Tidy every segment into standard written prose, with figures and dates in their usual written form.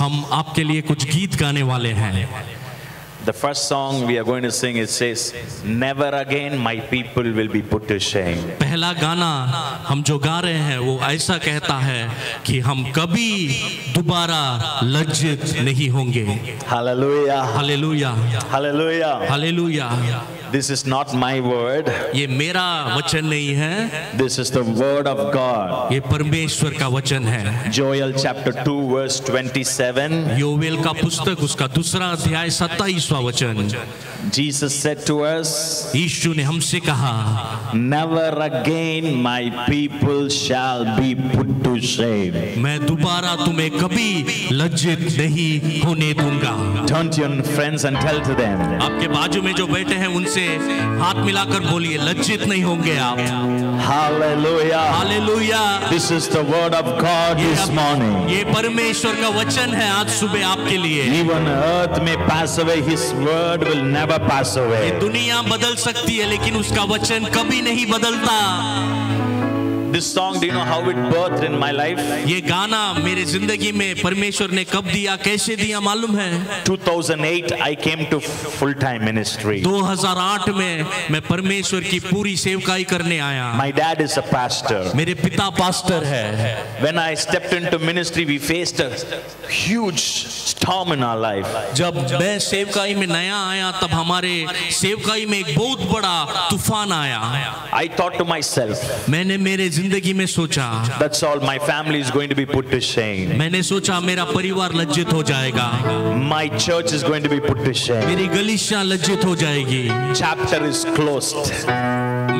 हम आपके लिए कुछ गीत गाने वाले हैं. The first song we are going to sing, it says, "Never again my people will be put to shame." पहला गाना हम जो गा रहे हैं वो ऐसा कहता है कि हम कभी दोबारा लज्जित नहीं होंगे. Hallelujah! Hallelujah! Hallelujah! Hallelujah! This is not my word. ये मेरा वचन नहीं है. This is the word of God. ये परमेश्वर का वचन है. Joel chapter 2 verse 27. योवेल का पुस्तक उसका दूसरा अध्याय 27 वचन. Jesus said to us, यीशु ने हमसे कहा, Never again my people shall be put to shame. मैं दोबारा तुम्हें कभी लज्जित नहीं होने दूंगा. Turn to your friends and tell to them. आपके बाजू में जो बैठे हैं उनसे हाथ मिलाकर बोलिए, लज्जित नहीं होंगे आप. Hallelujah. Hallelujah. This is the word of God this morning. ये परमेश्वर का वचन है आज सुबह आपके लिए. Even earth may pass away, His word will never pass away. ये दुनिया बदल सकती है लेकिन उसका वचन कभी नहीं बदलता. This song, do you know how it birthed in my life? ये गाना मेरे जिंदगी में परमेश्वर ने कब दिया, कैसे दिया मालूम है? 2008 I came to full time ministry. 2008 में मैं परमेश्वर की पूरी सेवकाई करने आया. My dad is a pastor. मेरे पिता पास्टर है. When I stepped into ministry, we faced a huge storm in our life. जब मैं सेवकाई में नया आया तब हमारे सेवकाई में एक बहुत बड़ा तूफान आया. I thought to myself, मैंने मेरे जिंदगी में सोचा, That's all, my family is going to be put to shame. मैंने सोचा मेरा परिवार लज्जित हो जाएगा. My church is going to be put to shame. मेरी गलीसिया लज्जित हो जाएगी. Chapter is closed.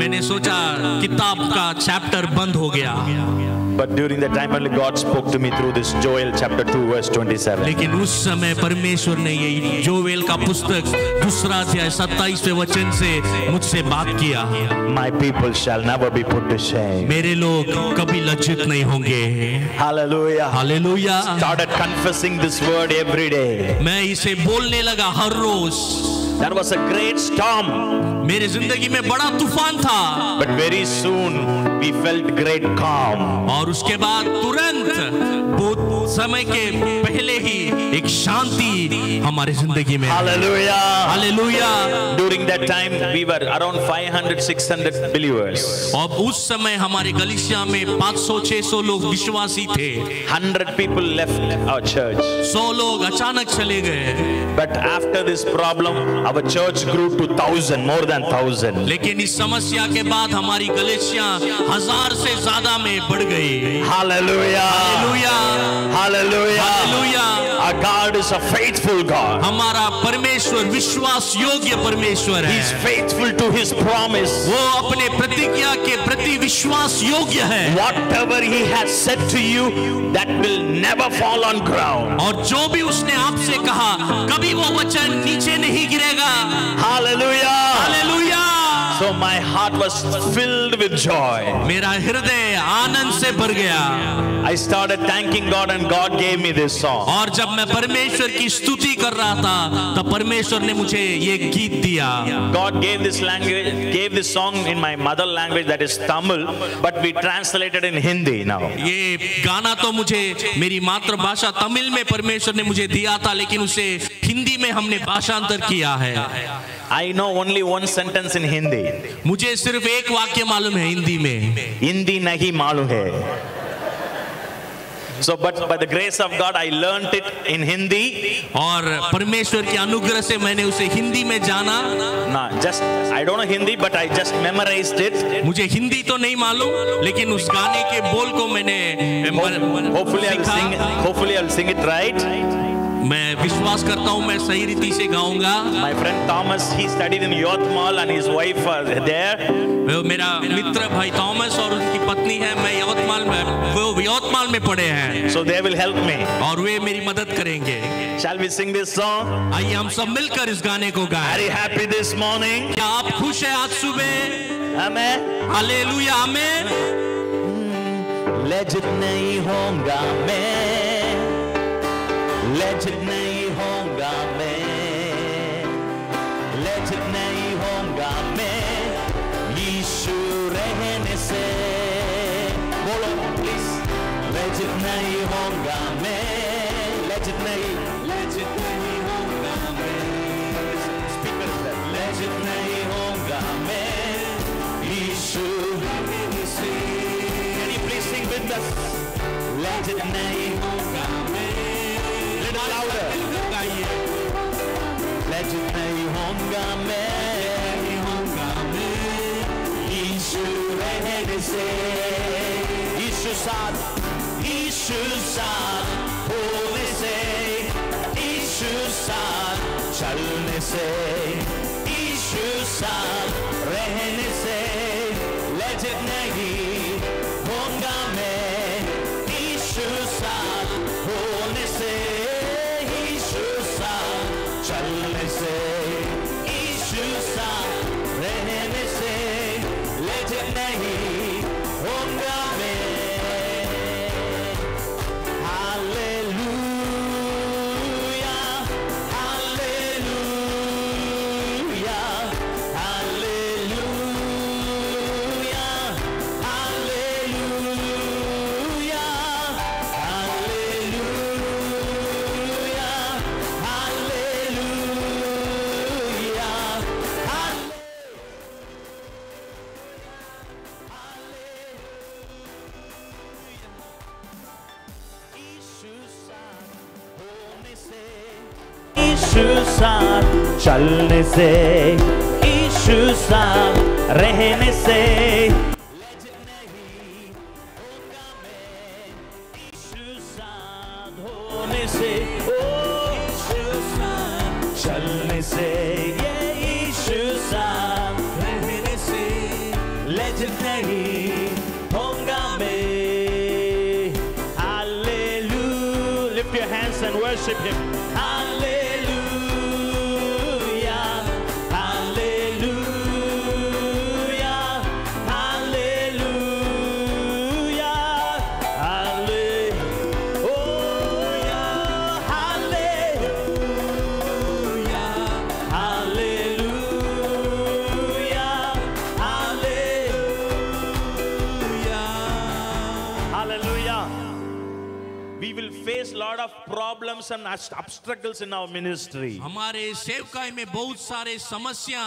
मैंने सोचा किताब का चैप्टर बंद हो गया. But during that time only God spoke to me through this Joel chapter 2 verse 27. लेकिन उस समय परमेश्वर ने ये जोवेल का पुस्तक दूसरा अध्याय 27वें वचन से मुझसे बात किया. My people shall never be put to shame. मेरे लोग कभी लज्जित नहीं होंगे. Hallelujah. Hallelujah. Started confessing this word every day. मैं इसे बोलने लगा हर रोज. That was a great storm. मेरी जिंदगी में बड़ा तूफान था. But very soon we felt great calm. और उसके बाद तुरंत बहुत समय के पहले ही एक शांति हमारे जिंदगी में. Hallelujah. Hallelujah. During that time we were around 500-600 believers. और उस समय हमारे गलीसिया में 500-600 लोग विश्वासी थे. 100 people left our church. 100 लोग अचानक चले गए. But after this problem our church grew to 1000, more than 1000. लेकिन इस समस्या के बाद हमारी गलीसिया 1000 से ज्यादा में बढ़ गई. Hallelujah. Hallelujah. Hallelujah. Hallelujah. Our God is a faithful God. हमारा परमेश्वर विश्वास योग्य परमेश्वर है. He is faithful to His promise. वो अपने प्रतिज्ञा के प्रति विश्वास योग्य है. Whatever He has said to you, that will never fall on ground. और जो भी उसने आपसे कहा, कभी वो वचन नीचे नहीं गिरेगा. Hallelujah. Hallelujah. So my heart was filled with joy. मेरा हृदय आनंद से भर गया. I started thanking God and God gave me this song. और जब मैं परमेश्वर की स्तुति कर रहा था तब परमेश्वर ने मुझे ये गीत दिया. God gave this language, gave this song in my mother language, that is Tamil, but we translated in Hindi now. ये गाना तो मुझे मेरी मातृभाषा तमिल में परमेश्वर ने मुझे दिया था लेकिन उसे हिंदी में हमने भाषांतर किया है. I know only one sentence in Hindi. मुझे सिर्फ एक वाक्य मालूम है हिंदी में. हिंदी नहीं मालूम है. So, but by the grace of God, I learnt it in Hindi. और परमेश्वर की अनुग्रह से मैंने उसे हिंदी में जाना. ना, just I don't know Hindi, but I just memorized it. मुझे हिंदी तो नहीं मालूम, लेकिन उस गाने के बोल को मैंने Hopefully I'll sing it right. मैं विश्वास करता हूँ मैं सही रीति से गाऊंगा. My friend Thomas, he studied in Yavatmal and his wife are there. मेरा मित्र भाई थॉमस और उनकी पत्नी है. मैं यवतमाल में, वो यवतमाल में पढ़े हैं. So they will help me. और वे मेरी मदद करेंगे. Shall we sing this song? आइए हम सब मिलकर इस गाने को गाएं. Are you happy this morning? क्या आप खुश हैं आज सुबह? आमेन. हालेलुया. आमेन. लज्जित नहीं होऊंगा मैं, लज्जित नहीं होऊंगा मैं, लज्जित नहीं होऊंगा मैं. यीशु रहने से बोलो प्लीज. लज्जित नहीं होऊंगा मैं, लज्जित नहीं Jesus. Let the name of God be little louder. Let the name of God be. यीशु रहने से, यीशु साथ, यीशु साथ होने से, यीशु साथ चलने से, यीशु साथ रहने से, लेकिन नहीं होगा मैं, यीशु साथ होने से, यीशु साथ चलने से, यीशु साथ रहने से, लेकिन नहीं होगा मैं. चलने से, यीशु साथ रहने से, यीशु साथ होने से, यीशु साथ चलने से, यीशु साथ रहने से, लेकिन नहीं होगा मैं. Hallelujah. Lift your hands and worship Him. Problems and obstacles in our ministry. हमारे सेवकाई में बहुत सारे समस्या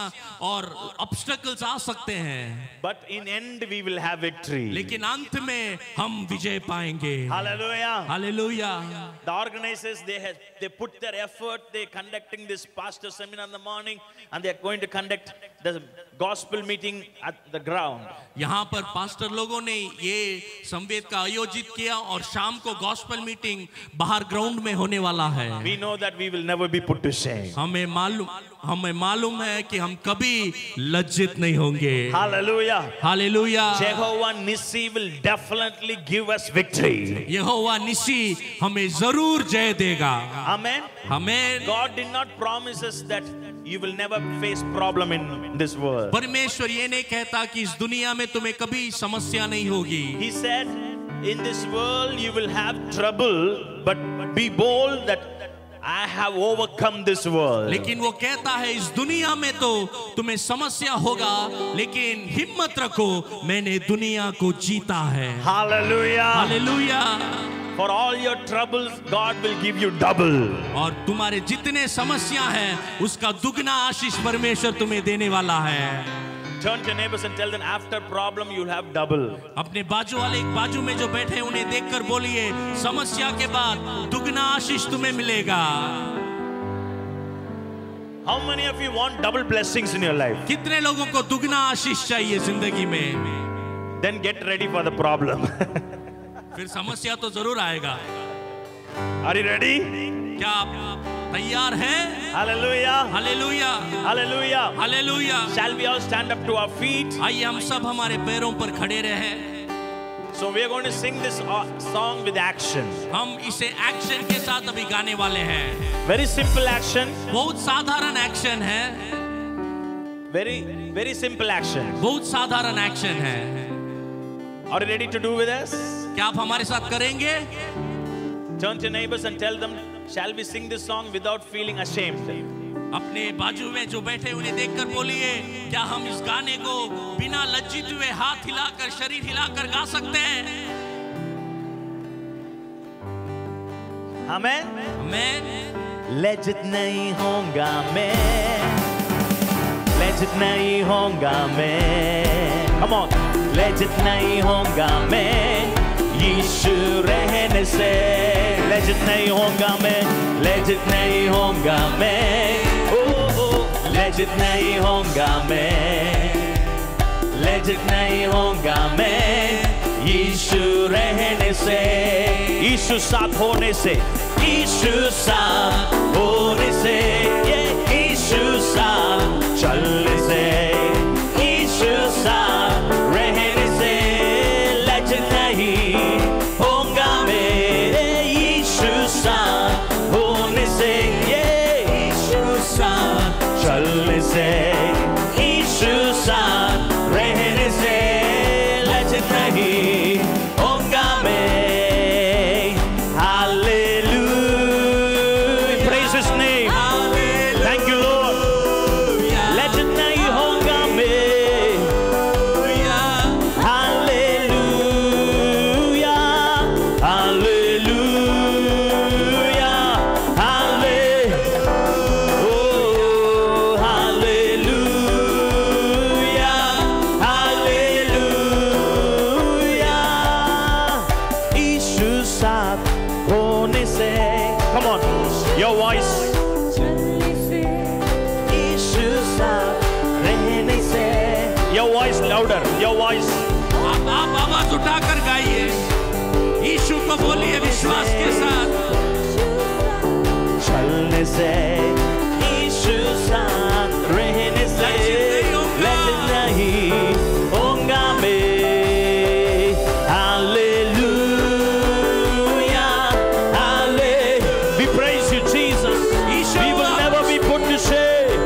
और obstacles आ सकते हैं. But in end we will have victory. लेकिन अंत में हम विजय पाएंगे. Hallelujah. Hallelujah. The organizers they put their effort. They conducting this pastor seminar in the morning and they are going to conduct the gospel meeting at the ground. यहाँ पर pastor लोगों ने ये संवेद का आयोजित किया और शाम को gospel meeting बाहर ग्राउंड में होने वाला है. We know that we will never be put to shame. हमें मालूम है कि हम कभी लज्जित नहीं होंगे. Hallelujah. Hallelujah. Jehovah Nissi will definitely give us victory. यहोवा निसी हमें जरूर जय देगा. Amen. Amen. God did not promise us that you will never face problem in this world. परमेश्वर ये नहीं कहता कि इस दुनिया में तुम्हें कभी समस्या नहीं होगी. He said, in this world you will have trouble, but be bold that I have overcome this world. लेकिन वो कहता है इस दुनिया में तो तुम्हें समस्या होगा, लेकिन हिम्मत रखो, मैंने दुनिया को जीता है. Hallelujah. Hallelujah. For all your troubles, God will give you double. और तुम्हारे जितने समस्या हैं, उसका दुगना आशीष परमेश्वर तुम्हें देने वाला है. Turn to your neighbors and tell them after problem you'll have double. अपने बाजू वाले एक बाजू में जो बैठे हैं उन्हें देखकर बोलिए समस्या के बाद दुगना आशीष तुम्हें मिलेगा. How many of you want double blessings in your life? कितने लोगों को दुगना आशीष चाहिए जिंदगी में? Then get ready for the problem. फिर समस्या तो जरूर आएगा. Are you ready? क्या आप तैयार हैं? Hallelujah. Hallelujah. Hallelujah. Hallelujah. Shall we all stand up to our feet? आइए हम सब हमारे पैरों पर खड़े रहें. So we are going to sing this song with action. हम इसे एक्शन के साथ अभी गाने वाले हैं. Very simple action. बहुत साधारण एक्शन है. Very very simple action. बहुत साधारण एक्शन है. Are you ready to do with us? क्या आप हमारे साथ करेंगे? Turn to neighbors and tell them, shall we sing this song without feeling ashamed? अपने बाजू में जो बैठे उन्हें देखकर बोलिए, क्या हम इस गाने को बिना लज्जित हुए हाथ हिलाकर शरीर हिलाकर गा सकते हैं? हमें लज्जित नहीं होगा मैं, लज्जित नहीं होगा मैं. Come on, लज्जित नहीं होगा मैं. यीशु रहने से लज्जित नहीं होगा मैं, लज्जित नहीं होगा मैं, ओ लज्जित नहीं होगा मैं, लज्जित नहीं होगा मैं, यीशु रहने से, यीशु साथ होने से, यीशु साथ होने से, यीशु साथ चलने से, यीशु साथ रहने से लज्जित नहीं होगा मेरे, यीशु साथ होने से, यीशु साथ चलने से, यीशु साथ रहने से लज्जित नहीं होगा मैं। Hallelujah, praise his name, thank you Lord, लज्जित नहीं होगा मैं। हालेलुया, हालेलुया, हालेलुया, हालेलुया, यीशु साथ होने से, come on your voice, यीशु साथ रहने से, your voice louder, your voice, आप आवाज उठाकर गाइए, यीशु को बोलिए विश्वास के साथ, चलने से, यीशु साथ रहने से लज्जित नहीं होगा मैं। Hallelujah, hallelujah, we praise you Jesus, we will never be put to shame,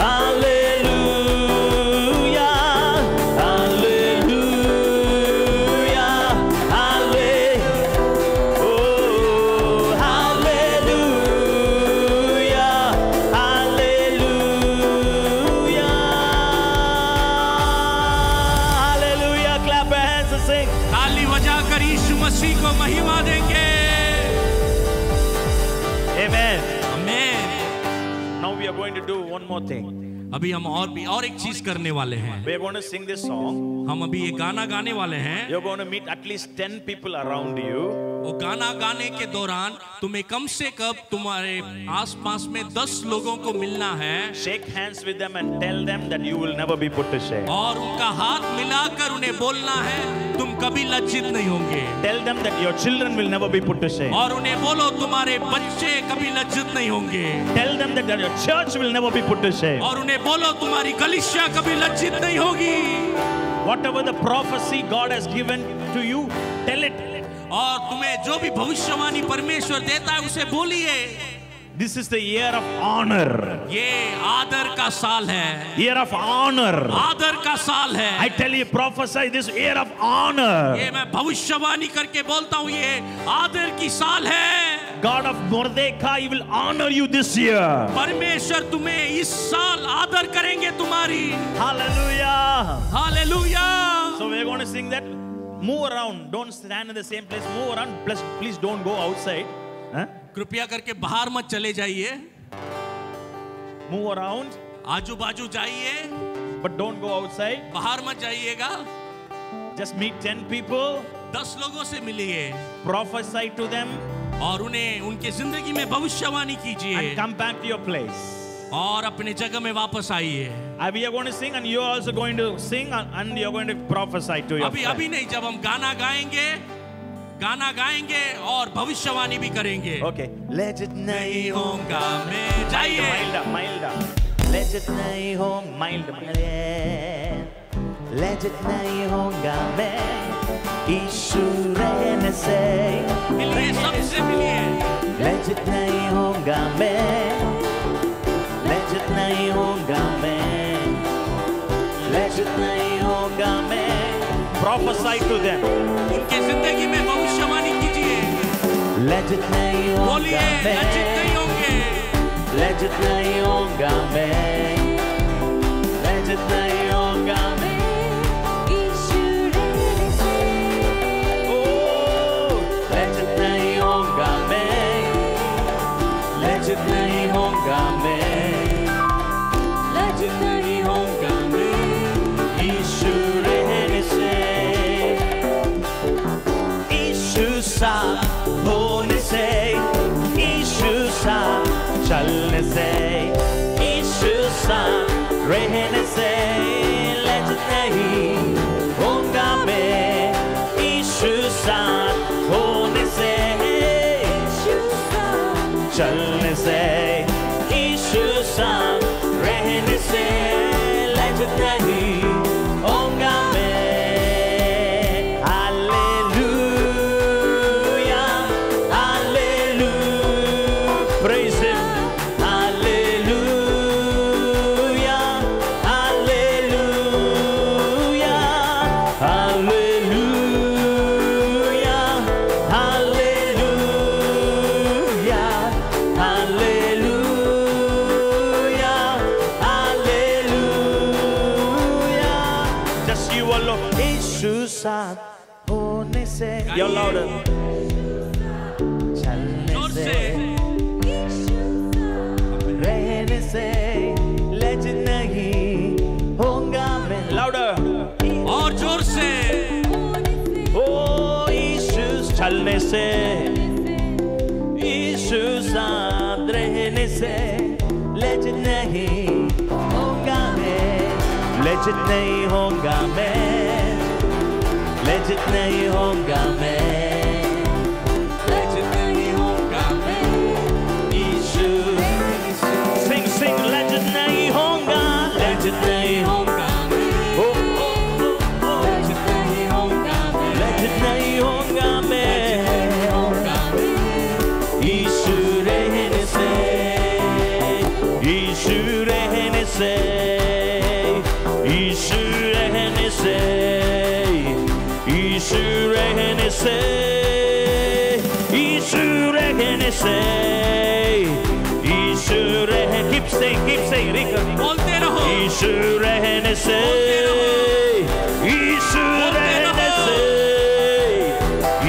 hallelujah, hallelujah, hallelujah, oh hallelujah, hallelujah, hallelujah, clap your hands and sing, ताली बजाकर यीशु मसीह को महिमा देंगे। amen। आमीन। Now we are going to do one more thing, अभी हम और एक चीज करने वाले हैं। we are going to sing this song, हम अभी ये गाना गाने वाले हैं। you're going to meet at least 10 people around you, वो गाना गाने के दौरान तुम्हें कम से कम तुम्हारे आसपास में 10 लोगों को मिलना है shake hands with them and tell them that you will never be put to shame, और उनका हाथ मिलाकर उन्हें बोलना है तुम कभी लज्जित नहीं होंगे, tell them that your children will never be put to shame, और उन्हें बोलो तुम्हारे बच्चे कभी लज्जित नहीं होंगे, tell them that your church will never be put to shame, और उन्हें बोलो तुम्हारी कलीसिया कभी लज्जित नहीं होगी। whatever the prophecy God has given to you, tell it, और तुम्हें जो भी भविष्यवाणी परमेश्वर देता है उसे बोलिए। this is the year of honor, ये आदर का साल है, year of honor, आदर का साल है। I tell you, prophesy this year of honor, ये मैं भविष्यवाणी करके बोलता हूँ, ये आदर की साल है। God of Mordechai will honor you this year, परमेश्वर तुम्हें इस साल आदर करेंगे तुम्हारी। hallelujah। Hallelujah. so we are going to sing that, move around, don't stand in the same place, move around, please don't go outside, huh? कृपया करके बाहर मत चले जाइए, move around आजू बाजू जाइए, but don't go outside, बाहर मत जाइएगा। just meet 10 people, 10 लोगों से मिलिए prophesy to them और उन्हें उनके जिंदगी में भविष्यवाणी and कीजिए come back to your place। और अपने जगह में वापस आइए। We are going to sing and you are also going to sing and you are going to prophesy to your अभी friend। अभी नहीं, जब हम गाना गाएंगे और भविष्यवाणी भी करेंगे। okay, legit नहीं होगा मैं, जाइए। mild up, legit नहीं हो, mild, legit नहीं होगा मैं, ईशु रहने से मिलिए, सबसे मिलिए, legit नहीं होगा मैं, legit नहीं होगा मैं, legit नहीं होगा मैं, prophesy to them, उनके जिंदगी में भविष्यवाणी कीजिए, legit नहीं बोलिए होगा लज्जित नहीं मैं, होंगे, legit नहीं होगा मैं, legit नहीं होगा मैं, ईशु रहने से, oh legit नहीं होगा मैं, legit नहीं होगा मैं, legit नहीं होगा मैं, यीशु रहने से नहीं होगा मैं लेजिट नहीं होगा मैं लेजिट नहीं होगा मैं यीशु सिंग सिंग लेजिट नहीं होगा लेजिट नहीं होगा मैं ओ लेजिट नहीं होगा मैं लेजिट नहीं होगा मैं यीशु रहने से यीशु रहने से keep saying बोलते रहो यीशु रहने से यीशु रहने से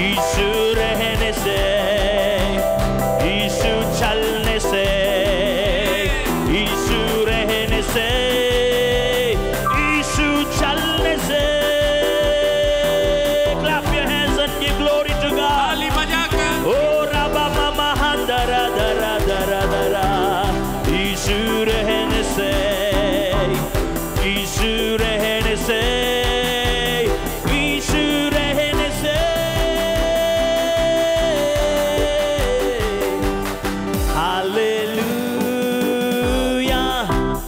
यीशु रहने से यीशु चलने से यीशु रहने से यीशु चलने से clap your hands and give glory to God ताली बजाकर ओ रबा मामा दरा दरा दरा दरा यीशु रहने से यीशु रहने से यीशु रहने से hallelujah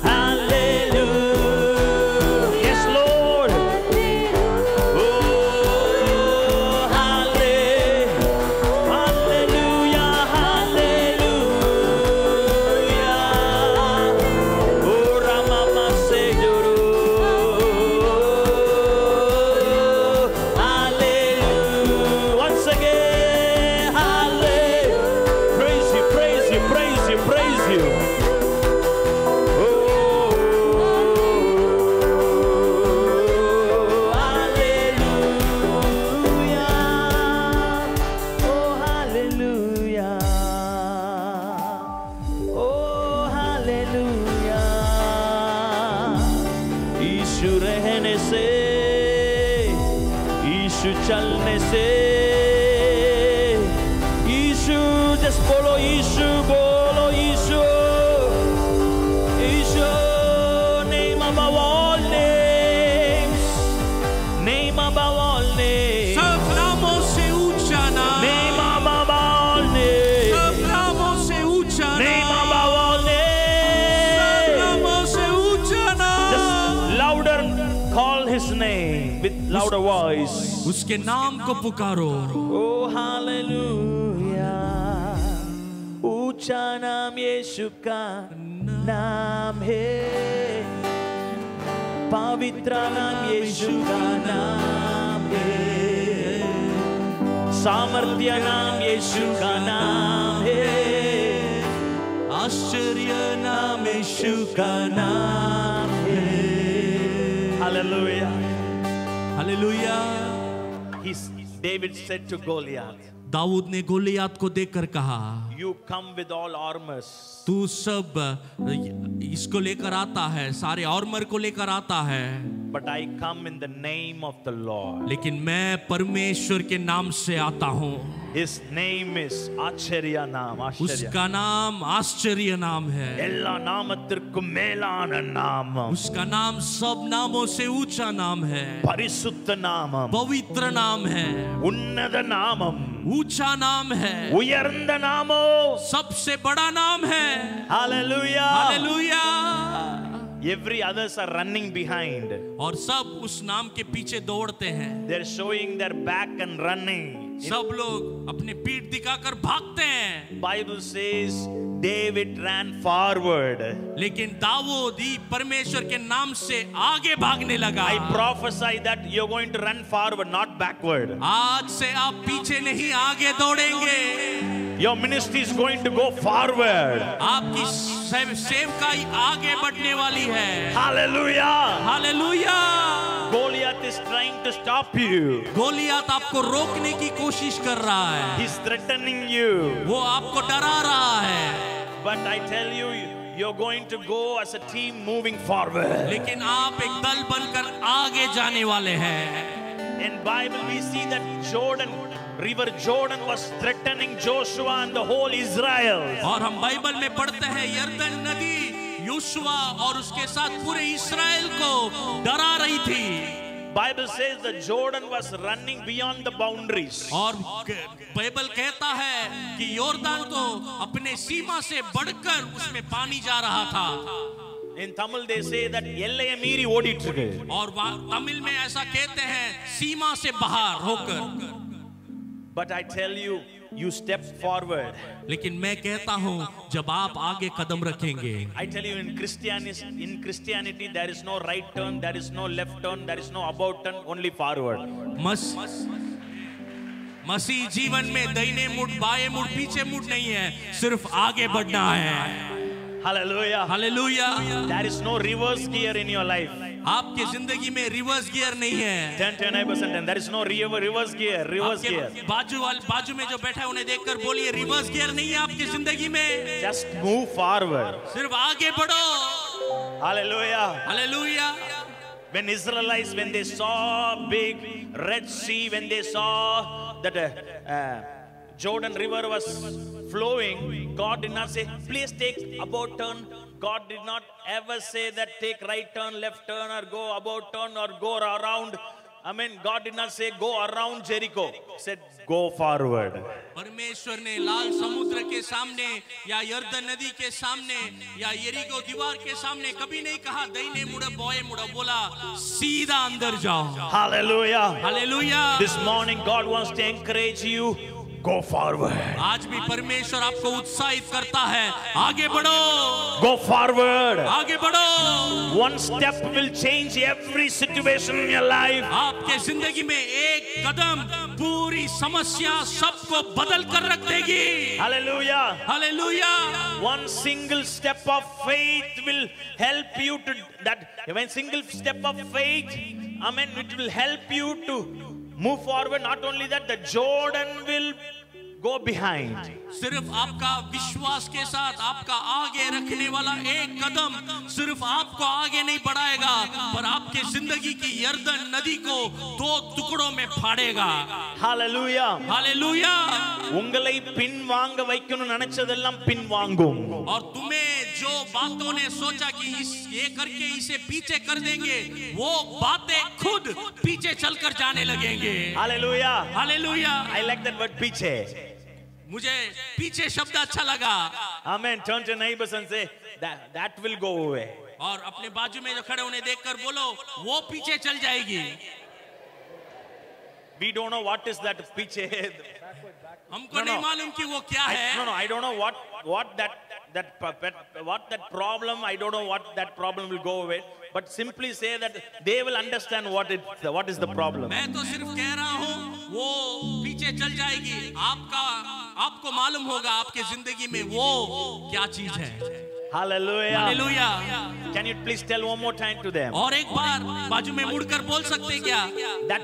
hallelujah yes Lord oh hallelujah hallelujah oh रामा से जुरू hallelujah once again hallelujah praise you praise you praise you praise you oh hallelujah oh hallelujah Oh hallelujah Yeshu रहने से यीशु चलने से यीशु just बोलो यीशु यीशु name above all names name above all names सब नामों से ऊंचा नाम name above all names सब नामों से ऊंचा name नाम above all सब names नामों से ऊंचा नाम just louder call his name with louder voice उसके नाम को पुकारो oh hallelujah ऊंचा नाम यीशु का नाम है पवित्र नाम यीशु का नाम है सामर्थ्य नाम यीशु का नाम है आश्चर्य नाम यीशु का नाम है hallelujah hallelujah David said to Goliath दाऊद ने गोलियात को देखकर कहा, you come with all armours, तू सब इसको लेकर आता है, सारे आर्मर को लेकर आता है, but I come in the name of the Lord, लेकिन मैं परमेश्वर के नाम से आता हूँ. His name is आश्चर्य नाम, उसका नाम आश्चर्य नाम है. उसका नाम सब नामों से ऊंचा नाम है, परिशुद्ध नाम, पवित्र नाम है, उन्नत नाम, ऊंचा नाम है, उयर्द नामो, सबसे बड़ा नाम है. Hallelujah, hallelujah. Every others are running behind. और सब उस नाम के पीछे दौड़ते हैं. They're showing their back and running. सब लोग अपने पीठ दिखाकर भागते हैं. Bible says David ran forward. लेकिन दाऊद ही परमेश्वर के नाम से आगे भागने लगा. I prophesy that you're going to run forward, not backward. आज से आप पीछे नहीं आगे दौड़ेंगे. Your ministry is going to go forward. आपकी सेवकाई आगे बढ़ने वाली है. Hallelujah! Hallelujah! Goliath is trying to stop you. Goliath आपको रोकने की कोशिश कर रहा है. He's threatening you. वो आपको डरा रहा है. But I tell you, you're going to go as a team moving forward. लेकिन आप एक दल बनकर आगे जाने वाले हैं. In Bible we see that River Jordan was threatening Joshua and the whole Israel. और हम बाइबल में पढ़ते हैं यर्दन नदी यूशुआ और उसके साथ पूरे इस्राएल को डरा रही थी. Bible says the Jordan was running beyond the boundaries. और बाइबल कहता है कि योर्दन तो अपने सीमा से बढ़कर उसमें पानी जा रहा था. In Tamil they say that எல்லையை மீறி ஓடிட்டு இருக்கு. और तमिल में ऐसा कहते हैं सीमा से बाहर होकर. But I tell you, you step forward. लेकिन मैं कहता हूँ जब आप आगे कदम रखेंगे. I tell you in Christianity there is no right turn, there is no left turn, there is no about turn, only forward. मसीह जीवन में दाहिने मुड़, बाएं मुड़, पीछे मुड़ नहीं है, सिर्फ आगे बढ़ना है. Hallelujah. Hallelujah. There is no reverse gear in your life. आपके जिंदगी में रिवर्स गियर नहीं है. 10%, 10%. There is no reverse gear. Reverse gear. बाजू में जो बैठा है उन्हें देखकर बोलिए रिवर्स गियर नहीं है आपकी जिंदगी में. Just move forward. सिर्फ आगे बढ़ो. Hallelujah. Hallelujah. When Israelites, when they saw big Red Sea, when they saw that Jordan River was flowing, God did not say, please take about turn. God did not ever say that take right turn, left turn, or go about turn, or go around. I mean, God did not say go around Jericho. He said go forward. परमेश्वर ने लाल समुद्र के सामने या यर्दन नदी के सामने या यरीको दीवार के सामने कभी नहीं कहा दाहिने मुड़ो, बाएं मुड़ो, बोला सीधा अंदर जाओ. Hallelujah. Hallelujah. This morning God wants to encourage you. Go forward. आज भी परमेश्वर आपको उत्साहित करता है आगे बढ़ो. Go forward. आगे बढ़ो. One step will change every situation in your life. आपके जिंदगी में एक कदम पूरी समस्या सबको बदल कर रख देगी. Hallelujah. Hallelujah. One single step of faith will help you to that. One single step of faith, amen, it will help you to move forward. Not only that, the Jordan will go behind. सिर्फ आपका विश्वास के साथ आपका आगे रखने वाला एक कदम सिर्फ आपको आगे नहीं बढ़ाएगा पर आपके जिंदगी की यर्दन नदी को दो टुकड़ों में फाड़ेगा. Hallelujah, hallelujah. उंगले पिन वांग வைக்கணும் நினைச்சதெல்லாம் பின் வாங்கும். और तुम्हें जो बातों ने सोचा कि ये करके इसे पीछे कर देंगे वो बातें खुद पीछे चलकर जाने लगेंगे. Hallelujah, hallelujah. I like that word पीछे. मुझे पीछे शब्द अच्छा लगा. Amen. Turn to neighbors and say that will go away. और अपने बाजू में जो खड़े उन्हें देखकर बोलो वो पीछे चल जाएगी. We don't know what is that पीछे. हमको नहीं मालूम कि वो क्या है. No, I don't know what that problem. I don't know what that problem will go away. But simply say that they will understand what is the problem. मैं तो सिर्फ कह रहा हूँ वो पीछे चल जाएगी. आपको मालूम होगा आपके जिंदगी में वो क्या चीज है. Hallelujah. Hallelujah. Can you please tell one more time to them? और एक बार बाजू में मुड़कर बोल सकते क्या? That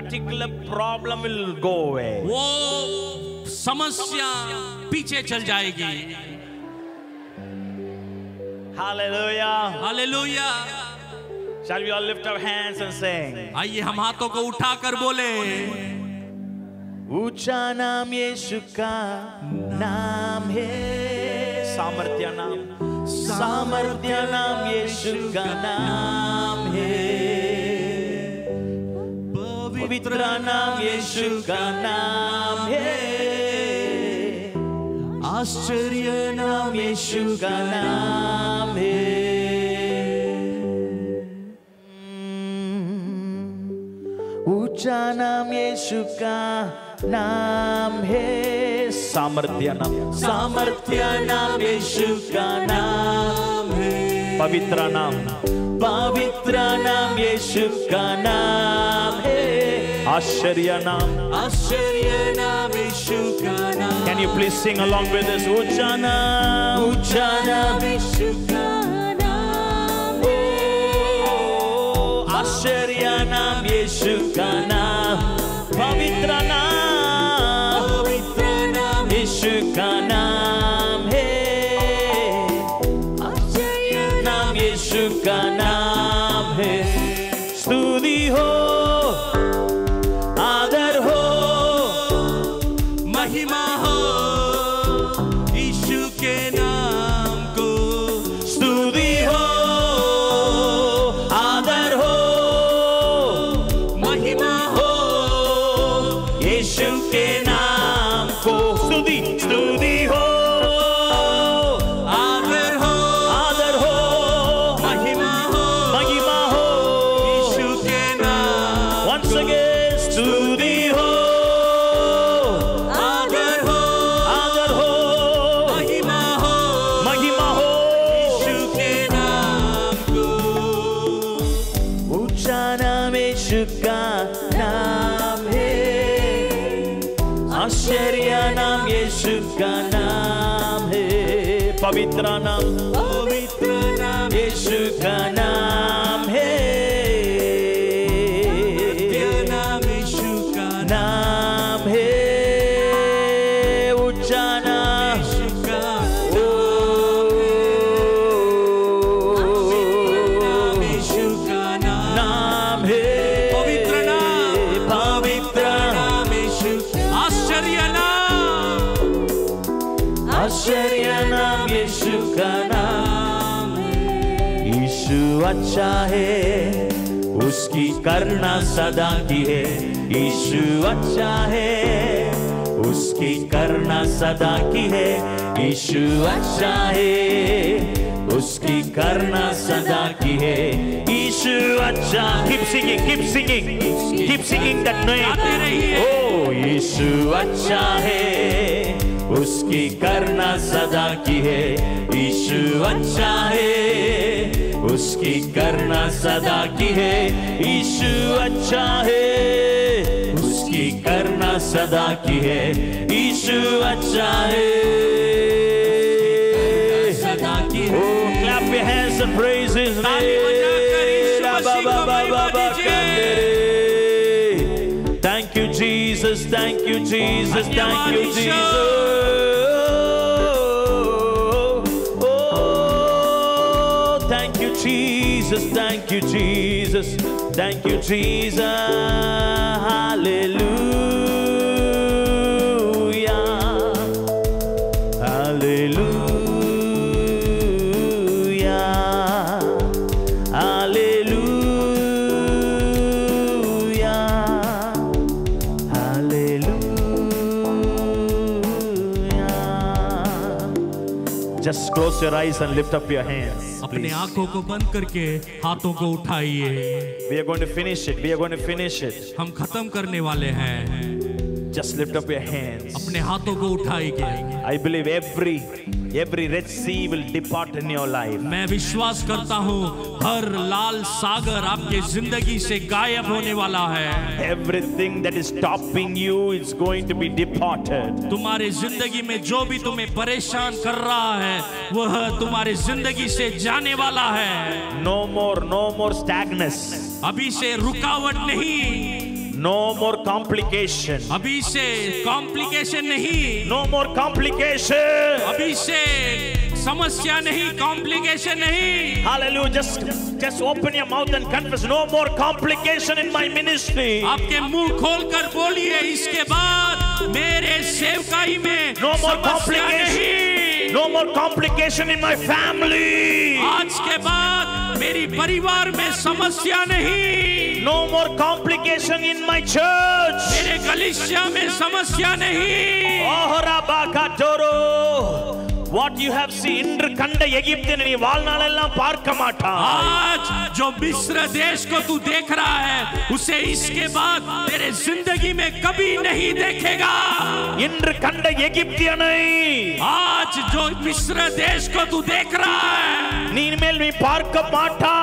particular problem will go away. वो समस्या पीछे चल जाएगी. Hallelujah. Hallelujah. Shall we all lift our hands and sing? आइए हम हाथों को उठाकर बोले. ऊंचा नाम यीशु का नाम है. सामर्थ्य नाम यीशु का नाम है. पवित्र नाम यीशु का नाम है. आश्चर्य नाम यीशु का नाम है. ऊंचा नाम यीशु का नाम है. सामर्थ्य नाम यीशु का नाम है. पवित्र नाम यीशु का नाम है. आश्चर्य नाम यीशु का नाम. Can you please sing along with this? ऊंचा नाम यीशु का नाम है. आश्चर्य नाम यीशु का नाम. पवित्र नाम यीशु का नाम है. आश्चर्य नाम यीशु का नाम है. स्तुति हो, आदर हो, महिमा हो यीशु के नाम को. स्तुति हो, आदर हो, महिमा हो यीशु के नाम को. स्तुति हो, आदर हो, महिमा हो यीशु के नाम. Once again, स्तुति हो, आदर हो, महिमा हो यीशु के नाम को. ऊंचा नाम यीशु का नाम है. आश्चर्य नाम यीशु का नाम है. पवित्र नाम यीशु का नाम है. नाम यीशु का नाम है. ऊंचा नाम यीशु का नाम है. पवित्र नाम यीशु. आश्चर्य नाम यीशु का नाम है. यीशु अच्छा है, उसकी करुणा सदा की है. यीशु अच्छा है, उसकी करुणा सदा की है. यीशु अच्छा है, उसकी करुणा सदा की है. यीशु अच्छा. Keep singing that name. Oh, यीशु अच्छा है, उसकी करुणा सदा की है. यीशु अच्छा है, उसकी करुणा सदा की है. यीशु अच्छा है, उसकी करुणा सदा की है. यीशु अच्छा है, सदा की है. Oh, clap your hands and praise His name. Thank you, Jesus. Thank you, Jesus. Thank you, Jesus. Jesus, thank you, Jesus, thank you, Jesus, hallelujah, hallelujah, hallelujah, hallelujah. Just close your eyes and lift up your hands. अपने आंखों को बंद करके हाथों को उठाइए. We are going to finish it. हम खत्म करने वाले हैं. Just lift up your hands. अपने हाथों को उठाइए. I believe every Every red sea will depart in your life. मैं विश्वास करता हूँ हर लाल सागर आपके जिंदगी से गायब होने वाला है. Everything that is stopping you is going to be departed. तुम्हारे जिंदगी में जो भी तुम्हें परेशान कर रहा है वह तुम्हारे जिंदगी से जाने वाला है. No more, no more stagnance. अभी से रुकावट नहीं. No more complication. अभी से complication नहीं. No more complication. अभी से समस्या नहीं, complication नहीं. Hallelujah. Just open your mouth and confess. No more complication in my ministry. आपके मुंह खोलकर बोलिए इसके बाद मेरे सेवकाई में no more complication. No more complication in my family. आज के बाद मेरी परिवार में समस्या नहीं. No more complication in my church. मेरे कलीसिया में समस्या नहीं. ओहरा बाका डोरो. What you have seen Indra कंड एगिप्त ने नी वालनाले लां पार कमाटा. आज जो मिस्र देश को तू देख रहा है उसे इसके बाद तेरे जिंदगी में कभी नहीं देखेगा. इंद्र कंड एगिप्तिया नहीं. आज जो मिस्र देश को तू देख रहा है नी मेल में पार कमाटा.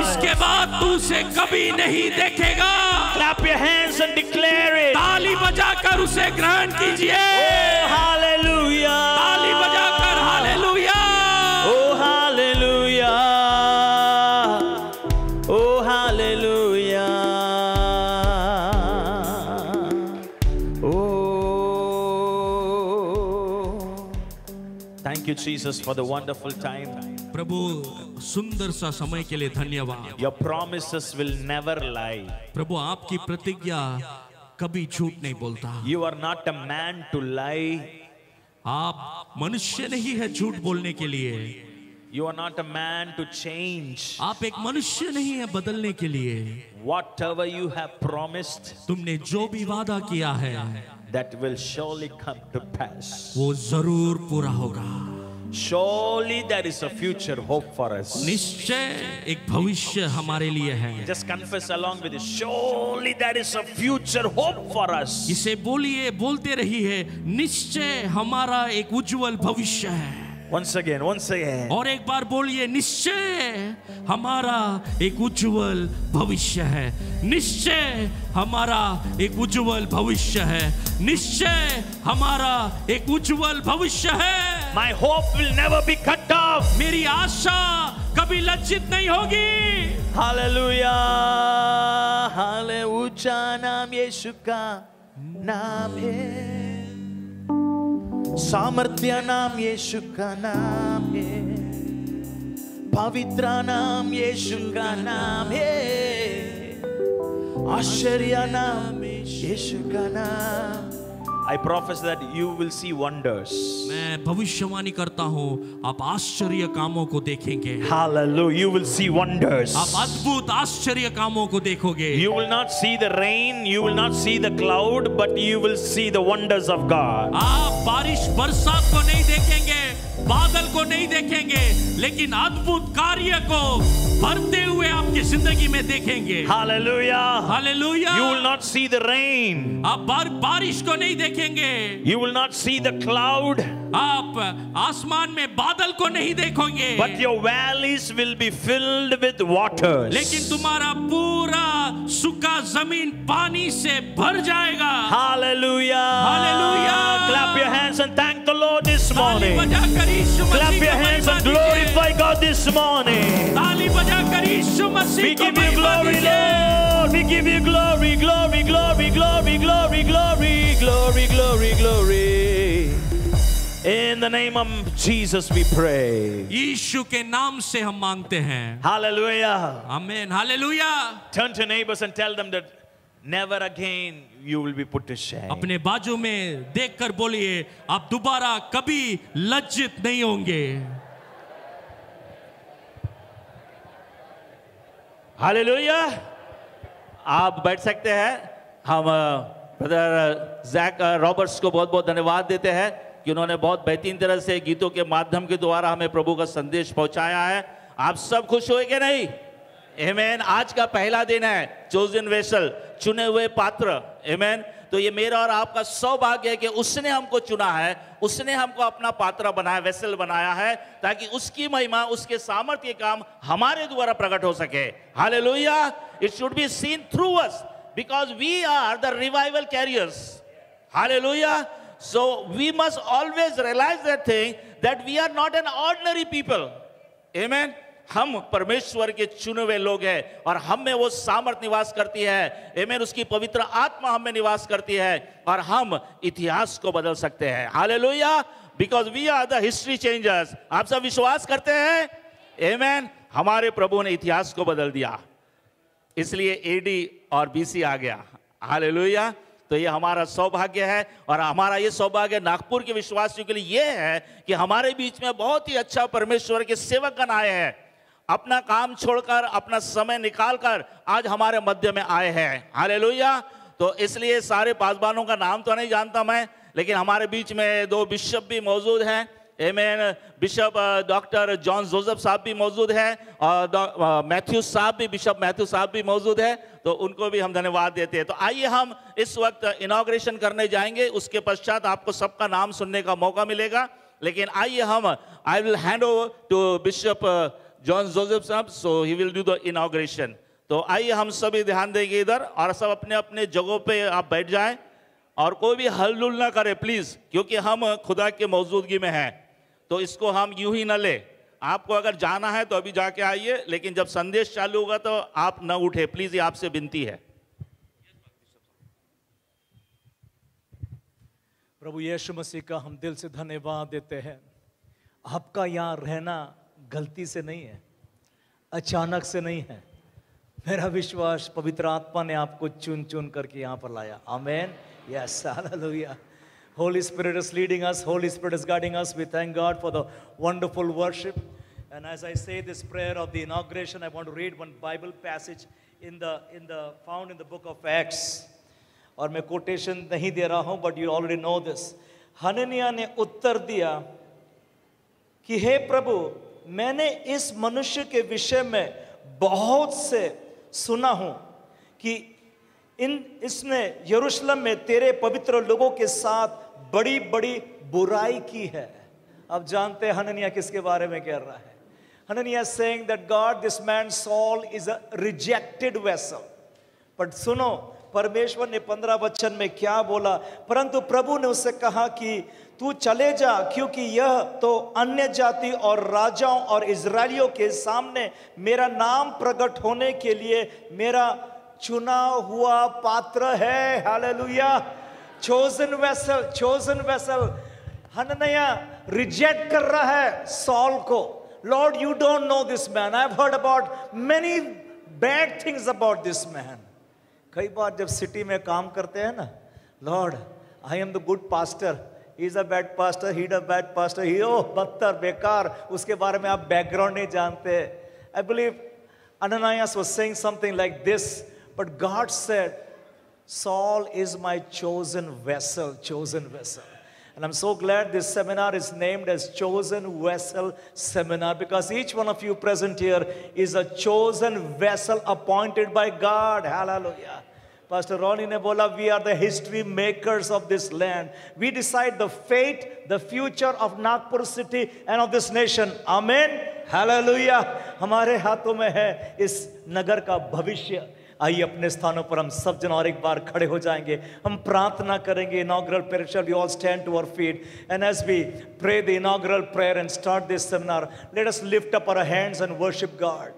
इसके बाद तू उसे कभी नहीं देखेगा. Clap your hands and declare it. ताली बजाकर उसे ग्रहण कीजिए. Oh hallelujah. ताली बजाकर hallelujah. Oh hallelujah. Oh hallelujah. Oh. Thank you Jesus for the wonderful time. प्रभु सुंदर सा समय के लिए धन्यवाद. Your promises will never lie. प्रभु आपकी प्रतिज्ञा कभी झूठ नहीं बोलता. You are not a man to lie. आप मनुष्य नहीं है झूठ बोलने के लिए. You are not a man to change. आप एक मनुष्य नहीं है बदलने के लिए. Whatever you have promised, तुमने जो भी वादा किया है, that will surely come to pass. वो जरूर पूरा होगा. Surely there is a future hope for us. निश्चय एक भविष्य हमारे लिए है. Just confess along with it. Surely there is a future hope for us. इसे बोलिए, बोलते रहिए. निश्चय हमारा एक उज्जवल भविष्य है. Once again, और एक बार बोलिए निश्चय हमारा एक उज्जवल भविष्य है. निश्चय हमारा एक उज्जवल भविष्य है. निश्चय हमारा एक उज्जवल भविष्य है. My hope will never be cut off. मेरी आशा कभी लज्जित नहीं होगी. Hallelujah, हाले ऊंचा नाम यीशु का नाम है. सामर्थ्य नाम यीशु का नाम है. पवित्र नाम यीशु का नाम है. आश्चर्य नाम यीशु का नाम. I prophesy that you will see wonders. मैं भविष्यवाणी करता हूँ आप आश्चर्य कामों को देखेंगे. Hallelujah, you will see wonders. आप अद्भुत आश्चर्य कामों को देखोगे. You will not see the rain, you will not see the cloud, but you will see the wonders of God. आप बारिश बरसात को नहीं देखेंगे, बादल को नहीं देखेंगे, लेकिन अद्भुत कार्य को भरते हुए आपकी जिंदगी में देखेंगे. Hallelujah, Hallelujah. You will not see the rain. आप बारिश को नहीं देखेंगे. You will not see the cloud. आप आसमान में बादल को नहीं देखोगे. But your valleys will be filled with waters. लेकिन तुम्हारा पूरा सूखा जमीन पानी से भर जाएगा. Hallelujah, Hallelujah. Clap your hands and thank the Lord this morning. Clap your hands and glorify God this morning. We give you glory, Lord. We give you glory, glory, glory, glory, glory, glory, glory, glory, glory. In the name of Jesus we pray. यीशु के नाम से हम मांगते हैं. Hallelujah. Amen. Hallelujah. Turn to neighbors and tell them that never again you will be put to shame. अपने बाजू में देखकर बोलिए आप दोबारा कभी लज्जित नहीं होंगे. Hallelujah. आप बैठ सकते हैं. हम ब्रदर जैक रॉबर्ट्स को बहुत बहुत धन्यवाद देते हैं कि उन्होंने बहुत बेहतरीन तरह से गीतों के माध्यम के द्वारा हमें प्रभु का संदेश पहुंचाया है. आप सब खुश हुए कि नहीं? आमेन. आज का पहला दिन है चोजन वेसल, चुने हुए पात्र. आमेन. तो ये मेरा और आपका सौभाग्य है कि उसने हमको चुना है, उसने हमको अपना पात्र बनाया, वेसल बनाया है, ताकि उसकी महिमा, उसके सामर्थ्य काम हमारे द्वारा प्रकट हो सके। Hallelujah. It should be seen through us because we are the revival carriers. Hallelujah. So we must always realise that thing that we are not an ordinary people. Amen. हम परमेश्वर के चुने हुए लोग हैं और हम में वो सामर्थ निवास करती है। आमीन। उसकी पवित्र आत्मा हम में निवास करती है और हम इतिहास को बदल सकते हैं। Hallelujah. Because we are the history changers. आप सब विश्वास करते हैं? आमीन। हमारे प्रभु ने इतिहास को बदल दिया, इसलिए एडी और बीसी आ गया। हालेलुया। तो ये हमारा सौभाग्य है और हमारा ये सौभाग्य नागपुर के विश्वासियों के लिए ये है कि हमारे बीच में बहुत ही अच्छा परमेश्वर के सेवकगण आए हैं, अपना काम छोड़कर, अपना समय निकालकर आज हमारे मध्य में आए हैं। हालेलुया। तो इसलिए सारे पासवानों का नाम तो नहीं जानता मैं, लेकिन हमारे बीच में दो बिशप भी मौजूद हैं। आमीन। बिशप डॉक्टर जॉन जोसेफ साहब भी मौजूद हैं और मैथ्यूज साहब भी, बिशप मैथ्यूज साहब भी मौजूद हैं, तो उनको भी हम धन्यवाद देते हैं। तो आइए हम इस वक्त इनॉग्रेशन करने जाएंगे, उसके पश्चात आपको सबका नाम सुनने का मौका मिलेगा। लेकिन आइए हम, I will hand over to bishop John Joseph साहब, so he will do the inauguration. तो आइए हम सभी ध्यान देंगे इधर और सब अपने अपने जगहों पे आप बैठ जाएं और कोई भी हलचल ना करे प्लीज़, क्योंकि हम खुदा के मौजूदगी में हैं, तो इसको हम यूं ही ना ले। आपको अगर जाना है तो अभी जाके आइए, लेकिन जब संदेश चालू होगा तो आप ना उठे प्लीज़, ये आपसे विनती है। प्रभु यीशु मसीह का हम दिल से धन्यवाद देते हैं। आपका यहाँ रहना गलती से नहीं है, अचानक से नहीं है। मेरा विश्वास पवित्र आत्मा ने आपको चुन चुन करके यहाँ पर लाया। Amen. Yes. Hallelujah. Holy Spirit is leading us. Holy Spirit is guiding us. We thank God for the wonderful worship. And as I say this prayer of the inauguration, I want to read one Bible passage in the found in the book of Acts. और मैं quotation नहीं दे रहा हूँ, but you already know this. Hananiah ने उत्तर दिया कि हे प्रभु, मैंने इस मनुष्य के विषय में बहुत से सुना हूं कि इसने यरूशलेम में तेरे पवित्र लोगों के साथ बड़ी बड़ी बुराई की है। अब जानते हैं हननिया किसके बारे में कह रहा है। Hananiah saying that God, this man Saul is a rejected vessel. पर सुनो, परमेश्वर ने 15 वचन में क्या बोला। परंतु प्रभु ने उससे कहा कि तू चले जा, क्योंकि यह तो अन्य जाति और राजाओं और इजरायलियों के सामने मेरा नाम प्रकट होने के लिए मेरा चुना हुआ पात्र है। Hallelujah. Chosen vessel, chosen vessel। हननिया रिजेक्ट कर रहा है सॉल को। Lord, you don't know this man. I have heard about many bad things about this man. कई बार जब सिटी में काम करते हैं ना, Lord I am the good pastor, he is a bad pastor, he is a bad pastor, he ओ बदतर बेकार, उसके बारे में आप बैकग्राउंड नहीं जानते। I believe Ananias was saying something like this, but God said, Saul is my chosen vessel. And I'm so glad this seminar is named as Chosen Vessel Seminar, because each one of you present here is a chosen vessel appointed by God. Hallelujah. Pastor Ronnie ne bola, we are the history makers of this land. We decide the fate, the future of Nagpur city and of this nation. Amen. Hallelujah. Hamare haathon mein hai is nagar ka bhavishya. आइए अपने स्थानों पर हम सब जन और एक बार खड़े हो जाएंगे, हम प्रार्थना करेंगे। Inaugural prayer. Shall we all stand to our feet and as we pray the inaugural prayer and start this seminar, let us lift up our hands and worship God.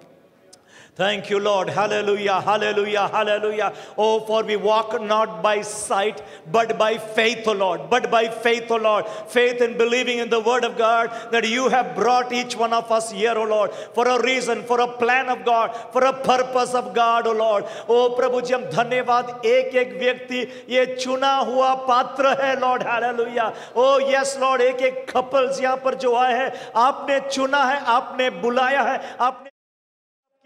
Thank you, Lord. Hallelujah, hallelujah, hallelujah. Oh, for we walk not by sight, but by faith, O Lord. But by faith, O Lord. Faith in believing in the word of God that you have brought each one of us here, O Lord. For a reason, for a plan of God, for a purpose of God, O Lord. Oh, Prabhu ji, हम धन्यवाद, एक एक व्यक्ति ये चुना हुआ पात्र है, Lord. Hallelujah. Oh, yes, Lord. एक एक couples यहाँ पर जो आए हैं, आपने चुना है, आपने बुलाया है, आपने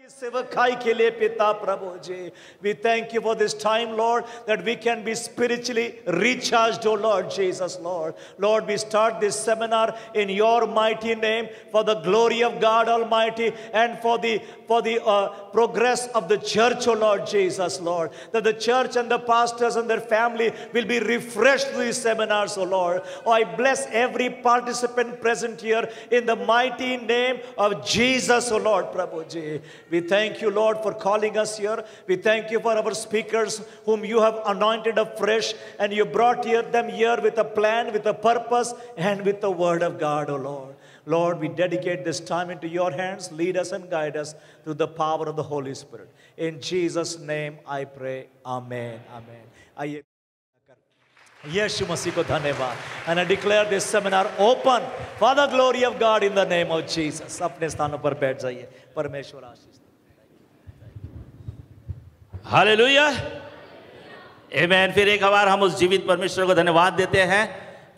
सेवकाई के लिए पिता प्रभु जी we thank you for this time Lord that we can be spiritually recharged oh Lord Jesus Lord we start this seminar in your mighty name for the glory of God almighty and for the progress of the church oh Lord Jesus Lord that the church and the pastors and their family will be refreshed through this seminars oh Lord I bless every participant present here in the mighty name of Jesus oh Lord प्रभु जी we thank you Lord for calling us here. We thank you for our speakers whom you have anointed afresh and you brought them here with a plan, with a purpose and with the word of God, O Lord. Lord, we dedicate this time into your hands. Lead us and guide us through the power of the Holy Spirit. In Jesus' name I pray. Amen. Amen. Amen. Yeshu मसीह को धन्यवाद and I declare this seminar open for the glory of God in the name of Jesus. अपने स्थानों पर बैठ जाइए. परमेश्वर आशीष. Hallelujah amen. फिर एक बार हम उस जीवित परमेश्वर को धन्यवाद देते हैं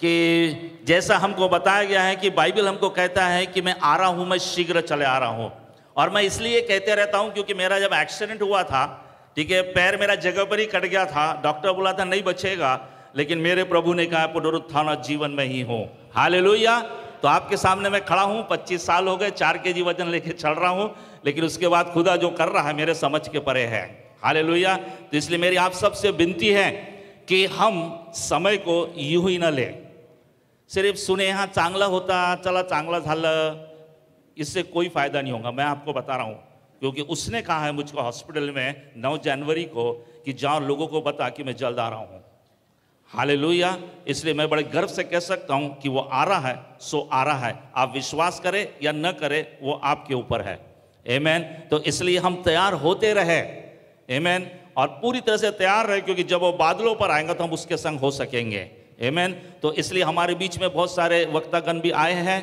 कि जैसा हमको बताया गया है कि बाइबल हमको कहता है कि मैं आ रहा हूँ, मैं शीघ्र चले आ रहा हूँ. और मैं इसलिए कहते रहता हूँ क्योंकि मेरा जब एक्सीडेंट हुआ था, ठीक है, पैर मेरा जगह पर ही कट गया था. डॉक्टर बोला था नहीं बचेगा, लेकिन मेरे प्रभु ने कहा पुनरुत्थान जीवन में ही हूँ. हालेलुया. तो आपके सामने मैं खड़ा हूँ, 25 साल हो गए, 4 kg वजन लेके चल रहा हूँ, लेकिन उसके बाद खुदा जो कर रहा है मेरे समझ के परे है. हालेलुया. तो इसलिए मेरी आप सबसे विनती है कि हम समय को यूं ही न लें, सिर्फ सुने हाँ चांगला होता चला चांगला झालं, इससे कोई फायदा नहीं होगा. मैं आपको बता रहा हूँ क्योंकि उसने कहा है मुझको हॉस्पिटल में 9 जनवरी को कि जाओ लोगों को बता कि मैं जल्द आ रहा हूँ. हालेलुया. इसलिए मैं बड़े गर्व से कह सकता हूं कि वो आ रहा है सो आ रहा है. आप विश्वास करें या न करें वो आपके ऊपर है. आमेन. तो इसलिए हम तैयार होते रहे. आमेन. और पूरी तरह से तैयार रहे क्योंकि जब वो बादलों पर आएगा तो हम उसके संग हो सकेंगे. आमेन. तो इसलिए हमारे बीच में बहुत सारे वक्तागण भी आए हैं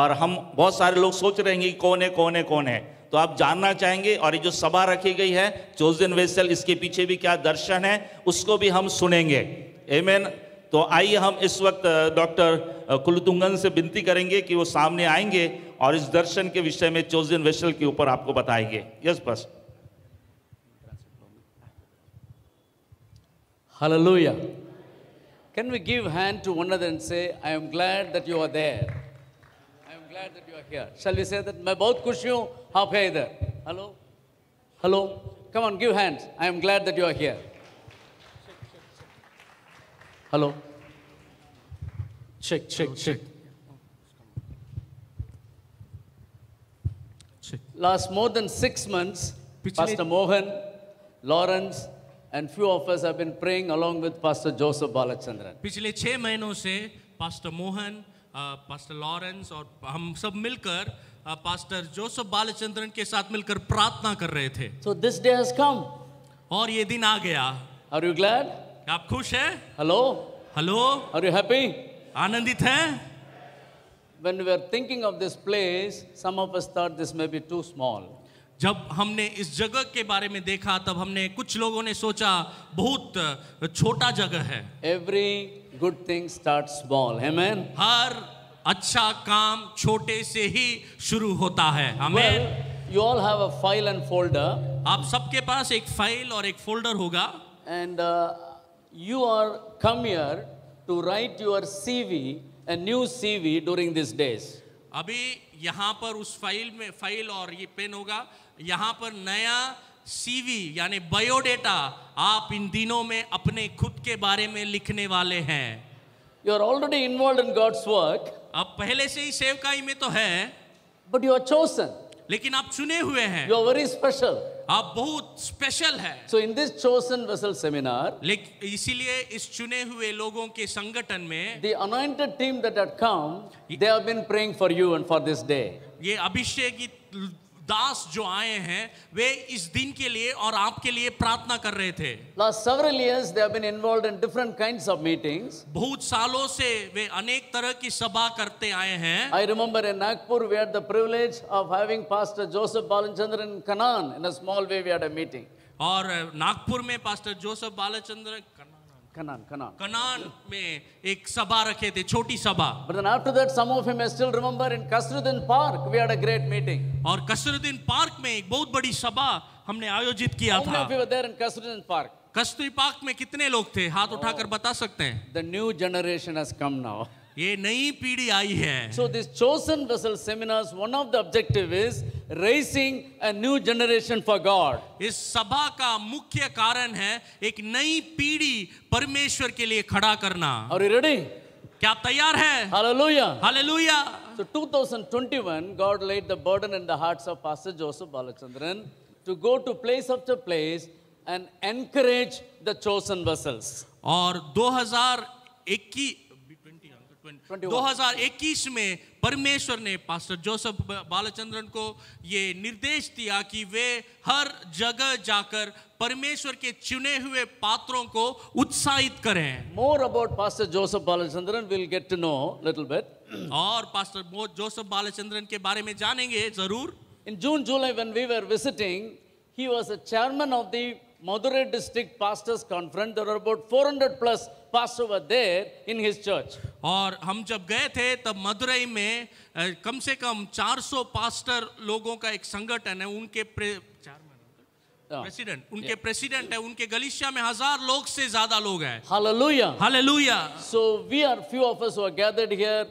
और हम बहुत सारे लोग सोच रहे हैं कि कौन है कौन है कौन है. तो आप जानना चाहेंगे. और ये जो सभा रखी गई है चोजन वेसल, इसके पीछे भी क्या दर्शन है उसको भी हम सुनेंगे. आमेन. तो आइए हम इस वक्त डॉक्टर कुलतुंगन से विनती करेंगे कि वो सामने आएंगे और इस दर्शन के विषय में चोजन वेसल के ऊपर आपको बताएंगे. यस बस. Hallelujah. Can we give hand to one another and say, I am glad that you are there. I am glad that you are here. Shall we say that? मैं बहुत खुश हूँ आप हैं इधर. Hello, hello. Come on, give hands. I am glad that you are here. Hello. Check, check, check. Last more than 6 months, Pastor Mohan, Lawrence. And few of us have been praying along with Pastor Joseph Balachandran. पिछले 6 महीनों से pastor Mohan, pastor Lawrence और हम सब मिलकर pastor Joseph Balachandran के साथ मिलकर प्रार्थना कर रहे थे. So this day has come. और ये दिन आ गया. Are you glad? आप खुश हैं? Hello. Hello. Are you happy? आनंदित हैं? When we were thinking of this place, some of us thought this may be too small. जब हमने इस जगह के बारे में देखा तब हमने कुछ लोगों ने सोचा बहुत छोटा जगह है. Every good thing starts small. Amen. हर अच्छा काम छोटे से ही शुरू होता है. Amen. You all have a file and folder. आप सबके पास एक फाइल और एक फोल्डर होगा. And you are come here to write your CV, a new CV during these days. अभी यहाँ पर उस फाइल में फाइल और ये पेन होगा. यहाँ पर नया सीवी यानी बायोडेटा आप इन दिनों में अपने खुद के बारे में लिखने वाले हैं. You are already involved in God's work. आप पहले से ही सेवकाई में तो हैं. But you are chosen. लेकिन आप चुने हुए हैं. You are very special. आप बहुत स्पेशल हैं. So in this chosen vessel seminar, इसीलिए इस चुने हुए लोगों के संगठन में the anointed team that had come, they have been praying for you and for this day. ये अभिषेकित दास जो आए हैं वे इस दिन के लिए और आपके लिए प्रार्थना कर रहे थे. Last several years they have been involved in different kinds of meetings. बहुत सालों से वे अनेक तरह की सभा करते आए हैं. I remember in Nagpur we had the privilege of having Pastor Joseph Balachandran Kanan in a small way we had a meeting. और नागपुर में पास्टर जोसेफ बालाचंद्रन कनान में एक सभा रखे थे, छोटी सभा. But then after that, some of him I still remember in Kasruddin Park we had a great meeting. और कसरुद्दीन पार्क में एक बहुत बड़ी सभा हमने आयोजित किया था. How many people were there in Kasruddin Park? Kasturi park में कितने लोग थे? हाथ उठाकर बता सकते हैं. The new generation has come now. ये नई पीढ़ी आई है. So this chosen vessel seminars, one of the objective is raising a new generation for God. इस सभा का मुख्य कारण है एक नई पीढ़ी परमेश्वर के लिए खड़ा करना. Are you ready? क्या आप तैयार हैं? Hallelujah. Hallelujah. So 2021, God laid the burden in the hearts of Pastor Joseph Balachandran to go to place after place and encourage the chosen vessels. और 2021 में परमेश्वर ने पास्टर जोसेफ बालाचंद्रन को ये निर्देश दिया कि वे हर जगह जाकर परमेश्वर के चुने हुए पात्रों को उत्साहित करें. More about Pastor Joseph Balachandran we'll get to know little bit. और पास्टर जोसेफ बालाचंद्रन के बारे में जानेंगे जरूर. In June, July when we were visiting, he was a chairman of the Madura district pastors conference. There were about 400 plus pastors were there in his church. और हम जब गए थे तब मदुरई में कम से कम 400 पास्टर लोगों का एक संगठन है, उनके प्रेसिडेंट है, उनके गलीसिया में 1000 लोग से ज्यादा लोग हैं. Hallelujah. Hallelujah. So we are few of us who are gathered here,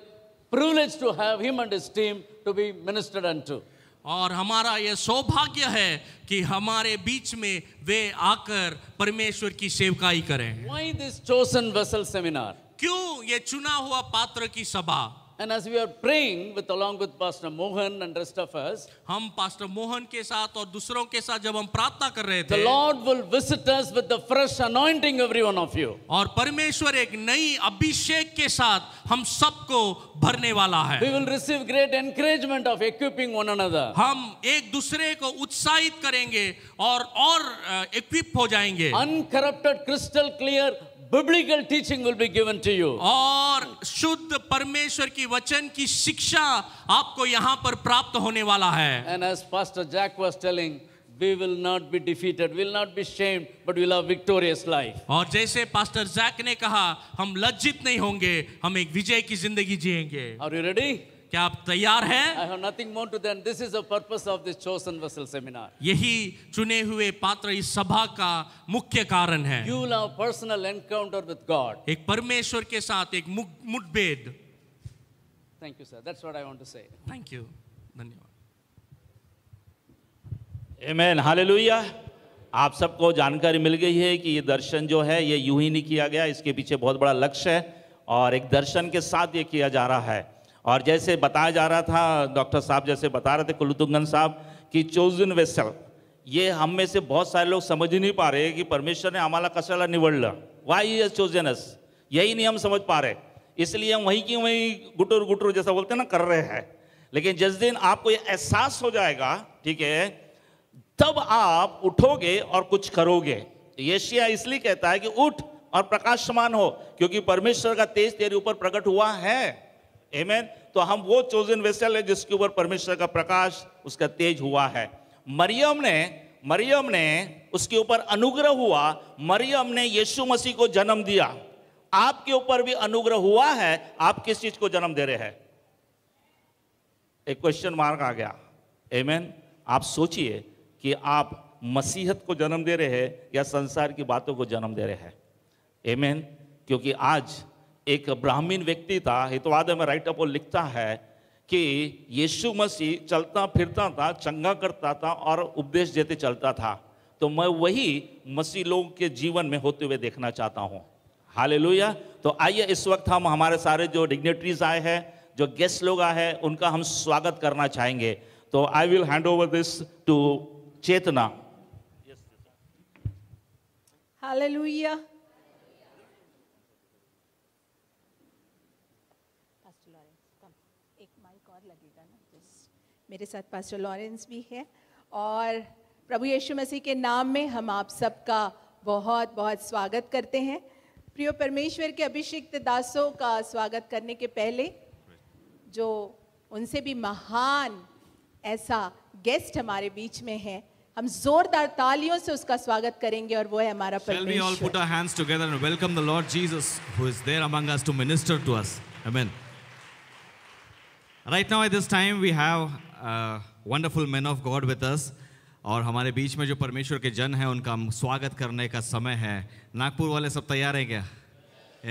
privileged to have him and his team to be ministered unto. और हमारा यह सौभाग्य है कि हमारे बीच में वे आकर परमेश्वर की सेवकाई करें. Why this chosen vessel seminar? क्यों ये चुना हुआ पात्र की सभा? And as we are praying with along with Pastor Mohan and rest of us, हम पास्टर मोहन के साथ और दूसरों के साथ जब हम प्रार्थना कर रहे थे, the Lord will visit us with the fresh anointing every one of you. और परमेश्वर एक नई अभिषेक के साथ हम सबको भरने वाला है. We will receive great encouragement of equipping one another. हम एक दूसरे को उत्साहित करेंगे और equip हो जाएंगे. Uncorrupted, crystal clear biblical teaching will be given to you. और शुद्ध परमेश्वर की वचन की शिक्षा आपको यहाँ पर प्राप्त होने वाला है. And as Pastor Jack was telling, we will not be defeated, we will not be shamed, but we will have victorious life. और जैसे पास्टर जैक ने कहा, हम लज्जित नहीं होंगे, हम एक विजय की जिंदगी जिएंगे. Are you ready? क्या आप तैयार हैं? I have nothing more to than this is the purpose of this chosen vessel seminar. यही चुने हुए पात्र इस सभा का मुख्य कारण है. You will have personal encounter with God. एक परमेश्वर के साथ एक मुठभेड़. Thank you sir. That's what I want to say. Thank you. धन्यवाद. Amen. Hallelujah. आप सबको जानकारी मिल गई है कि ये दर्शन जो है ये यूं ही नहीं किया गया, इसके पीछे बहुत बड़ा लक्ष्य है और एक दर्शन के साथ ये किया जा रहा है. और जैसे बताया जा रहा था, डॉक्टर साहब जैसे बता रहे थे कुलुतुंगन साहब कि चोजन वेसल, ये हम में से बहुत सारे लोग समझ ही नहीं पा रहे कि परमेश्वर ने आम्हाला कशाला निवडलं. वाई इज चोजनस, यही नहीं हम समझ पा रहे, इसलिए हम वहीं की वहीं गुटुर गुटुर जैसा बोलते हैं ना कर रहे हैं. लेकिन जिस दिन आपको ये एहसास हो जाएगा, ठीक है, तब आप उठोगे और कुछ करोगे. यशायाह इसलिए कहता है कि उठ और प्रकाशमान हो, क्योंकि परमेश्वर का तेज तेरे ऊपर प्रकट हुआ है. Amen. तो हम वो chosen vessel है जिसके ऊपर परमेश्वर का प्रकाश, उसका तेज हुआ है. मरियम ने उसके ऊपर अनुग्रह हुआ, मरियम ने यीशु मसीह को जन्म दिया. आपके ऊपर भी अनुग्रह हुआ है, आप किस चीज को जन्म दे रहे हैं? एक क्वेश्चन मार्क आ गया. Amen. आप सोचिए कि आप मसीहत को जन्म दे रहे हैं या संसार की बातों को जन्म दे रहे हैं. Amen. क्योंकि आज एक ब्राह्मीण व्यक्ति था, हितवाद में राइट अप लिखता है कि यीशु मसीह चलता फिरता था, चंगा करता था और उपदेश देते चलता था. तो मैं वही मसीह लोगों के जीवन में होते हुए देखना चाहता हूँ. हालेलुया. तो आइए इस वक्त हम हमारे सारे जो डिग्नेटरीज आए हैं, जो गेस्ट लोग आए हैं, उनका हम स्वागत करना चाहेंगे. तो I will hand over this to Chetna. Hallelujah. मेरे साथ पास्टर लॉरेंस भी है और प्रभु यीशु मसीह के नाम में हम आप सबका बहुत बहुत स्वागत करते हैं. प्रिय परमेश्वर के अभिषिक्त दासों का स्वागत करने के पहले जो उनसे भी महान ऐसा गेस्ट हमारे बीच में है, हम जोरदार तालियों से उसका स्वागत करेंगे और वो है हमारा परमेश्वर। Shall we all put our hands together and welcome the Lord Jesus who is there among us to minister to us. Amen. Right now at this time we have wonderful men of God with us. और हमारे बीच में जो परमेश्वर के जन हैं उनका स्वागत करने का समय है। नागपुर वाले सब तैयार हैं क्या?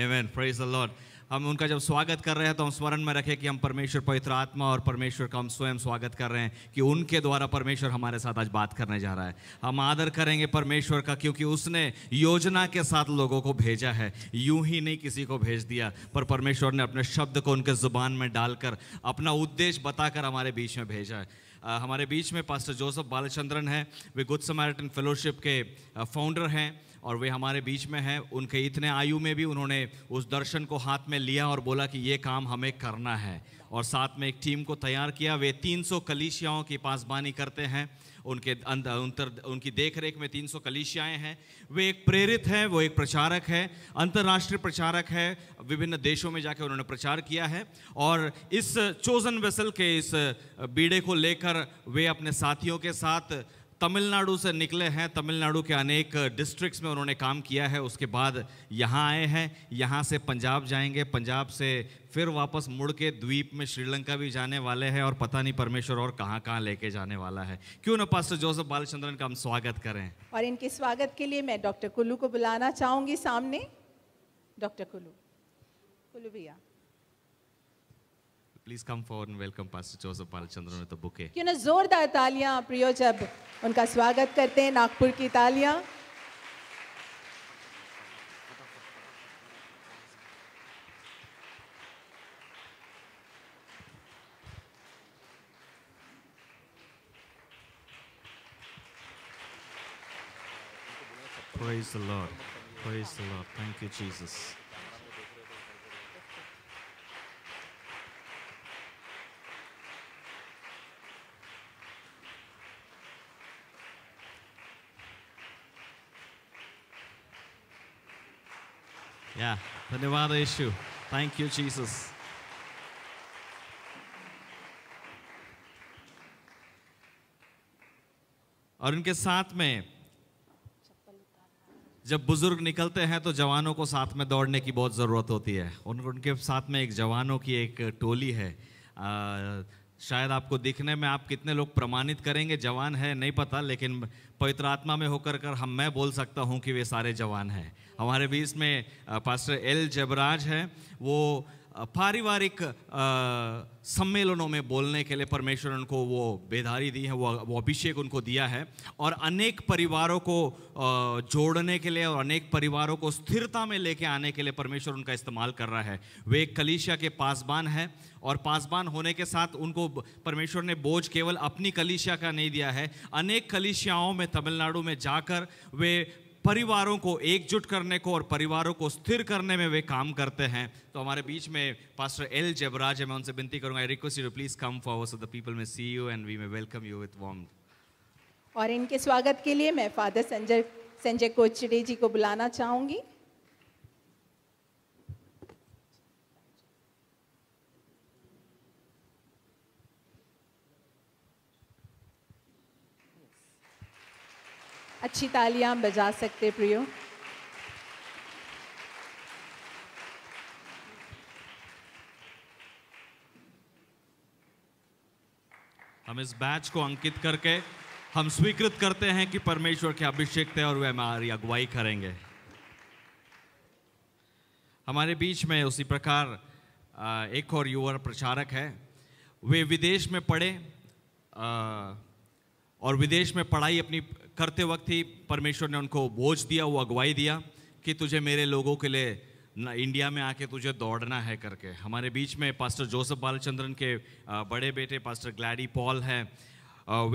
Amen. Praise the Lord. हम उनका जब स्वागत कर रहे हैं तो हम स्मरण में रखें कि हम परमेश्वर पवित्र आत्मा और परमेश्वर का हम स्वयं स्वागत कर रहे हैं कि उनके द्वारा परमेश्वर हमारे साथ आज बात करने जा रहा है। हम आदर करेंगे परमेश्वर का क्योंकि उसने योजना के साथ लोगों को भेजा है, यूं ही नहीं किसी को भेज दिया, पर परमेश्वर ने अपने शब्द को उनके ज़ुबान में डालकर अपना उद्देश्य बताकर हमारे बीच में भेजा है। हमारे बीच में पास्टर जोसेफ बालाचंद्रन हैं, वे गुड समैरिटन फेलोशिप के फाउंडर हैं और वे हमारे बीच में हैं। उनके इतने आयु में भी उन्होंने उस दर्शन को हाथ में लिया और बोला कि ये काम हमें करना है और साथ में एक टीम को तैयार किया। वे 300 कलीसियाओं की पासबानी करते हैं, उनके अंतर उनकी देखरेख में 300 कलीसियाएँ हैं। वे एक प्रेरित हैं, वो एक प्रचारक है, अंतर्राष्ट्रीय प्रचारक है, विभिन्न देशों में जाकर उन्होंने प्रचार किया है और इस चोजन वेसल के इस बीड़े को लेकर वे अपने साथियों के साथ तमिलनाडु से निकले हैं। तमिलनाडु के अनेक डिस्ट्रिक्ट्स में उन्होंने काम किया है, उसके बाद यहाँ आए हैं, यहाँ से पंजाब जाएंगे, पंजाब से फिर वापस मुड़ के द्वीप में श्रीलंका भी जाने वाले हैं और पता नहीं परमेश्वर और कहाँ कहाँ लेके जाने वाला है। क्यों ना पास्टर जोसेफ बालचंद्रन का हम स्वागत करें। और इनके स्वागत के लिए मैं डॉक्टर कुल्लू को बुलाना चाहूँगी सामने। डॉक्टर कुल्लू, कुल्लू भैया please come forward and welcome pastor Joseph Balachandran with the bouquet. क्यों ना जोरदार तालियां प्रियो जब उनका स्वागत करते हैं, नागपुर की तालियां। Praise the Lord. Praise the Lord. Thank you Jesus. Yeah, धन्यवाद यीशु, thank you Jesus. और उनके साथ में जब बुजुर्ग निकलते हैं तो जवानों को साथ में दौड़ने की बहुत ज़रूरत होती है। उनके साथ में एक जवानों की एक टोली है। शायद आपको दिखने में आप कितने लोग प्रमाणित करेंगे जवान है नहीं पता, लेकिन पवित्र आत्मा में होकर कर हम मैं बोल सकता हूं कि वे सारे जवान हैं। हमारे बीच में पास्टर एल जबराज हैं, वो पारिवारिक सम्मेलनों में बोलने के लिए परमेश्वर उनको वो बेदारी दी है, वो अभिषेक उनको दिया है और अनेक परिवारों को जोड़ने के लिए और अनेक परिवारों को स्थिरता में लेके आने के लिए परमेश्वर उनका इस्तेमाल कर रहा है। वे एक कलीसिया के पासबान हैं और पासबान होने के साथ उनको परमेश्वर ने बोझ केवल अपनी कलीसिया का नहीं दिया है, अनेक कलीसियाओं में तमिलनाडु में जाकर वे परिवारों को एकजुट करने को और परिवारों को स्थिर करने में वे काम करते हैं। तो हमारे बीच में पास्टर एल जबराज है, मैं उनसे विनती करूंगा, I request you please come forward so the people may see you and we may welcome you with warm. और इनके स्वागत के लिए मैं फादर संजय कोचडे जी को बुलाना चाहूंगी। अच्छी तालियां हम बजा सकते प्रियो। हम इस बैच को अंकित करके हम स्वीकृत करते हैं कि परमेश्वर के अभिषेक थे और वे हमारी अगुवाई करेंगे। हमारे बीच में उसी प्रकार एक और युवा प्रचारक है, वे विदेश में पढ़े और विदेश में पढ़ाई अपनी करते वक्त ही परमेश्वर ने उनको बोझ दिया, वो अगुवाई दिया कि तुझे मेरे लोगों के लिए इंडिया में आके तुझे दौड़ना है करके। हमारे बीच में पास्टर जोसेफ बालचंद्रन के बड़े बेटे पास्टर ग्लैडी पॉल हैं,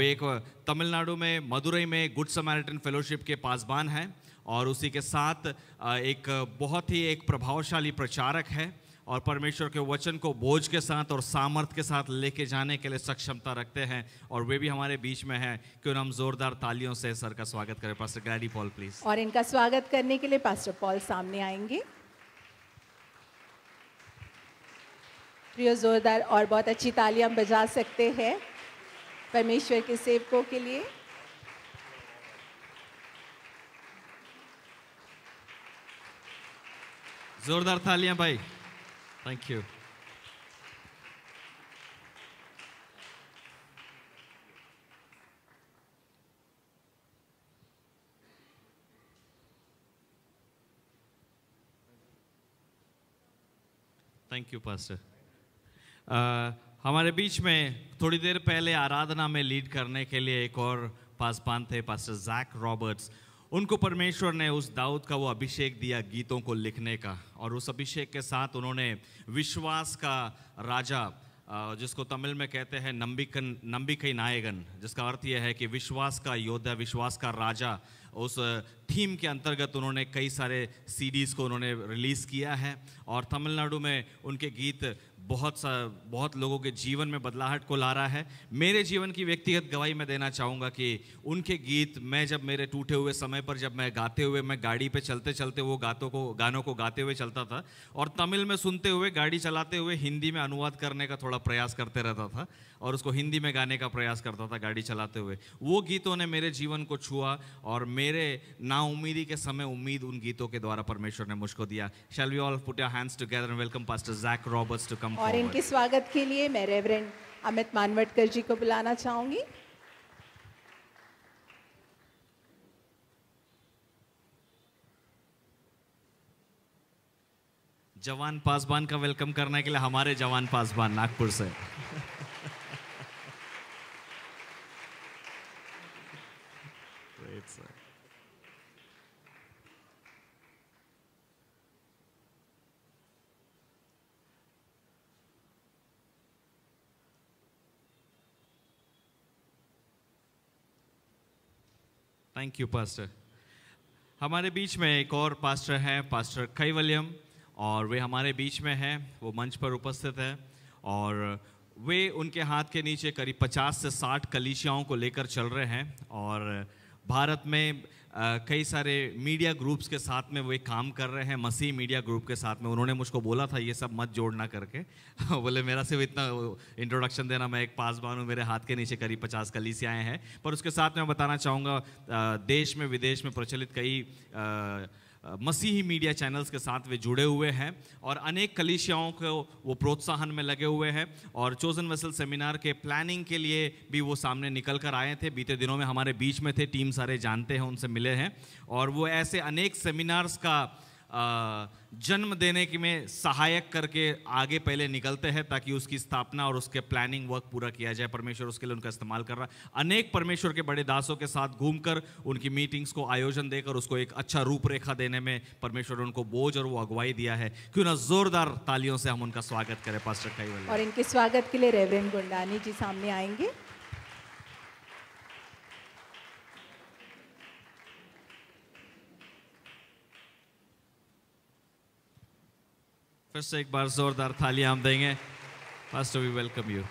वे एक तमिलनाडु में मदुरई में गुड समैरिटन फेलोशिप के पासबान हैं और उसी के साथ एक बहुत ही एक प्रभावशाली प्रचारक है और परमेश्वर के वचन को बोझ के साथ और सामर्थ के साथ लेके जाने के लिए सक्षमता रखते हैं और वे भी हमारे बीच में हैं। क्यों हम जोरदार तालियों से सर का स्वागत करें। Pastor Glady Paul please. और इनका स्वागत करने के लिए पास्टर पॉल सामने आएंगे। प्रियो जोरदार और बहुत अच्छी तालियां बजा सकते हैं परमेश्वर के सेवकों के लिए। जोरदार तालियां भाई, thank you. Thank you pastor. हमारे बीच में थोड़ी देर पहले आराधना में लीड करने के लिए एक और पासवान थे, पास्टर जैक रॉबर्ट्स। उनको परमेश्वर ने उस दाऊद का वो अभिषेक दिया गीतों को लिखने का, और उस अभिषेक के साथ उन्होंने विश्वास का राजा, जिसको तमिल में कहते हैं नंबिकई नायकन, जिसका अर्थ यह है कि विश्वास का योद्धा, विश्वास का राजा, उस थीम के अंतर्गत उन्होंने कई सारे सीडीज़ को उन्होंने रिलीज़ किया है। और तमिलनाडु में उनके गीत बहुत लोगों के जीवन में बदलाहट को ला रहा है। मेरे जीवन की व्यक्तिगत गवाही मैं देना चाहूँगा कि उनके गीत मैं जब मेरे टूटे हुए समय पर जब मैं गाते हुए मैं गाड़ी पे चलते चलते वो गानों को गाते हुए चलता था, और तमिल में सुनते हुए गाड़ी चलाते हुए हिंदी में अनुवाद करने का थोड़ा प्रयास करते रहता था और उसको हिंदी में गाने का प्रयास करता था गाड़ी चलाते हुए। वो गीतों ने मेरे जीवन को छुआ और मेरे नाउमीदी के समय उम्मीद उन गीतों के द्वारा परमेश्वर ने मुझको दिया। Shall we all put your hands together and welcome pastor Jack Roberts to come. और इनके स्वागत के लिए मैं रेवरेंड अमित मानवटकर जी को बुलाना चाहूंगी। जवान पासवान का वेलकम करने के लिए हमारे जवान पासवान नागपुर से। Thank you pastor. हमारे बीच में एक और पास्टर हैं, पास्टर कैवल्यम, और वे हमारे बीच में हैं, वो मंच पर उपस्थित हैं। और वे उनके हाथ के नीचे करीब 50 से 60 कलीसियाओं को लेकर चल रहे हैं और भारत में कई सारे मीडिया ग्रुप्स के साथ में वे काम कर रहे हैं, मसीह मीडिया ग्रुप के साथ में। उन्होंने मुझको बोला था ये सब मत जोड़ना करके बोले मेरा सिर्फ इतना इंट्रोडक्शन देना, मैं एक पासवान हूँ, मेरे हाथ के नीचे करीब 50 कलीसियाएँ हैं। पर उसके साथ में मैं बताना चाहूँगा देश में विदेश में प्रचलित कई मसीही मीडिया चैनल्स के साथ वे जुड़े हुए हैं और अनेक कलीसियाओं को वो प्रोत्साहन में लगे हुए हैं। और चोजन वेसल सेमिनार के प्लानिंग के लिए भी वो सामने निकल कर आए थे, बीते दिनों में हमारे बीच में थे, टीम सारे जानते हैं, उनसे मिले हैं। और वो ऐसे अनेक सेमिनार्स का जन्म देने की में सहायक करके आगे पहले निकलते हैं ताकि उसकी स्थापना और उसके प्लानिंग वर्क पूरा किया जाए। परमेश्वर उसके लिए उनका इस्तेमाल कर रहा है। अनेक परमेश्वर के बड़े दासों के साथ घूमकर उनकी मीटिंग्स को आयोजन देकर उसको एक अच्छा रूपरेखा देने में परमेश्वर ने उनको बोझ और वो अगुवाई दिया है। क्यों ना जोरदार तालियों से हम उनका स्वागत करें पास्टर कैवल्यम। और इनके स्वागत के लिए रेवरेंड गुंडानी जी सामने आएंगे। फिर से एक बार जोरदार थालियां हम देंगे। First we welcome you.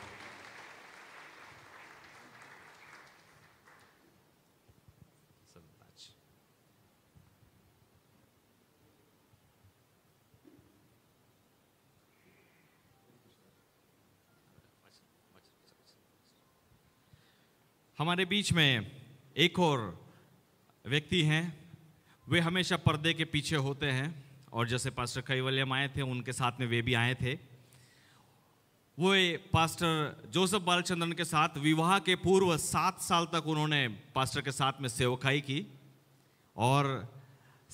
हमारे बीच में एक और व्यक्ति हैं, वे हमेशा पर्दे के पीछे होते हैं और जैसे पास्टर कैवल्यम आए थे उनके साथ में वे भी आए थे। वो पास्टर जोसेफ बालचंद्रन के साथ विवाह के पूर्व 7 साल तक उन्होंने पास्टर के साथ में सेवकाई की और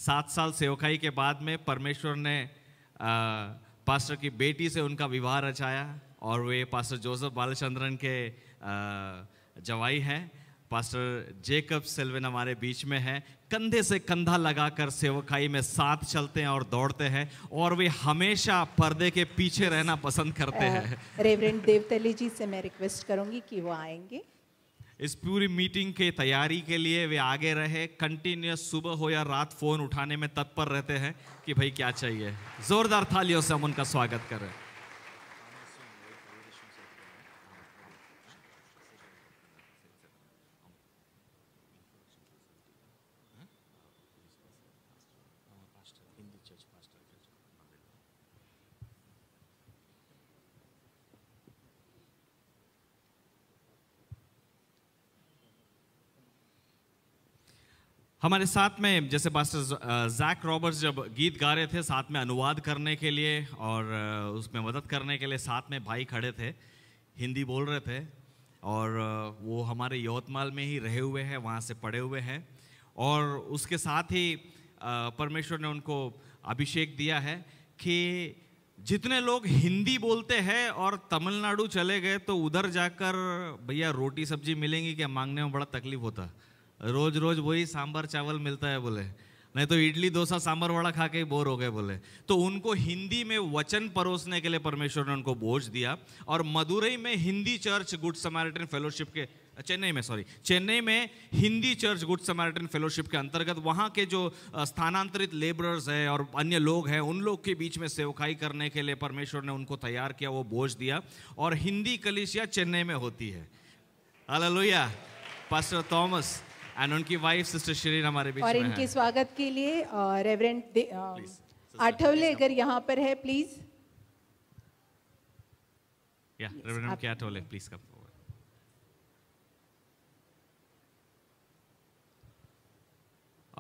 7 साल सेवकाई के बाद में परमेश्वर ने पास्टर की बेटी से उनका विवाह रचाया और वे पास्टर जोसेफ बालचंद्रन के जवाई हैं। पास्टर जेकब सेल्विन हमारे बीच में हैं। कंधे से कंधा लगाकर सेवकाई में साथ चलते हैं और दौड़ते हैं और वे हमेशा पर्दे के पीछे रहना पसंद करते हैं। रेवरेंड देवतली जी से मैं रिक्वेस्ट करूंगी कि वो आएंगे। इस पूरी मीटिंग के तैयारी के लिए वे आगे रहे, कंटिन्यूस सुबह हो या रात फ़ोन उठाने में तत्पर रहते हैं कि भाई क्या चाहिए। जोरदार थालियों से हम उनका स्वागत करें। हमारे साथ में जैसे पास्टर जैक रॉबर्ट्स जब गीत गा रहे थे साथ में अनुवाद करने के लिए और उसमें मदद करने के लिए साथ में भाई खड़े थे, हिंदी बोल रहे थे और वो हमारे यवतमाल में ही रहे हुए हैं, वहाँ से पढ़े हुए हैं और उसके साथ ही परमेश्वर ने उनको अभिषेक दिया है कि जितने लोग हिंदी बोलते हैं और तमिलनाडु चले गए तो उधर जाकर भैया रोटी सब्जी मिलेंगी क्या, मांगने में बड़ा तकलीफ होता, रोज रोज वही सांभर चावल मिलता है बोले, नहीं तो इडली डोसा सांभर वड़ा खा के बोर हो गए बोले। तो उनको हिंदी में वचन परोसने के लिए परमेश्वर ने उनको बोझ दिया और मदुरई में Hindi church good Samaritan fellowship के, चेन्नई में सॉरी, चेन्नई में Hindi church good Samaritan fellowship के अंतर्गत वहाँ के जो स्थानांतरित लेबरर्स हैं और अन्य लोग हैं उन लोग के बीच में सेवकाई करने के लिए परमेश्वर ने उनको तैयार किया, वो बोझ दिया और हिंदी कलीसिया चेन्नई में होती है। हालेलुया। पास्टर थॉमस और उनकी वाइफ सिस्टर शिरीन हमारे बीच में और इनके स्वागत के लिए रेवरेंड आठवले अगर यहाँ पर है प्लीज, या रेवरेंड के आठवले प्लीज कम फॉरवर्ड।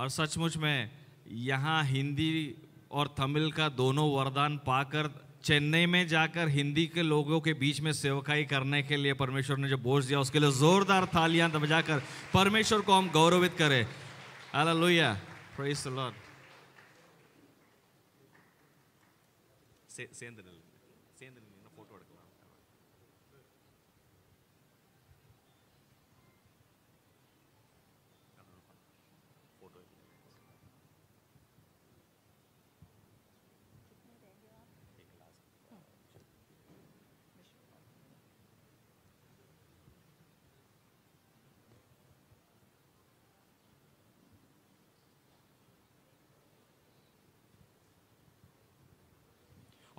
और सचमुच में यहाँ हिंदी और तमिल का दोनों वरदान पाकर चेन्नई में जाकर हिंदी के लोगों के बीच में सेवकाई करने के लिए परमेश्वर ने जो बोझ दिया उसके लिए जोरदार तालियां बजाकर परमेश्वर को हम गौरवित करें। Hallelujah, praise the Lord.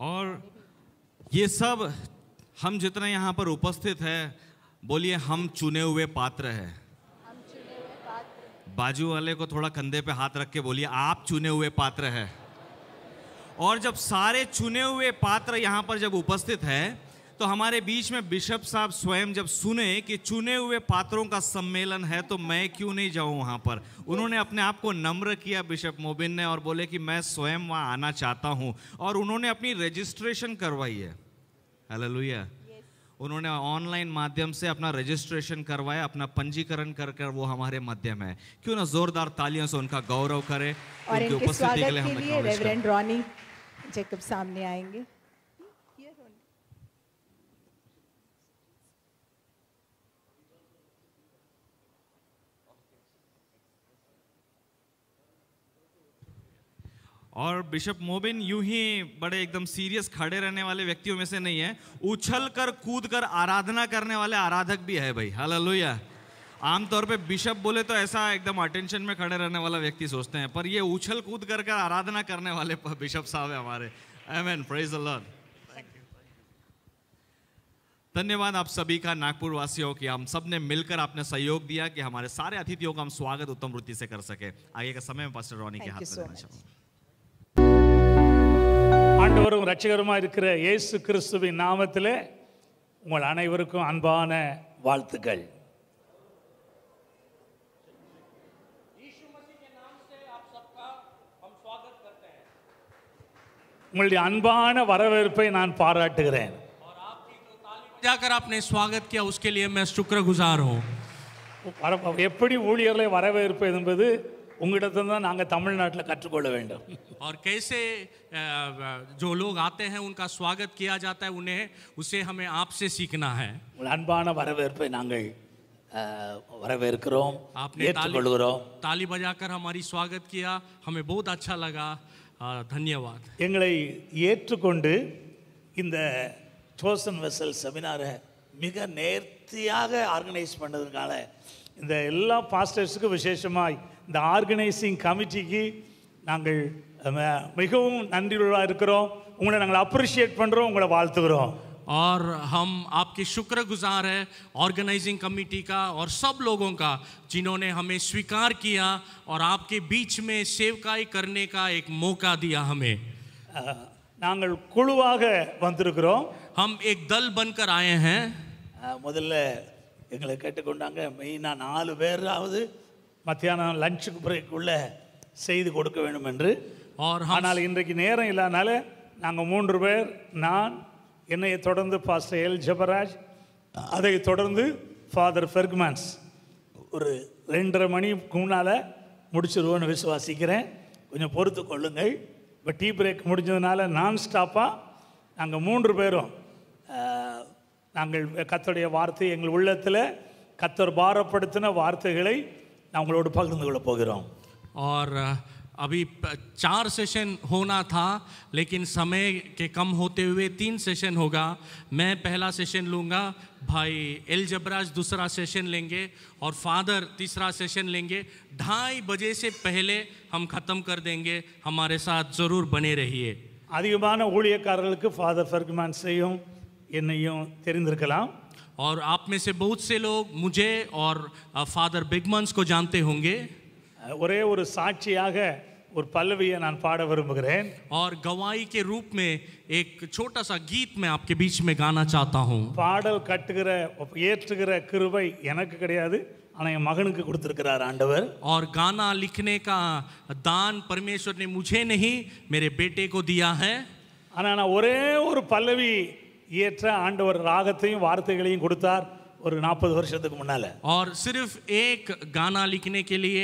और ये सब हम जितने यहाँ पर उपस्थित हैं, बोलिए हम चुने हुए पात्र हैं। बाजू वाले को थोड़ा कंधे पे हाथ रख के बोलिए आप चुने हुए पात्र हैं। और जब सारे चुने हुए पात्र यहाँ पर जब उपस्थित हैं तो हमारे बीच में बिशप साहब स्वयं जब सुने कि चुने हुए पात्रों का सम्मेलन है तो मैं क्यों नहीं जाऊं वहाँ पर, उन्होंने अपने आप को नम्र किया बिशप मोबिन ने और बोले कि मैं स्वयं वहाँ आना चाहता हूँ और उन्होंने अपनी रजिस्ट्रेशन करवाई है। हालेलुया। उन्होंने ऑनलाइन माध्यम से अपना रजिस्ट्रेशन करवाया, अपना पंजीकरण कर कर वो हमारे माध्यम है। क्यों ना जोरदार तालियों से उनका गौरव करें। और इनकी उपस्थिति के लिए हम रेवरेंड रॉनी जैकब सामने आएंगे। और बिशप मोबिन यूं ही बड़े एकदम सीरियस खड़े रहने वाले व्यक्तियों में से नहीं है, उछल कर कूद कर आराधना करने वाले आराधक भी है भाई। हालेलुया। आमतौर पे बिशप बोले तो ऐसा एकदम अटेंशन में खड़े रहने वाला व्यक्ति सोचते हैं, पर ये उछल कूद कर कर आराधना करने वाले बिशप साहब है हमारे। Amen, praise the Lord. धन्यवाद आप सभी का, नागपुर वासियों की, हम सब ने मिलकर आपने सहयोग दिया कि हमारे सारे अतिथियों का हम स्वागत उत्तम वृत्ति से कर सके। आगे का समय में पास्टर रॉनी के हाथ में देना चाहूँगा। ஆண்டவரும் ரட்சகருமாக இருக்கிற இயேசு கிறிஸ்துவின் நாமத்தில் உங்கள் அனைவருக்கும் அன்பான வாழ்த்துக்கள்। உங்களுடைய அன்பான வரவேற்பை நான் பாராட்டுகிறேன்। எப்படி ஊழியர்களை வரவேற்பு என்பது उंगड़तन ना नांगे तमिलनाडु कற்றுकोल वेंडो। और कैसे जो लोग आते हैं उनका स्वागत किया जाता है, उन्हें उसे हमें आपसे सीखना है। अनबाना वरवेरपे नांगे वरवेरकरोम। आपने ताली बजाकर हमारी स्वागत किया, हमें बहुत अच्छा लगा। धन्यवाद। एंगले ஏற்றுக்கொண்டு இந்த Chosen Vessel Seminar மிக நேர்த்தியாக ஆர்கனைஸ் பண்ணதுனால இந்த எல்லா பாஸ்டர்ஸ்க்கு விசேஷமாய் இந்த ஆர்கனைசிங் கமிட்டிக்கு நாங்கள் மிகவும் நன்றியுள்ளவராக இருக்கிறோம்। உங்களை நாங்கள் அப்ரிஷியேட் பண்ணுறோம், உங்களை வாழ்த்துகிறோம்। और हम आपके शुक्रगुजार है ऑर्गेनाइजिंग कमेटी का और सब लोगों का जिन्होंने हमें स्वीकार किया और आपके बीच में सेवकाई करने का एक मौका दिया। हमें நாங்கள் குழுவாக வந்திருக்கிறோம், हम एक दल बनकर आए हैं। முதல்ல எங்களை கேட்டுக்கொண்டாங்க, மெயினா 4 பேராவது மத்தியானம் லஞ்சுக்கு பிரேக்குள்ள செய்து கொடுக்க வேண்டும் என்று. ஆனால் இன்றைக்கு நேரம் இல்லாதனால நாங்கள் 3 பேர், நான், என்னை தொடர்ந்து பாஸ்டர் எல் ஜபராஜ், அதை தொடர்ந்து ஃபாதர் பெர்க்மன்ஸ், ஒரு 2:30 மணிக்கு முன்னால் முடிச்சிருவோன்னு விசுவாசிக்கிறேன். கொஞ்சம் பொறுத்து கொள்ளுங்கள். இப்போ டீ பிரேக் முடிஞ்சதுனால நான் ஸ்டாப்பாக நாங்கள் 3 பேரும் நாங்கள் கர்த்தருடைய வார்த்தை எங்கள் உள்ளத்தில் கர்த்தர் பாரப்படுத்தின வார்த்தைகளை நாங்களோடு பகிர்ந்து கொள்ள போகிறோம். और अभी 4 सेशन होना था, लेकिन समय के कम होते हुए 3 सेशन होगा. मैं पहला सेशन लूँगा, भाई एल जबराज दूसरा सेशन लेंगे और फादर तीसरा सेशन लेंगे. 2:30 बजे से पहले हम ख़त्म कर देंगे. हमारे साथ ज़रूर बने रहिए. அதிகமான ஊழியக்காரர்களுக்கு ஃபாதர் ஃபெர்க்மன்ஸ் செய்யும் என்னையும் தெரிந்திருக்கலாம். और आप में से बहुत से लोग मुझे और फादर बेर्च्मन्स को जानते होंगे. ஒரே ஒரு சாட்சியாக ஒரு பல்லவியை நான் பாட விரும்புகிறேன். और गवाही के रूप में एक छोटा सा गीत मैं आपके बीच में गाना चाहता हूँ. பாடல் கட்டுகிற ஏற்றுகிற கிருபை எனக்கு கிடையாது, ஆனால் என் மகனுக்கு கொடுத்திருக்கிறார் ஆண்டவர். और गाना लिखने का दान परमेश्वर ने मुझे नहीं मेरे बेटे को दिया है. ஆனால் நான் ஒரே ஒரு பல்லவி ஏற்ற ஆண்டவர் ராகத்தையும் வார்த்தைகளையும் கொடுத்தார் ஒரு 40 வருஷத்துக்கு முன்னால. और सिर्फ एक गाना लिखने के लिए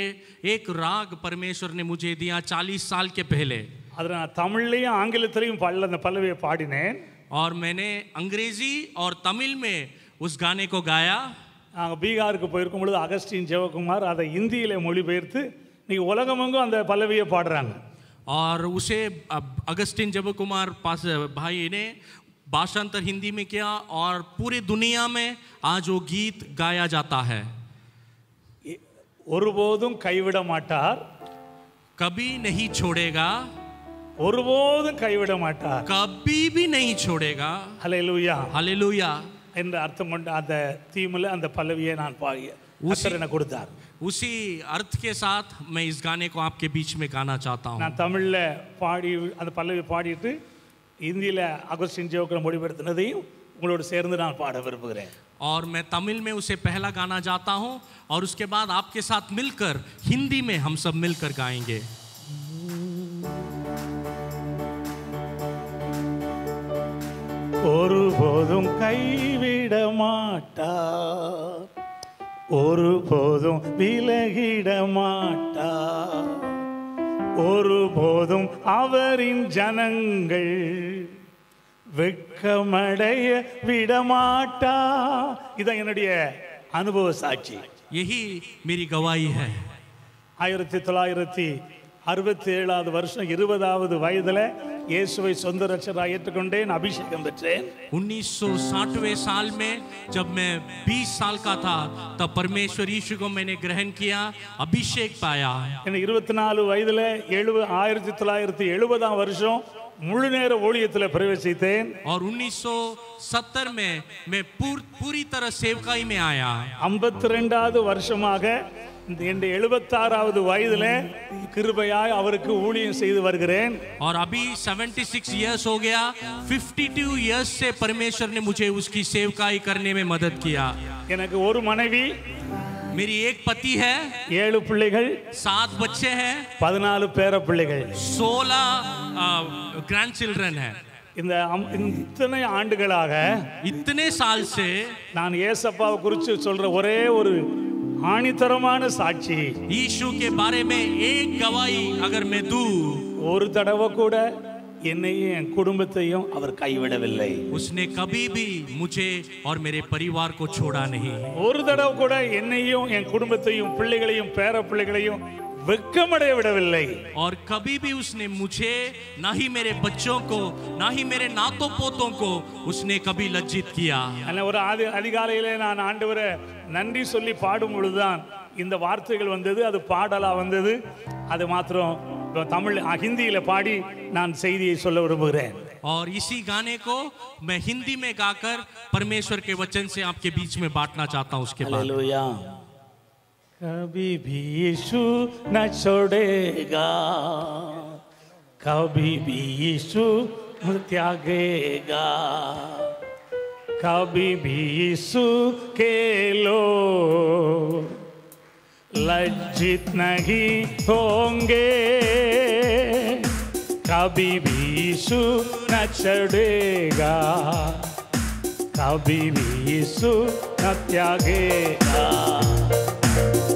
एक राग परमेश्वर ने मुझे दिया 40 साल के पहले. அதனால தமிழ்லயும் ஆங்கிலத்திலயும் அந்த பல்லவியை பாடினேன். और मैंने अंग्रेजी और तमिल में उस गाने को गाया. நாங்கள் பீகாருக்கு போயிருக்கும் பொழுது அகஸ்டின் ஜெயக்குமார் அதை இந்தியில மொழிபெயர்த்து இன்னைக்கு உலகமெங்கும் அந்த பல்லவியை பாடுறாங்க. और उसे अगस्टिन जयकुमार पास भाई ने भाषांतर हिंदी में किया और पूरी दुनिया में आज वो गीत गाया जाता है. ஒருபோதும் கைவிட மாட்டார், कभी नहीं छोड़ेगा. ஒருபோதும் கைவிட மாட்டார், कभी भी नहीं छोड़ेगा. हालेलुया हालेलुया என்ற அர்த்தம் கொண்ட அந்த தீமில் அந்த பல்லவியை நான் பாடிய உசர் எனக்கு கொடுத்தார். उसी अर्थ के साथ मैं इस गाने को आपके बीच में गाना चाहता हूं. நான் தமிழ்ல பாடி அந்த பல்லவி பாடிட்டு हिंदीல अगस्टिन ஜெயக்குமார் மொழிபெயர்த்ததையும் உங்களோடு சேர்ந்து நான் பாட விரும்புகிறேன். और मैं तमिल में उसे पहला गाना जाता हूं और उसके बाद आपके साथ मिलकर हिंदी में हम सब मिलकर गाएंगे. ஒரு போதும் கைவிட மாட்டார், ஒரு போதும் விலகிட மாட்டார், ஒரு போதும் அவரின் ஜனங்கள் வெட்கமடைய விடமாட்டா. இதான் என்னுடைய அனுபவ சாட்சி. யஹி மேரி கவாயி ஹை. 1967 வருஷம் 20வது வயதுல இயேசுவை சொந்த ரட்சகராய் ஏற்றுக்கொண்டேன், அபிஷேகம் பெற்றேன். 1960वें साल में जब मैं 20 साल का था तब परमेश्वर यीशु को मैंने ग्रहण किया, अभिषेक पाया. 24 வயதுல 1970ஆம் வருஷம் मुल नेर ओलियतले प्रवेशितेन. और 1970 में मैं पूरी तरह सेवकाई में आया. 52வது வருஷமாக இந்த 76வது வயதிலே கிருபையாய் அவருக்கு ஊழியம் செய்து வருகிறேன். और अभी 76 इयर्स हो गया. 52 इयर्स से परमेश्वर ने मुझे उसकी सेवकाई करने में मदद किया. எனக்கு ஒரு மனைவி, मेरी एक पति है, 7 பிள்ளைகள், 7 बच्चे हैं, 14 பேர பிள்ளைகள், 16 grandchildren हैं. இந்த இத்தனை ஆண்டுகளாக இத்தனை சால் से நான் இயேசுவை குறித்து சொல்ற ஒரே ஒரு ஆணித்தரமான சாட்சி, ஈசு के बारे में एक गवाही अगर मैं दूं, ஒரு தடவை கூட என்னையும் என் குடும்பத்தையும் அவர் கைவிடவில்லை. उसने कभी भी मुझे और मेरे परिवार को छोड़ा नहीं. ஒரு தடவை கூட என்னையும் என் குடும்பத்தையும் பிள்ளைகளையும் பேரப்பிள்ளைகளையும் வெட்கமடைய விடவில்லை. और कभी भी उसने मुझे ना ही मेरे बच्चों को ना ही मेरे नातों पोतों को उसने कभी लज्जित किया. انا ஒரு அதிகாலையிலே நான் ஆண்டவரே நன்றி சொல்லி பாடும் பொழுதுதான் இந்த வார்த்தைகள் வந்தது. அது பாடலா வந்தது. அது மாத்திரம் तमिल हिंदी में पाड़ी नान सही सोल्ल विरुम्बुगिरेन. और इसी गाने को मैं हिंदी में गाकर परमेश्वर के वचन से आपके बीच में बांटना चाहता हूँ. उसके बाद कभी भी यीशु न छोड़ेगा, कभी भी यीशु न त्यागेगा, कभी भी यीशु के लो लज्जित नहीं होंगे, कभी भी यीशु न छोड़ेगा, कभी भी यीशु न त्यागेगा,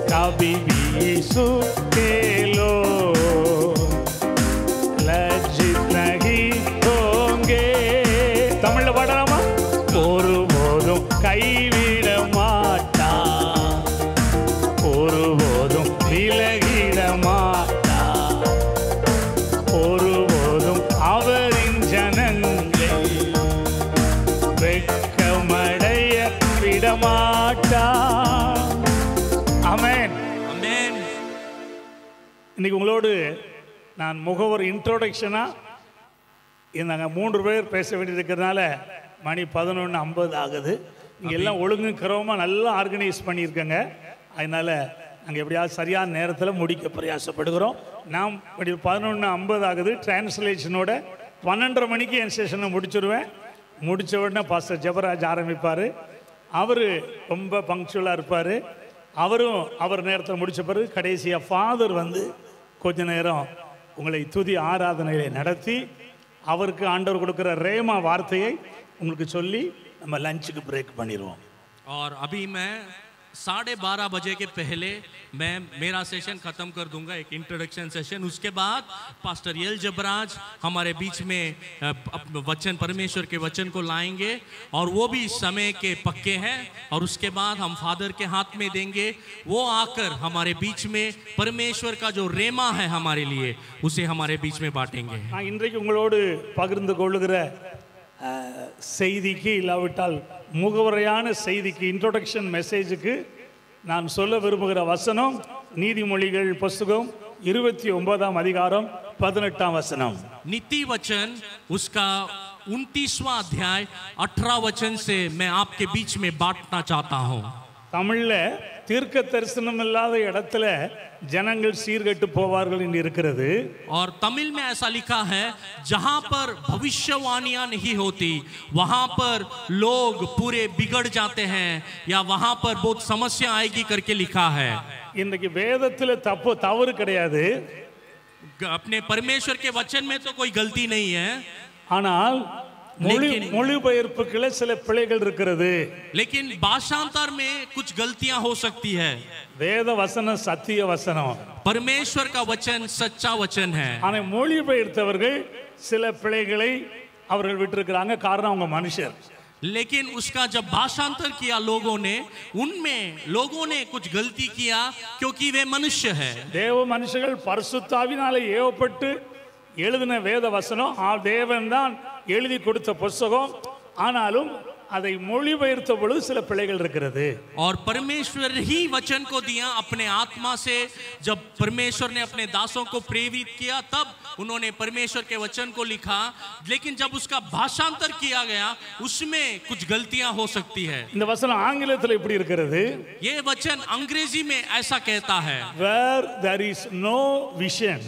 कभी भी यीशु के लोग लज्जित नहीं होंगे. तमिल पढ़ामा और बोलो कई இன்னைக்கு உங்களோடு நான் முகவர் இன்ட்ரோடக்ஷனாக நாங்கள் 3 பேர் பேச வேண்டியது இருக்கிறதுனால மணி 11:50 ஆகுது. இங்கே எல்லாம் ஒழுங்குக்கிறவமாக நல்லா ஆர்கனைஸ் பண்ணியிருக்கங்க. அதனால் நாங்கள் எப்படியாவது சரியான நேரத்தில் முடிக்க பிரயாசப்படுகிறோம். நாம் இப்படி 11:50 ஆகுது. டிரான்ஸ்லேஷனோட 12:30 மணிக்கு என் செஷனை முடிச்சுடுவேன். முடித்த உடனே பாஸ்டர் ஜெபராஜ் ஆரம்பிப்பார். அவர் ரொம்ப பங்க்சுவலாக இருப்பார். அவரும் அவர் நேரத்தில் முடித்த பிறகு கடைசியாக ஃபாதர் வந்து கொஞ்ச நேரம் உங்களை துதி ஆராதனையை நடத்தி அவருக்கு ஆண்டவர் கொடுக்குற ரேமா வார்த்தையை உங்களுக்கு சொல்லி நம்ம லஞ்சுக்கு பிரேக் பண்ணிடுவோம். और अभी मैं 12:30 बजे के पहले मैं मेरा सेशन ख़त्म कर दूंगा, एक इंट्रोडक्शन सेशन. उसके बाद पास्टर यल जबराज हमारे बीच में वचन, परमेश्वर के वचन को लाएंगे और वो भी समय के पक्के हैं. और उसके बाद हम फादर के हाथ में देंगे. वो आकर हमारे बीच में परमेश्वर का जो रेमा है हमारे लिए उसे हमारे बीच में बांटेंगे. இன்றைக்கு உங்களோடு பகிர்ந்து கொள்ளுகிற செய்திக்கு இல்லாவிட்டால் முகவரையான செய்திக்கு, இன்ட்ரோடக்ஷன் மெசேஜுக்கு நான் சொல்ல விரும்புகிற வசனம் நீதிமொழிகள் புஸ்தகம் 29 அதிகாரம் 18 வசனம். नीति वचन उसका 29वां अध्याय 18 वचन से मैं आपके बीच में बांटना चाहता हूँ. தமிழ்ல தீர்க்க தரிசனம் இல்லாத இடத்துல जनंगल सीरगट पोवारगल निरकरदे. और तमिल में ऐसा लिखा है, जहाँ पर भविष्यवाणियाँ नहीं होती वहाँ पर लोग पूरे बिगड़ जाते हैं या वहाँ पर बहुत समस्या आएगी करके लिखा है. इनके वेद तले तपो तावर करेया दे. अपने परमेश्वर के वचन में तो कोई गलती नहीं है. अनाल लेकिन भाषांतर में कुछ गलतियां हो सकती है. वेद वचन सत्य वचन, परमेश्वर का वचन सच्चा वचन है. आने मोली पेयर्तवर्गल சில பிழைகளை அவர்கள் விட்டிருக்காங்க. காரணம் அவங்க மனுஷர். लेकिन उसका जब भाषांतर किया लोगों ने, उनमें लोगों ने कुछ गलती किया क्योंकि वे मनुष्य है. தேவ மனுஷர்கள் பரிசுத்தாவினாலே ஏவப்பட்டு எழுதின வேத வசனம் ஆ தேவன்தான் எழுதி கொடுத்த புத்தகம். ஆனாலும் அதை மொழிபெயர்த்த பொழுது சில பிழைகள் இருக்கிறது. और परमेश्वर ही वचन को दिया अपने आत्मा से. जब परमेश्वर ने अपने दासों को प्रेरित किया तब उन्होंने परमेश्वर के वचन को लिखा. लेकिन जब उसका भाषांतर किया गया उसमें कुछ गलतियां हो सकती है. இந்த வசனம் ஆங்கிலத்துல இப்படி இருக்குது. ये वचन अंग्रेजी में ऐसा कहता है, Where there is no vision,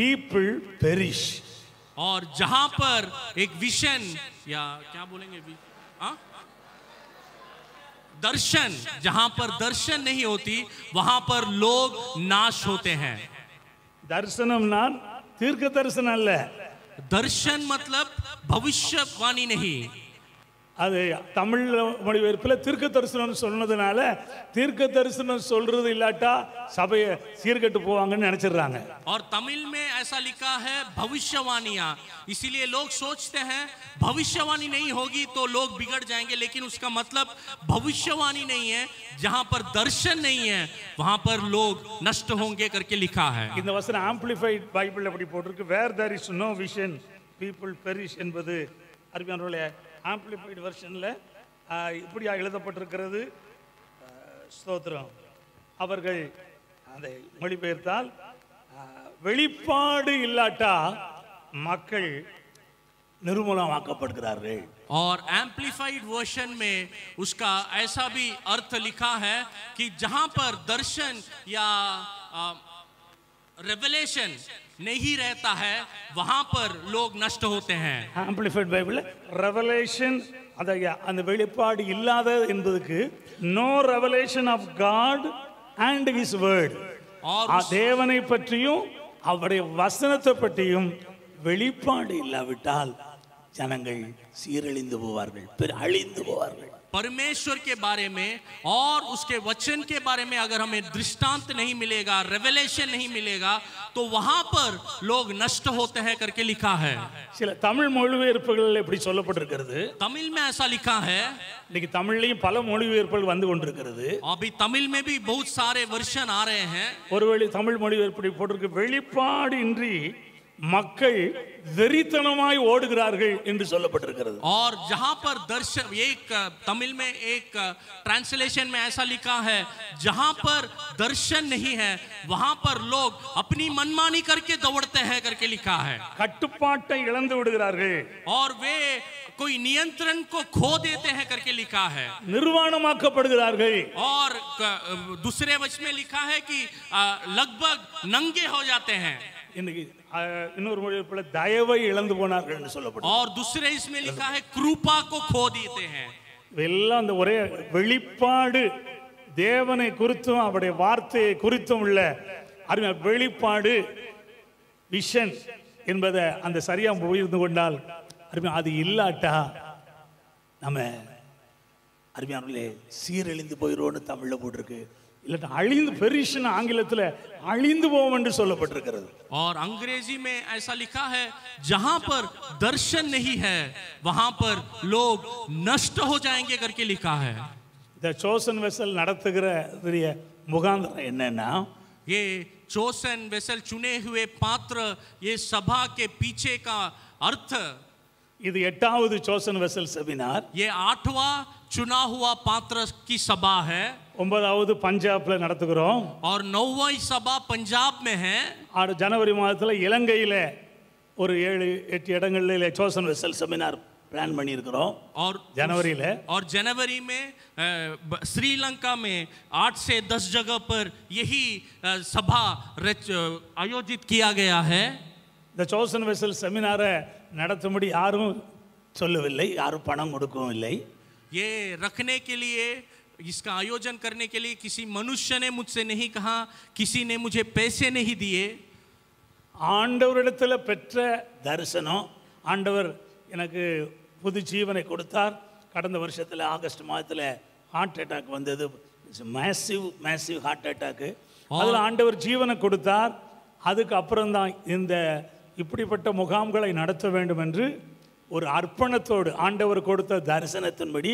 people perish. और जहां पर एक विशन या क्या बोलेंगे दर्शन, जहां पर दर्शन नहीं होती वहां पर लोग नाश होते हैं. दर्शनम ना तीर्थ दर्शन अल्ल. दर्शन मतलब भविष्यवाणी नहीं. அது தமிழ் மொழிபெயர்ப்பில் தீர்க்க தரிசனம்னு சொன்னதுனால தீர்க்க தரிசனம் சொல்றது இல்லாட்டா சபையை சீர்கட்டு போவாங்கன்னு நினைச்சிடுறாங்க. और तमिल में ऐसा लिखा है भविष्यवाणियां, इसीलिए लोग सोचते हैं भविष्यवाणी नहीं होगी तो लोग बिगड़ जाएंगे. लेकिन उसका मतलब भविष्यवाणी नहीं है, जहां पर दर्शन नहीं है वहां पर लोग नष्ट होंगे करके लिखा है. இந்த வசனம் ஆம்பிளிஃபைட் பைபிள்ல அப்படி போட்டுருக்கு, where there is no vision people perish என்பது அருமையானவர்களே ஆம்பிளிஃபைட் வெர்ஷன்ல இப்படியா எழுதப்பட்டிருக்கிறது. ஸ்தோத்திரம். அவர்கள் அதை மொழிபெயர்த்தால் வெளிப்பாடு இல்லாட்டா மக்கள் निर्मूलनமாக்கப்படுகிறார்கள். और एम्पलीफाइड वर्शन में उसका ऐसा भी अर्थ लिखा है कि जहां पर दर्शन या रेवलेशन नहीं रहता है वहां पर लोग नष्ट होते हैं. एम्पलीफाइड बाइबल रेवलेशन अदया அந்த வெளிப்பாடு இல்லாத என்பதுக்கு no revelation of God and his word. आ देवने पत्रियों अवरे वसनते पत्रियों वेलिपांडे लाविटाल जनंगई सीरलिंदु बोवार्गल पर हलिंदु बोवार्गल. परमेश्वर के बारे में और उसके वचन के बारे में अगर हमें दृष्टांत नहीं मिलेगा, रेवेलेशन नहीं मिलेगा, तो वहां पर लोग नष्ट होते हैं करके लिखा है. तमिल तमिल में ऐसा लिखा है. लेकिन तमिल पल मोड़े अभी तमिल में भी बहुत सारे वर्षन आ रहे हैं. और तमिल मोड़े மக்கள் வெறித்தனமாய் ஓடுகிறார்கள் என்று சொல்லப்பட்டிருக்கிறது. और जहां पर दर्शक एक तमिल में एक ट्रांसलेशन में ऐसा लिखा है, जहां पर दर्शन नहीं है वहां पर लोग अपनी मनमानी करके दौड़ते हैं करके लिखा है. கட்டுப்பாட்டை இழந்து விடுகிறார்கள். और वे कोई नियंत्रण को खो देते हैं करके लिखा है. निर्वाणमाக்கப்படுகிறார்கள். और दूसरे वचन में लिखा है कि लगभग नंगे हो जाते हैं. इन्होंने मुझे पढ़ा दायवा इलंद बोना करने सोला पड़ा. और दूसरे इसमें लिखा है कृपा को खो देते हैं. वेल्ला अंदर वरे वेलिपाड़ देवने कुरुत्तम अपने वार्ते कुरुत्तम उल्ले अरे मैं वेलिपाड़ विशन इन बदे अंदर सरिया बोली इन्दु कोण्डाल अरे मैं आदि इल्ला अट्टा हमें अरे मैं उल्ले सीरे लिंदु बोई रोने तमिल बोटरके इल्ला अलिंद पेरिशन आंगिल तले अलिंद बोवंडे सोला पटर कर दो. और अंग्रेजी में ऐसा लिखा है, जहां पर दर्शन नहीं है वहां पर लोग नष्ट हो जाएंगे करके लिखा है. The chosen vessel நடத்துகிற தெரிய முகாந்திரம் என்னன்னா, ये chosen vessel चुने हुए पात्र, ये सभा के पीछे का अर्थ. இது 8வது chosen vessel seminar. ये 8वां चुना हुआ पात्र की सभा है. 9வது பஞ்சாப்ல நடத்துகிறோம். और 9वीं सभा पंजाब में है. और जनवरी மாதத்துல இலங்கையில ஒரு 7-8 இடங்கள்ல chosen vessel seminar प्लान பண்ணி இருக்கிறோம். और जनवरीல और जनवरी में श्रीलंका में 8 से 10 जगह पर यही सभा आयोजित किया गया है. The chosen vessel seminar நடத்தும்படி யாரும் சொல்லவில்லை, யாரும் பணம் கொடுக்கவும் இல்லை. ये रखने के लिए, इसका आयोजन करने के लिए किसी मनुष्य ने मुझसे नहीं कहा, किसी ने मुझे पैसे नहीं दिए. ஆண்டவரிடத்தில் பெற்ற தரிசனம், ஆண்டவர் எனக்கு புது ஜீவனை கொடுத்தார். கடந்த வருஷத்துல ஆகஸ்ட் மாதத்துல ஹார்ட் அட்டாக் வந்தது, மேசிவ் ஹார்ட் அட்டாக். அதுல ஆண்டவர் ஜீவனை கொடுத்தார். அதுக்கு அப்புறம் தான் இந்த இப்படிப்பட்ட முகாம்களை நடத்த வேண்டும் என்று ஒரு அர்ப்பணத்தோடு ஆண்டவர் கொடுத்த தரிசனத்தின்படி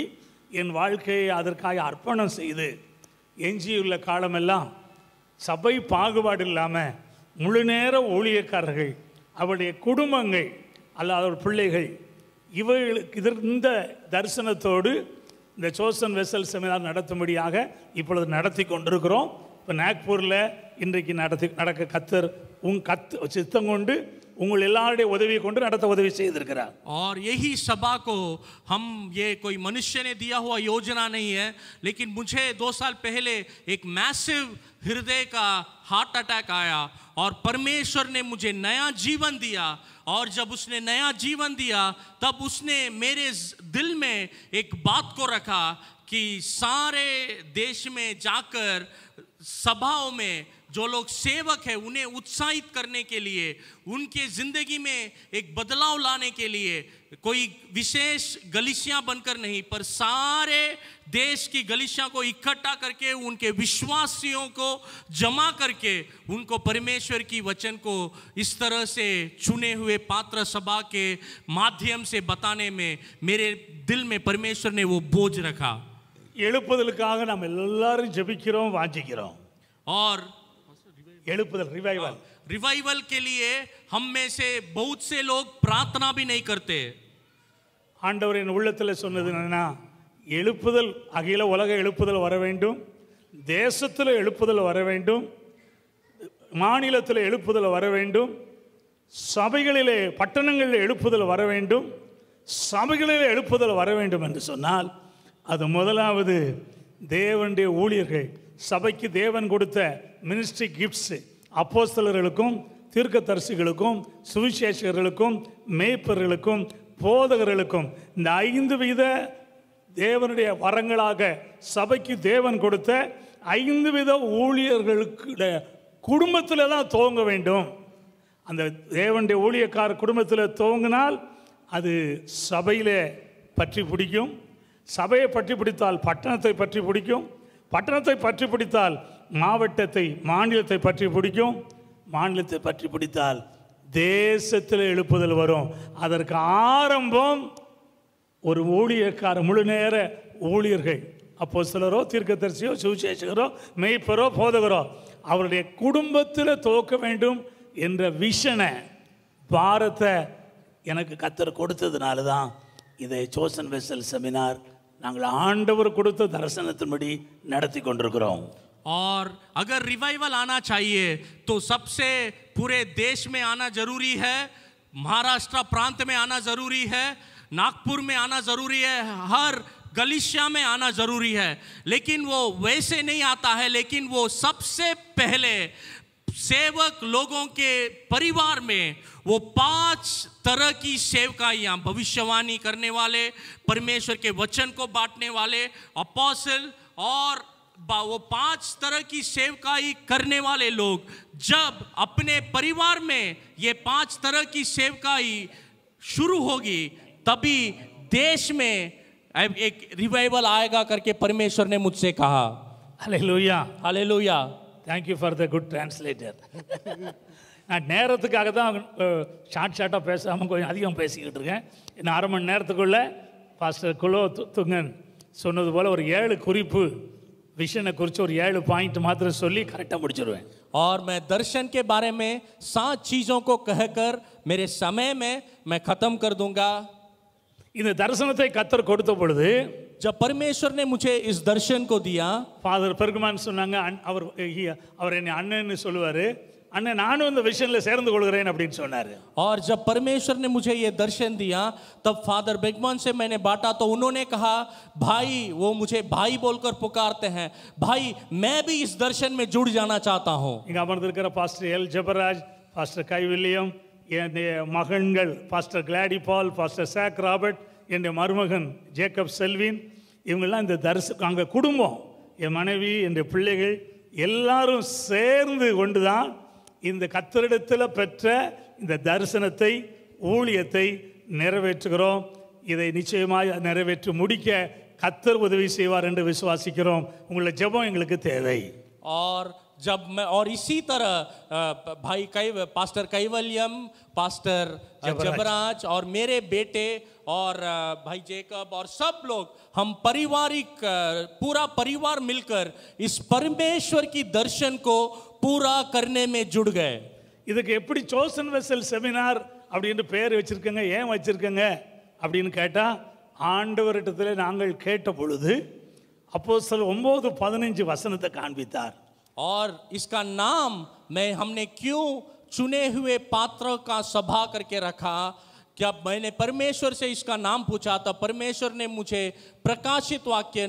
என் வாழ்க்கையை அதற்காக அர்ப்பணம் செய்து எஞ்சியுள்ள காலமெல்லாம் சபை பாகுபாடு இல்லாமல் முழு நேர ஊழியக்காரர்கள், அவருடைய குடும்பங்கள் அல்லது அவருடைய பிள்ளைகள், இவர்களுக்கு இந்த தரிசனத்தோடு இந்த சோசன் வெசல் செமினார் நடத்தும்படியாக இப்பொழுது நடத்தி கொண்டிருக்கிறோம். இப்போ நாக்பூரில் இன்றைக்கு நடக்க கத்தர் சித்தம் கொண்டு उंगल எல்லாருடைய உதவியை கொண்டு நடத்த உதவி செய்திருக்கிறார். और यही सभा को हम, ये कोई मनुष्य ने दिया हुआ योजना नहीं है, लेकिन मुझे 2 साल पहले एक मैसिव हृदय का हार्ट अटैक आया और परमेश्वर ने मुझे नया जीवन दिया. और जब उसने नया जीवन दिया तब उसने मेरे दिल में एक बात को रखा कि सारे देश में जाकर सभाओं में जो लोग सेवक है उन्हें उत्साहित करने के लिए, उनके जिंदगी में एक बदलाव लाने के लिए, कोई विशेष गलिसियां बनकर नहीं पर सारे देश की गलिसियां को इकट्ठा करके उनके विश्वासियों को जमा करके उनको परमेश्वर की वचन को इस तरह से चुने हुए पात्र सभा के माध्यम से बताने में मेरे दिल में परमेश्वर ने वो बोझ रखा. எழுப்புதலுக்காக நாம் எல்லாரும் ஜெபிக்கிறோம், வாஞ்சிக்கிறோம். और रिवाइवल के लिए हम में से बहुत से लोग प्रार्थना भी नहीं करते. ஆண்டவரின் உள்ளத்திலே சொன்னது என்னன்னா, எழுப்புதல் அகில உலக எழுப்புதல் வர வேண்டும், தேசத்தில் எழுப்புதல் வர வேண்டும், மாநிலத்தில் எழுப்புதல் வர வேண்டும், சபைகளிலே பட்டணங்களில் எழுப்புதல் வர வேண்டும், சபைகளிலே எழுப்புதல் வர வேண்டும் என்று சொன்னால் அது முதலாவது தேவனுடைய ஊழியர்கள், சபைக்கு தேவன் கொடுத்த மினிஸ்ட்ரி கிஃப்ட்ஸ், அப்போஸ்தலர்களுக்கும் தீர்க்கதரிசிகளுக்கும் சுவிசேஷகர்களுக்கும் மேய்ப்பர்களுக்கும் போதகர்களுக்கும் இந்த 5 வித தேவனுடைய வரங்களாக சபைக்கு தேவன் கொடுத்த ஐந்து வித ஊழியர்களுக்கு குடும்பத்தில் தான் துவங்க வேண்டும். அந்த தேவனுடைய ஊழியக்கார குடும்பத்தில் துவங்கினால் அது சபையில் பற்றி பிடிக்கும், சபையை பற்றி பிடித்தால் பட்டணத்தை பற்றி பிடிக்கும், பட்டணத்தை பற்றி பிடித்தால் மாவட்டத்தை மாநிலத்தை பற்றி பிடிக்கும், மாநிலத்தை பற்றி பிடித்தால் தேசத்தில் எழுப்புதல் வரும். அதற்கு ஆரம்பம் ஒரு ஊழியக்கார முழு நேர ஊழியர்கள், அப்போ சிலரோ தீர்க்கதரிசியோ சுவிசேஷகரோ மெய்ப்பரோ போதகரோ அவருடைய குடும்பத்தில் துவக்க வேண்டும் என்ற விஷனை பாரத்தை எனக்கு கர்த்தர் கொடுத்ததுனால தான் இதை சோசன் வெசல் செமினார் நாங்கள் ஆண்டவர் கொடுத்த தரிசனத்தின்படி நடத்தி கொண்டிருக்கிறோம். और अगर रिवाइवल आना चाहिए तो सबसे पूरे देश में आना जरूरी है, महाराष्ट्र प्रांत में आना जरूरी है, नागपुर में आना जरूरी है, हर गलीशिया में आना जरूरी है. लेकिन वो वैसे नहीं आता है, लेकिन वो सबसे पहले सेवक लोगों के परिवार में वो 5 तरह की सेवकाइयाँ, भविष्यवाणी करने वाले, परमेश्वर के वचन को बांटने वाले, अपोस्टल और वो 5 तरह की सेवकाई करने वाले लोग जब अपने परिवार में ये 5 तरह की सेवकाई शुरू होगी तभी देश में एक रिवाइवल आएगा करके परमेश्वर ने मुझसे कहा. Hallelujah hallelujah. Thank you for the good translator. நான் நேரத்துக்காக தான் ஷார்ட் ஷார்ட்டாக பேசாமல் கொஞ்சம் அதிகம் பேசிக்கிட்டு இருக்கேன். இன்னும் அரை மணி நேரத்துக்குள்ளே பாஸ்டர் குலோ துங்கன் சொன்னது போல் ஒரு 7 குறிப்பு विषय कुछ और 7 पॉइंट मात्र सोली करेक्टा मुड़चुए. और मैं दर्शन के बारे में 7 चीज़ों को कहकर मेरे समय में मैं ख़त्म कर दूंगा. इन दर्शनते कत्तर कोडतो पड़े जब परमेश्वर ने मुझे इस दर्शन को दिया. फादर बर्गमैन சொன்னாங்க அவர் என்ன அண்ணன்னு சொல்வாரு, அண்ணன் நானும் இந்த விஷயத்துல சேர்ந்து கொள்கிறேன் அப்படினு சொன்னாரு. और जब परमेश्वर ने मुझे ये दर्शन दिया तब फादर बेगमन से मैंने बांटा तो उन्होंने कहा भाई, वो मुझे भाई बोलकर पुकारते हैं, भाई मैं भी इस दर्शन में जुड़ जाना चाहता हूं. இங்க அமர்ந்திருக்கிற pastor L Jebaraj, pastor Guy William, என் மகன்கள் pastor Glady Paul, pastor Zach Robert, என் மருமகன் ஜேக்கப் செல்வின், இவங்கெல்லாம் இந்த தரிசனம் அங்க குடும்பம், என் மனைவி, என் பிள்ளைகள் எல்லாரும் சேர்ந்து கொண்டுதான் இந்த கர்த்தரிடத்தில் பெற்ற இந்த தரிசனத்தை ஊழியத்தை நிறைவேற்றுகிறோம். இதை நிச்சயமாக நிறைவேற்றி முடிக்க கர்த்தர் உதவி செய்வார் என்று விசுவாசிக்கிறோம். உங்களுடைய ஜெபம் எங்களுக்கு தேவை. और जब मैं और इसी तरह भाई पास्टर कैवल्यम, पास्टर जबराज और मेरे बेटे और भाई जेकब और सब लोग हम पारिवारिक पूरा परिवार मिलकर इस परमेश्वर की दर्शन को पूरा करने में जुड़ गए. இதுக்கு எப்படி chosen vessel seminar அப்படினு பேர் வச்சிருக்கங்க, ஏன் வச்சிருக்கங்க அப்படினு கேட்டா ஆண்டவரிடத்திலே நாங்கள் கேட்ட பொழுது அப்போஸ்தலர் 9:15 வசனத்தை காண்பித்தார். और इसका नाम मैं हमने क्यों चुने हुए पात्रों का सभा करके रखा, क्या मैंने परमेश्वर से इसका नाम पूछा था, परमेश्वर ने मुझे प्रकाशित वाक्य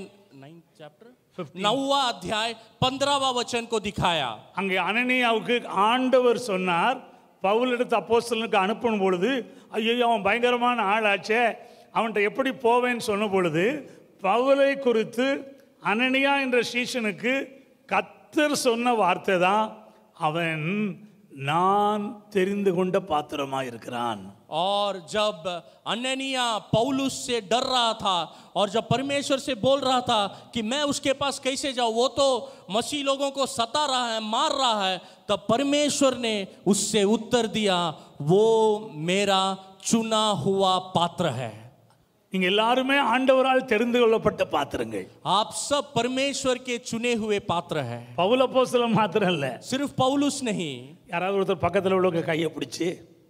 9वां अध्याय 15वां वचन को दिखाया. அங்கே அனனியாவுக்கு ஆண்டவர் சொன்னார், பவுலிடத்து அப்போஸ்தலனுக்கு அனுப்பும் பொழுது ஐயோ அவன் பயங்கரமான ஆளாச்சே அவன்கிட்ட எப்படி போவேன்னு சொன்ன பொழுது பவுலை குறித்து அனனியா என்ற சீஷனுக்கு கர்த்தர் சொன்ன வார்த்தை தான் அவன் நான் தெரிந்து கொண்ட பாத்திரமா இருக்கிறான். और जब अननिया पौलुस से डर रहा था और जब परमेश्वर से बोल रहा था कि मैं उसके पास कैसे जाऊं, वो तो मसीह लोगों को सता रहा है, मार रहा है, तब परमेश्वर ने उससे उत्तर दिया वो मेरा चुना हुआ पात्र है. நீங்க எல்லாரும் ஆண்டவரால் தெரிந்து கொள்ளப்பட்ட பாத்திரங்கள். आप सब परमेश्वर के चुने हुए पात्र हैं. पौल अपोस्टल मात्र அல்ல, सिर्फ पौलुस नहीं. யாராவது ஒருத்தர் பக்கத்துல உள்ளவங்க கையை பிடிச்சி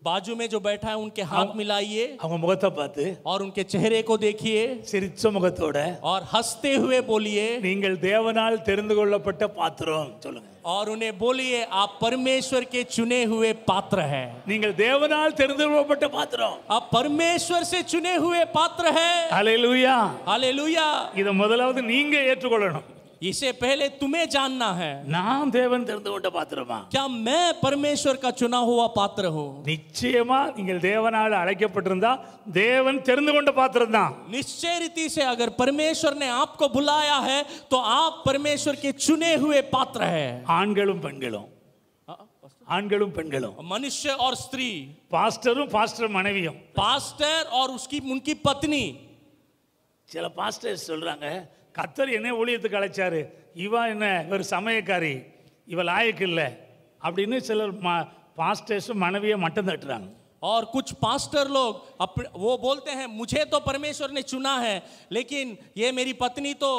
बाजू में जो बैठा है उनके हाथ मिलाइए. அவங்க முகத்தை பார்த்து और उनके चेहरे को देखिए. சிரிச்ச முகத்தோட और हंसते हुए बोलिए நீங்கள் தேவனால் தெரிந்து கொள்ளப்பட்ட பாத்திரம் சொல்லுங்க. और उन्हें बोलिए आप परमेश्वर के चुने हुए पात्र हैं. நீங்கள் தேவனால் தெரிந்து கொள்ளப்பட்ட பாத்திரம். आप परमेश्वर से चुने हुए पात्र हैं. Hallelujah hallelujah. இது முதலாவது நீங்க ஏற்றுக்கொள்ளணும். इसे पहले तुम्हें जानना है नाम देवन तेरंदुकोंड पात्रमा क्या मैं परमेश्वर का चुना हुआ पात्र हूँ निश्चयमा इंगल देवनाल अழைக்கப்பட்டிருந்தா देवन तेरंदुकोंड पात्रदा निश्चय रीति से अगर परमेश्वर ने आपको बुलाया है तो आप परमेश्वर के चुने हुए पात्र हैं ஆண்களும் பெண்களும் ஆண்களும் பெண்களும் मनुष्य और स्त्री पास्टरों पास्टर மனைவியும் पास्टर और उसकी उनकी पत्नी चला पास्टर बोल रहे हैं कत्तर ये ने उल्लिखित करा चारे युवा ये ने वर समय कारी युवा लायक नहीं अब इन्हें चलर पास्टर से मानवीय मटन दट रहा और कुछ पास्टर लोग वो बोलते हैं मुझे तो परमेश्वर ने चुना है लेकिन ये मेरी पत्नी तो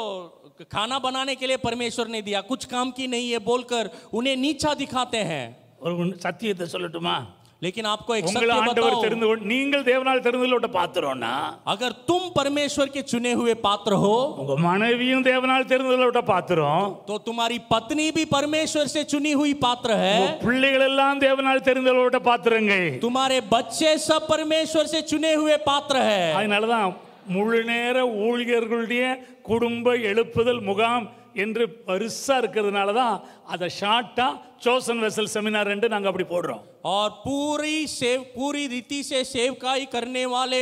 खाना बनाने के लिए परमेश्वर ने दिया कुछ काम की नहीं है बोलकर उन्हें नीचा दिखाते हैं और सत्य तो सोलटुमा लेकिन आपको एक सत्य बताओ नींगल देवनाल तेरंदुकोंड पात्र हो ना अगर तुम परमेश्वर के चुने हुए पात्र हो उनको मानवीयों देवनाल तेरंदुकोंड पात्र हो तो तुम्हारी पत्नी भी परमेश्वर से चुनी हुई पात्र है पुल्लेगललां देवनाल तेरंदुकोंड पात्र हैं तुम्हारे बच्चे सब परमेश्वर से चुने हुए पात्र है आई नलदा मुल्लेनेरा ऊल्गेरुल्डिये कुडुम्बा एलुप्पदल मुगाम என்று பரிசா இருக்குதுனால தான் அத ஷார்ட்டா chosen vessel seminar ரெண்டு நாங்க அப்படி போடுறோம் और पूरी रीति से सेवकाई करने वाले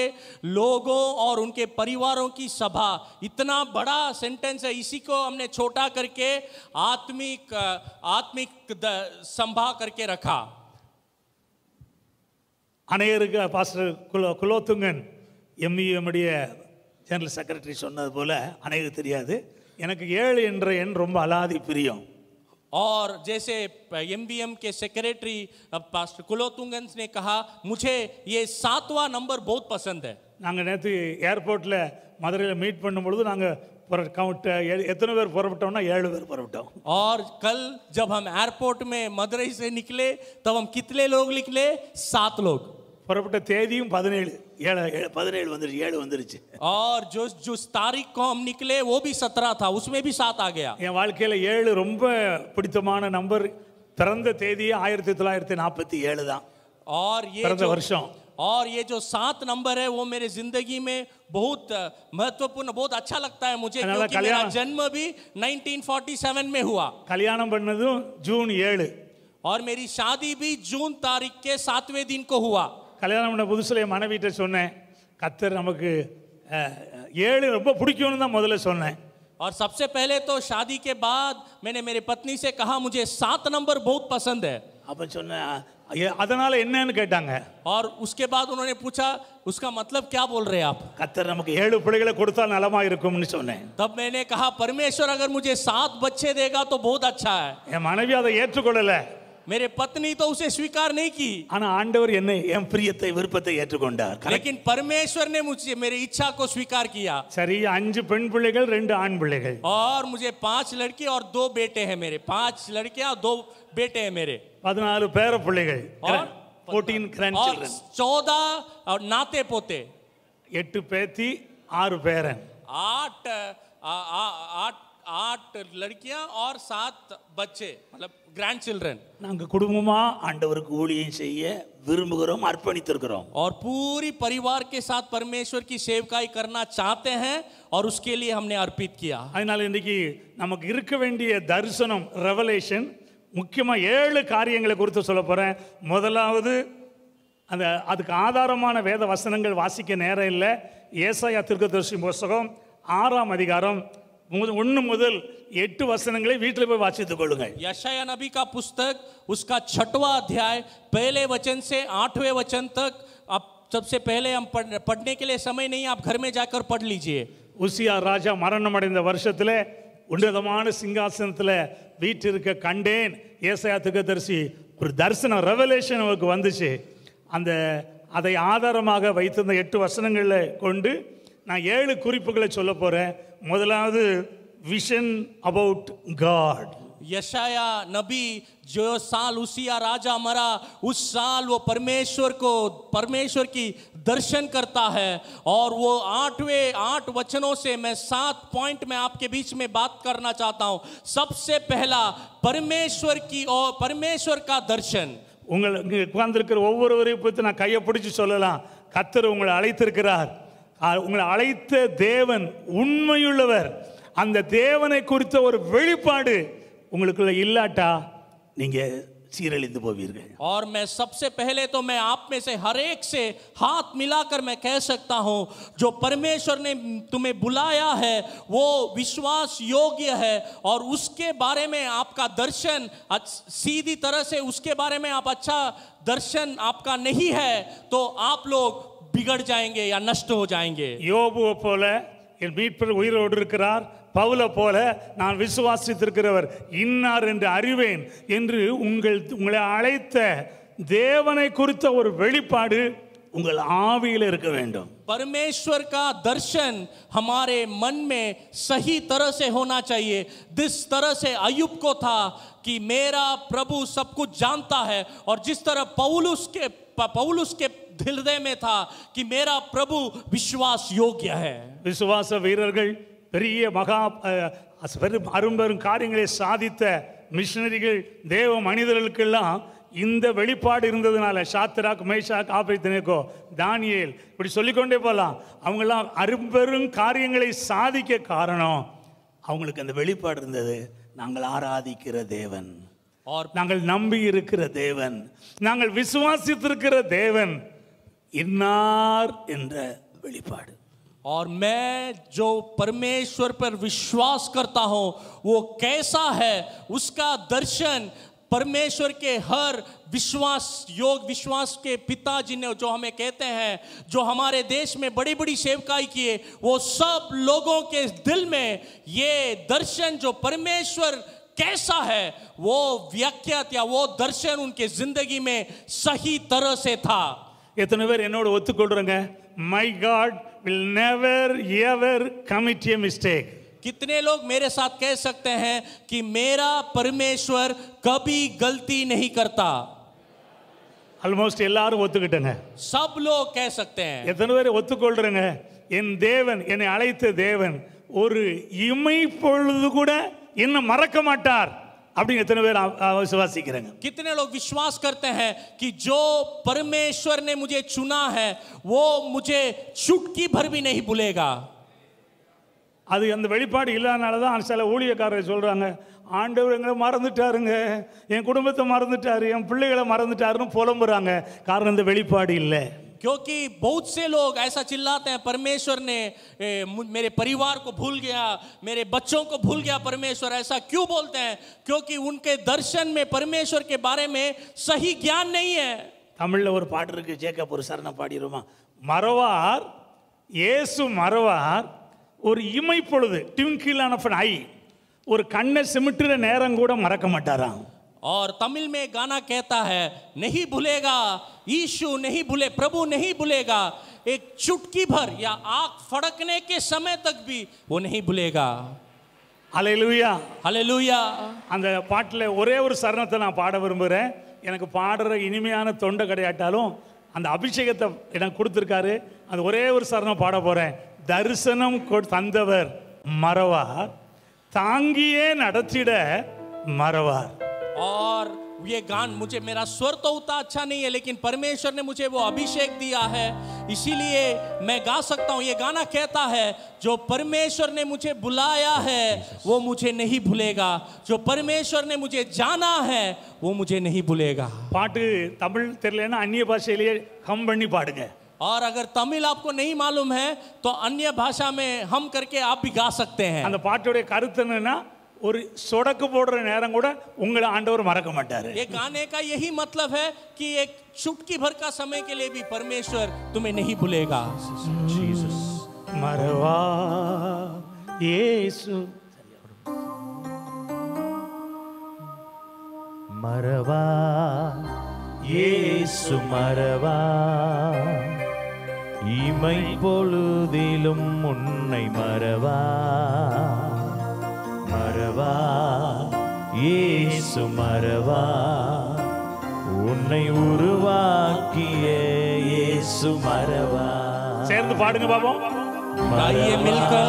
लोगों और उनके परिवारों की सभा इतना बड़ा सेंटेंस है इसी को हमने छोटा करके आत्मिक संभा करके रखा अनेक पास्टर குலோத்துங்கன் எம்இஎம் உடைய जनरल सेक्रेटरी சொன்னது போல अनेक தெரியாது எனக்கு 7 என்ற எண் ரொம்ப அலாதி பிரியம் और जैसे एमबीएम के सेक्रेटरी पास्टर कुलोतुंगन ने कहा मुझे ये 7वां नंबर बहुत पसंद है நாங்க நேத்து ஏர்போர்ட்ல மதுரையில மீட் பண்ணும்போது நாங்க काउंट इतने बार परवटों ना 7 बार परवटों और कल जब हम एयरपोर्ट में मदुरई से निकले तब हम कितने लोग निकले 7 लोग परवट தேதியும் 17 और जो तारीख को हम निकले वो भी 17 था उसमें भी 7 आ गया नंबर और ये जो 7 नंबर है वो मेरे जिंदगी में बहुत महत्वपूर्ण बहुत अच्छा लगता है मुझे क्योंकि मेरा जन्म भी 1947 में हुआ कल्याणम பண்ணதும் जून 7 और मेरी शादी भी जून तारीख के 7वें दिन को हुआ கல்யாணம் பண்ண புதுசுல மனைவிட்ட சொன்னேன் கத்தர் நமக்கு 7 ரொம்ப பிடிக்கும்னு தான் முதல்ல சொன்னேன் और सबसे पहले तो शादी के बाद मैंने मेरे पत्नी से कहा मुझे 7 नंबर बहुत पसंद है अपन சொன்னே அதனால என்னன்னு கேட்டாங்க और उसके बाद उन्होंने पूछा उसका मतलब क्या बोल रहे आप கத்தர் நமக்கு 7 பிள்ளைகளை கொடுத்தா நலமா இருக்கும்னு சொன்னேன் तब मैंने कहा परमेश्वर अगर मुझे 7 बच्चे देगा तो बहुत अच्छा है என் மனைவி அதை ஏற்றுக்கொள்ளல मेरे पत्नी तो उसे स्वीकार नहीं की लेकिन परमेश्वर ने मुझे मेरी इच्छा को स्वीकार किया சரி 5 பெண் பிள்ளைகள் 2 ஆண் பிள்ளைகள் और मुझे 5 लड़की और 2 बेटे हैं मेरे 5 लड़कियां और 2 बेटे हैं मेरे 14 பேர பிள்ளைகள் और 14 grandchildren 14 और नाते पोते 8 பேத்தி 6 பேரன் 8 लड़कियां और 7 बच्चे मतलब grandchildren நாங்க குடும்பமா ஆண்டவருக்கு ஊழியம் செய்ய விரும்புகிறோம் அர்ப்பணித்திருக்கிறோம் और पूरी परिवार के साथ परमेश्वर की सेवकाई करना चाहते हैं और उसके लिए हमने अर्पित किया அதனால இன்னைக்கு நமக்கு இருக்க வேண்டிய தரிசனம் ரெவெலேஷன் முக்கியமா 7 காரியங்களை குறித்து சொல்ல போறேன் முதலாவது அந்த அதுக்கு ஆதாரமான வேத வசனங்கள் வாசிக்க நேரம் இல்ல ஏசாயா தீர்க்கதரிசி புத்தகம் 6ஆம் அதிகாரம் 1 முதல் 8 வசனங்களை வீட்டில் போய் வாசித்து கொள்ளுங்கள் यशाया नबी का पुस्तक उसका 6वां अध्याय पहले वचन से 8वें वचन तक आप सबसे पहले हम पढ़ने के लिए समय नहीं आप घर में जाकर पढ़ लीजिए उसिया राजा मरणम அடைந்த வருஷத்திலே உன்னதமான சிங்காசனத்திலே வீற்றிருக்க கண்டேன் ஏசாயா தீர்க்கதரிசி ஒரு தரிசன ரெவெலேஷன் நமக்கு வந்துச்சு அந்த அதை ஆதாரமாக வைத்திருந்த 8 வசனங்களை கொண்டு நான் 7 குறிப்புகளை சொல்ல போறேன் முதலாவது विजन अबाउट गॉड यशाया नबी जो साल उसिया राजा मरा उस साल वो परमेश्वर की दर्शन करता है और वो 8 वचनों से मैं 7 पॉइंट में आपके बीच में बात करना चाहता हूँ सबसे पहला परमेश्वर की और परमेश्वर का दर्शन உங்களுக்கு உட்கார்ந்திருக்கிற ஒவ்வொருவரையும் பத்தி நான் கையை பிடிச்சு சொல்லலாம் கர்த்தர் உங்களை அழைத்திருக்கிறார் உங்களை அழைத்த தேவன் உண்மையுள்ளவர் அந்த தேவனை குறித்த ஒரு வெளிப்பாடு உங்களுக்குள்ள இல்லாட்டா நீங்க சீரழிந்து போவீர்கள். और मैं सबसे पहले तो मैं आप में से हर एक से हाथ मिलाकर मैं कह सकता हूं जो परमेश्वर ने तुम्हें बुलाया है वो विश्वास योग्य है और उसके बारे में आपका दर्शन सीधी तरह से उसके बारे में आप अच्छा दर्शन आपका नहीं है तो आप लोग बिगड़ जाएंगे या नष्ट हो जाएंगे. யோபு போல என் மீட்பர் உயிரோடு இருக்கிறார், பவுல போல நான் விசுவாசித்திருக்கிறவர் இன்னார் என்று அறிவேன் என்று உங்களை அழைத்த தேவனை குறித்த ஒரு வெளிப்பாடு உங்கள் ஆவியில் இருக்க வேண்டும். परमेश्वर का दर्शन हमारे मन में सही तरह से होना चाहिए. जिस तरह से अय्यूब को था कि मेरा प्रभु सब कुछ जानता है और जिस तरह पौलुस के हृदय में था कि मेरा प्रभु विश्वास योग्य है. विश्वास वीरர்கள் பெரிய மகா அரும்பெரும் காரியங்களை சாதித்த மிஷனரிகள் தேவ மனிதர்களுக்கெல்லாம் இந்த வெளிப்பாடு இருந்ததுனால சாத்ராக் மேஷாக் ஆபேத்நேகோ தானியேல் இப்படி சொல்லிக்கொண்டே போகலாம் அவங்கெல்லாம் அரும்பெரும் காரியங்களை சாதிக்க காரணம் அவங்களுக்கு அந்த வெளிப்பாடு இருந்தது. நாங்கள் ஆராதிக்கிற தேவன், நாங்கள் நம்பி இருக்கிற தேவன், நாங்கள் விசுவாசித்திருக்கிற தேவன் இன்னார் என்ற வெளிப்பாடு. और मैं जो परमेश्वर पर विश्वास करता हूँ वो कैसा है उसका दर्शन परमेश्वर के हर विश्वास के पिता जिन्हें जो हमें कहते हैं जो हमारे देश में बड़ी बड़ी सेवकाई किए वो सब लोगों के दिल में ये दर्शन जो परमेश्वर कैसा है वो व्याख्यात या वो दर्शन उनके जिंदगी में सही तरह से था. इतने बार என்னோட ஒத்துக்கொள்றங்க my god will never ever commit a mistake. कितने लोग मेरे साथ कह सकते हैं कि मेरा परमेश्वर कभी गलती नहीं करता. ऑलमोस्ट எல்லாரும் ஒத்துக்கிட்டங்க, सब लोग कह सकते हैं. इतने बार ஒத்துக்கொள்றங்க என் தேவன் என்னை அழைத்த தேவன் ஒரு இமை பொழுது கூட என்ன மறக்க மாட்டார் அப்படிங்க எத்தனை பேர் விசுவாசிக்கிறங்க. कितने लोग विश्वास करते हैं कि जो परमेश्वर ने मुझे चुना है वो मुझे चुटकी भर भी नहीं भूलेगा. அது அந்த வெளிப்பாடு இல்லாதனால தான் சில ஊழியக்காரர் சொல்றாங்க ஆண்டவர் எங்களை மறந்துட்டாருங்க, என் குடும்பத்தை மறந்துட்டாரு, என் பிள்ளைகளை மறந்துட்டாருன்னு புலம்புறாங்க. காரணம் இந்த வெளிப்பாடு இல்லை. क्योंकि बहुत से लोग ऐसा चिल्लाते हैं परमेश्वर ने मेरे परिवार को भूल गया, मेरे बच्चों को भूल गया परमेश्वर. ऐसा क्यों बोलते हैं? क्योंकि उनके दर्शन में परमेश्वर के बारे में सही ज्ञान नहीं है. तमिल और पाटर के जेकब और सरना पाड़ी रोमा मरवार येसु मरवार और इमै पोळुदु ट्विंकिलान ऑफ एन आई और कण्णे सिमिट्र नेरम कूड मरक्क माट्टाराम. और तमिल में गाना कहता है नहीं भूलेगा यीशु, नहीं भूले प्रभु, नहीं भूलेगा एक चुटकी भर या आँख फड़कने के समय तक भी वो नहीं भूलेगा. Hallelujah hallelujah. அந்த பாட்டில் ஒரே ஒரு சரணத்தை நான் பாட விரும்புகிறேன். எனக்கு பாடுற இனிமையான தொண்டை கிடையாட்டாலும் அந்த அபிஷேகத்தை எனக்கு கொடுத்துருக்காரு. அந்த ஒரே ஒரு சரணம் பாட போகிறேன். தரிசனம் தந்தவர் மறவார், தாங்கியே நடத்திட மறவார். और ये गान मुझे मेरा स्वर तो उतना अच्छा नहीं है लेकिन परमेश्वर ने मुझे वो अभिषेक दिया है इसीलिए मैं गा सकता हूँ. ये गाना कहता है जो परमेश्वर ने मुझे बुलाया है वो मुझे नहीं भूलेगा, जो परमेश्वर ने मुझे जाना है वो मुझे नहीं भूलेगा. पाट तमिल तेरलेना अन्य भाषा लिए हम बनी पाट गए. और अगर तमिल आपको नहीं मालूम है तो अन्य भाषा में हम करके आप भी गा सकते हैं. अंदर पाट जोड़े कारुतन ना और सोडक போடுற நேரம் கூட உங்களை ஆண்டவர் மறக்க மாட்டாரு. ये गाने का यही मतलब है कि एक चुटकी भर का समय के लिए भी परमेश्वर तुम्हें नहीं भूलेगा. जीसस मरवा येसु मरवा येसु मरवा இமை பொழுதிலும் உன்னை மறவா மறவா இயேசு மறவா உன்னை உருவாக்கிய இயேசு மறவா. சேர்ந்து பாடுங்க பாப்போம். गाइए मिलकर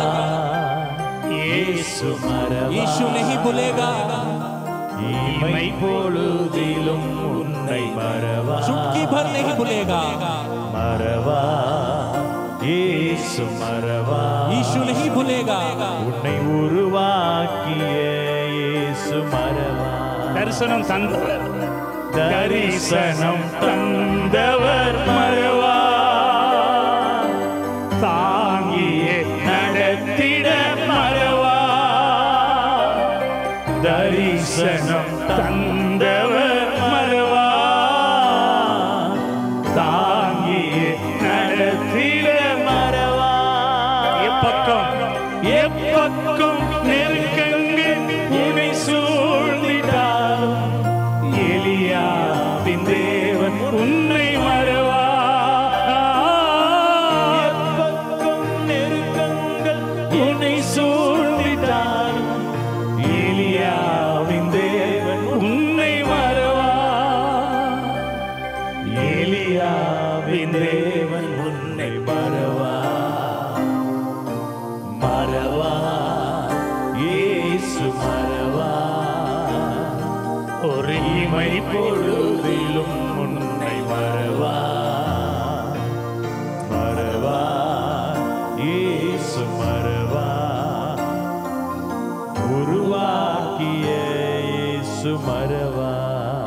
இயேசு மறவா இயேசு नहीं भूलेगा இமை பொழுதிலும் உன்னை மறவா चुटकी भर नहीं भूलेगा மறவா यीशु मरवा यीशु नहीं भूलेगा उन्ने उर्वा किए यीशु मरवा दर्शनम तंदवर मरवा तांगिए नडतिड मरवा दर्शनम तंदवर मरवा तांगिए नडतिड मरवा ये पक्कम निरंगे उन्हें सूंडिटा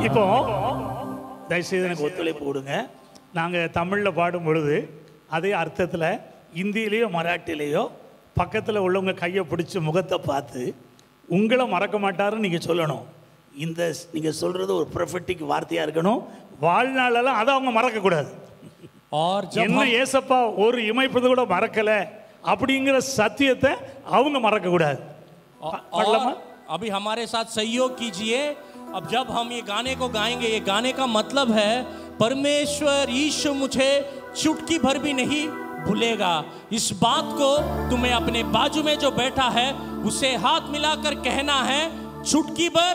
இப்போ தயவுசெய்து எனக்கு ஒத்துழைப்பு கொடுங்க. நாங்கள் தமிழில் பாடும் பொழுது அதே அர்த்தத்தில் இந்தியிலேயோ மராட்டிலேயோ பக்கத்தில் உள்ளவங்க கையை பிடிச்சி முகத்தை பார்த்து உங்களை மறக்க மாட்டாருன்னு நீங்கள் சொல்லணும். இந்த நீங்கள் சொல்கிறது ஒரு ப்ரொஃபெட்டிக் வார்த்தையாக இருக்கணும். வாழ்நாளெல்லாம் அதை அவங்க மறக்கக்கூடாது. என்ன ஏசப்பா ஒரு இமைப்பது கூட மறக்கலை அப்படிங்கிற சத்தியத்தை அவங்க மறக்கக்கூடாது. அபி ஹமாரே சாத் சஹயோக் கீஜியே. अब जब हम ये गाने को गाएंगे, ये गाने का मतलब है परमेश्वर यीशु मुझे चुटकी भर भी नहीं भूलेगा. इस बात को तुम्हें अपने बाजू में जो बैठा है उसे हाथ मिलाकर कहना है, चुटकी भर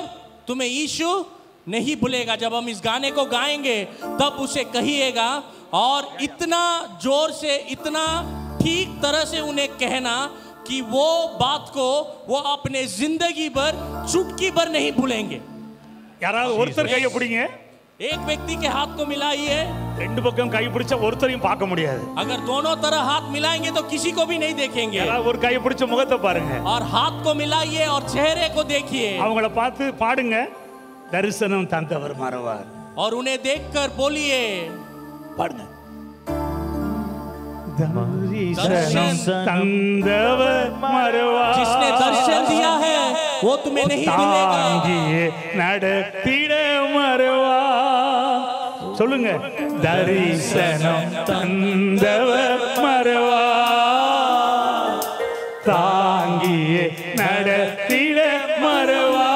तुम्हें यीशु नहीं भूलेगा. जब हम इस गाने को गाएंगे तब उसे कहिएगा और इतना जोर से, इतना ठीक तरह से उन्हें कहना कि वो बात को वो अपने जिंदगी भर चुटकी भर नहीं भूलेंगे. एक व्यक्ति के हाथ को मिलाइए. अगर दोनों तरह हाथ मिलाएंगे तो किसी को भी नहीं देखेंगे. और हाथ को मिलाइए और चेहरे को देखिए. पाड़ेंगे दर्शनम तंदवर मरवा और उन्हें देखकर बोलिए जिसने दर्शन दिया है वो तुम्हें नहीं मरवा சொல்லுங்க தரிசனம் தந்தவர் மரவா தாங்கியே நடத்திட மரவா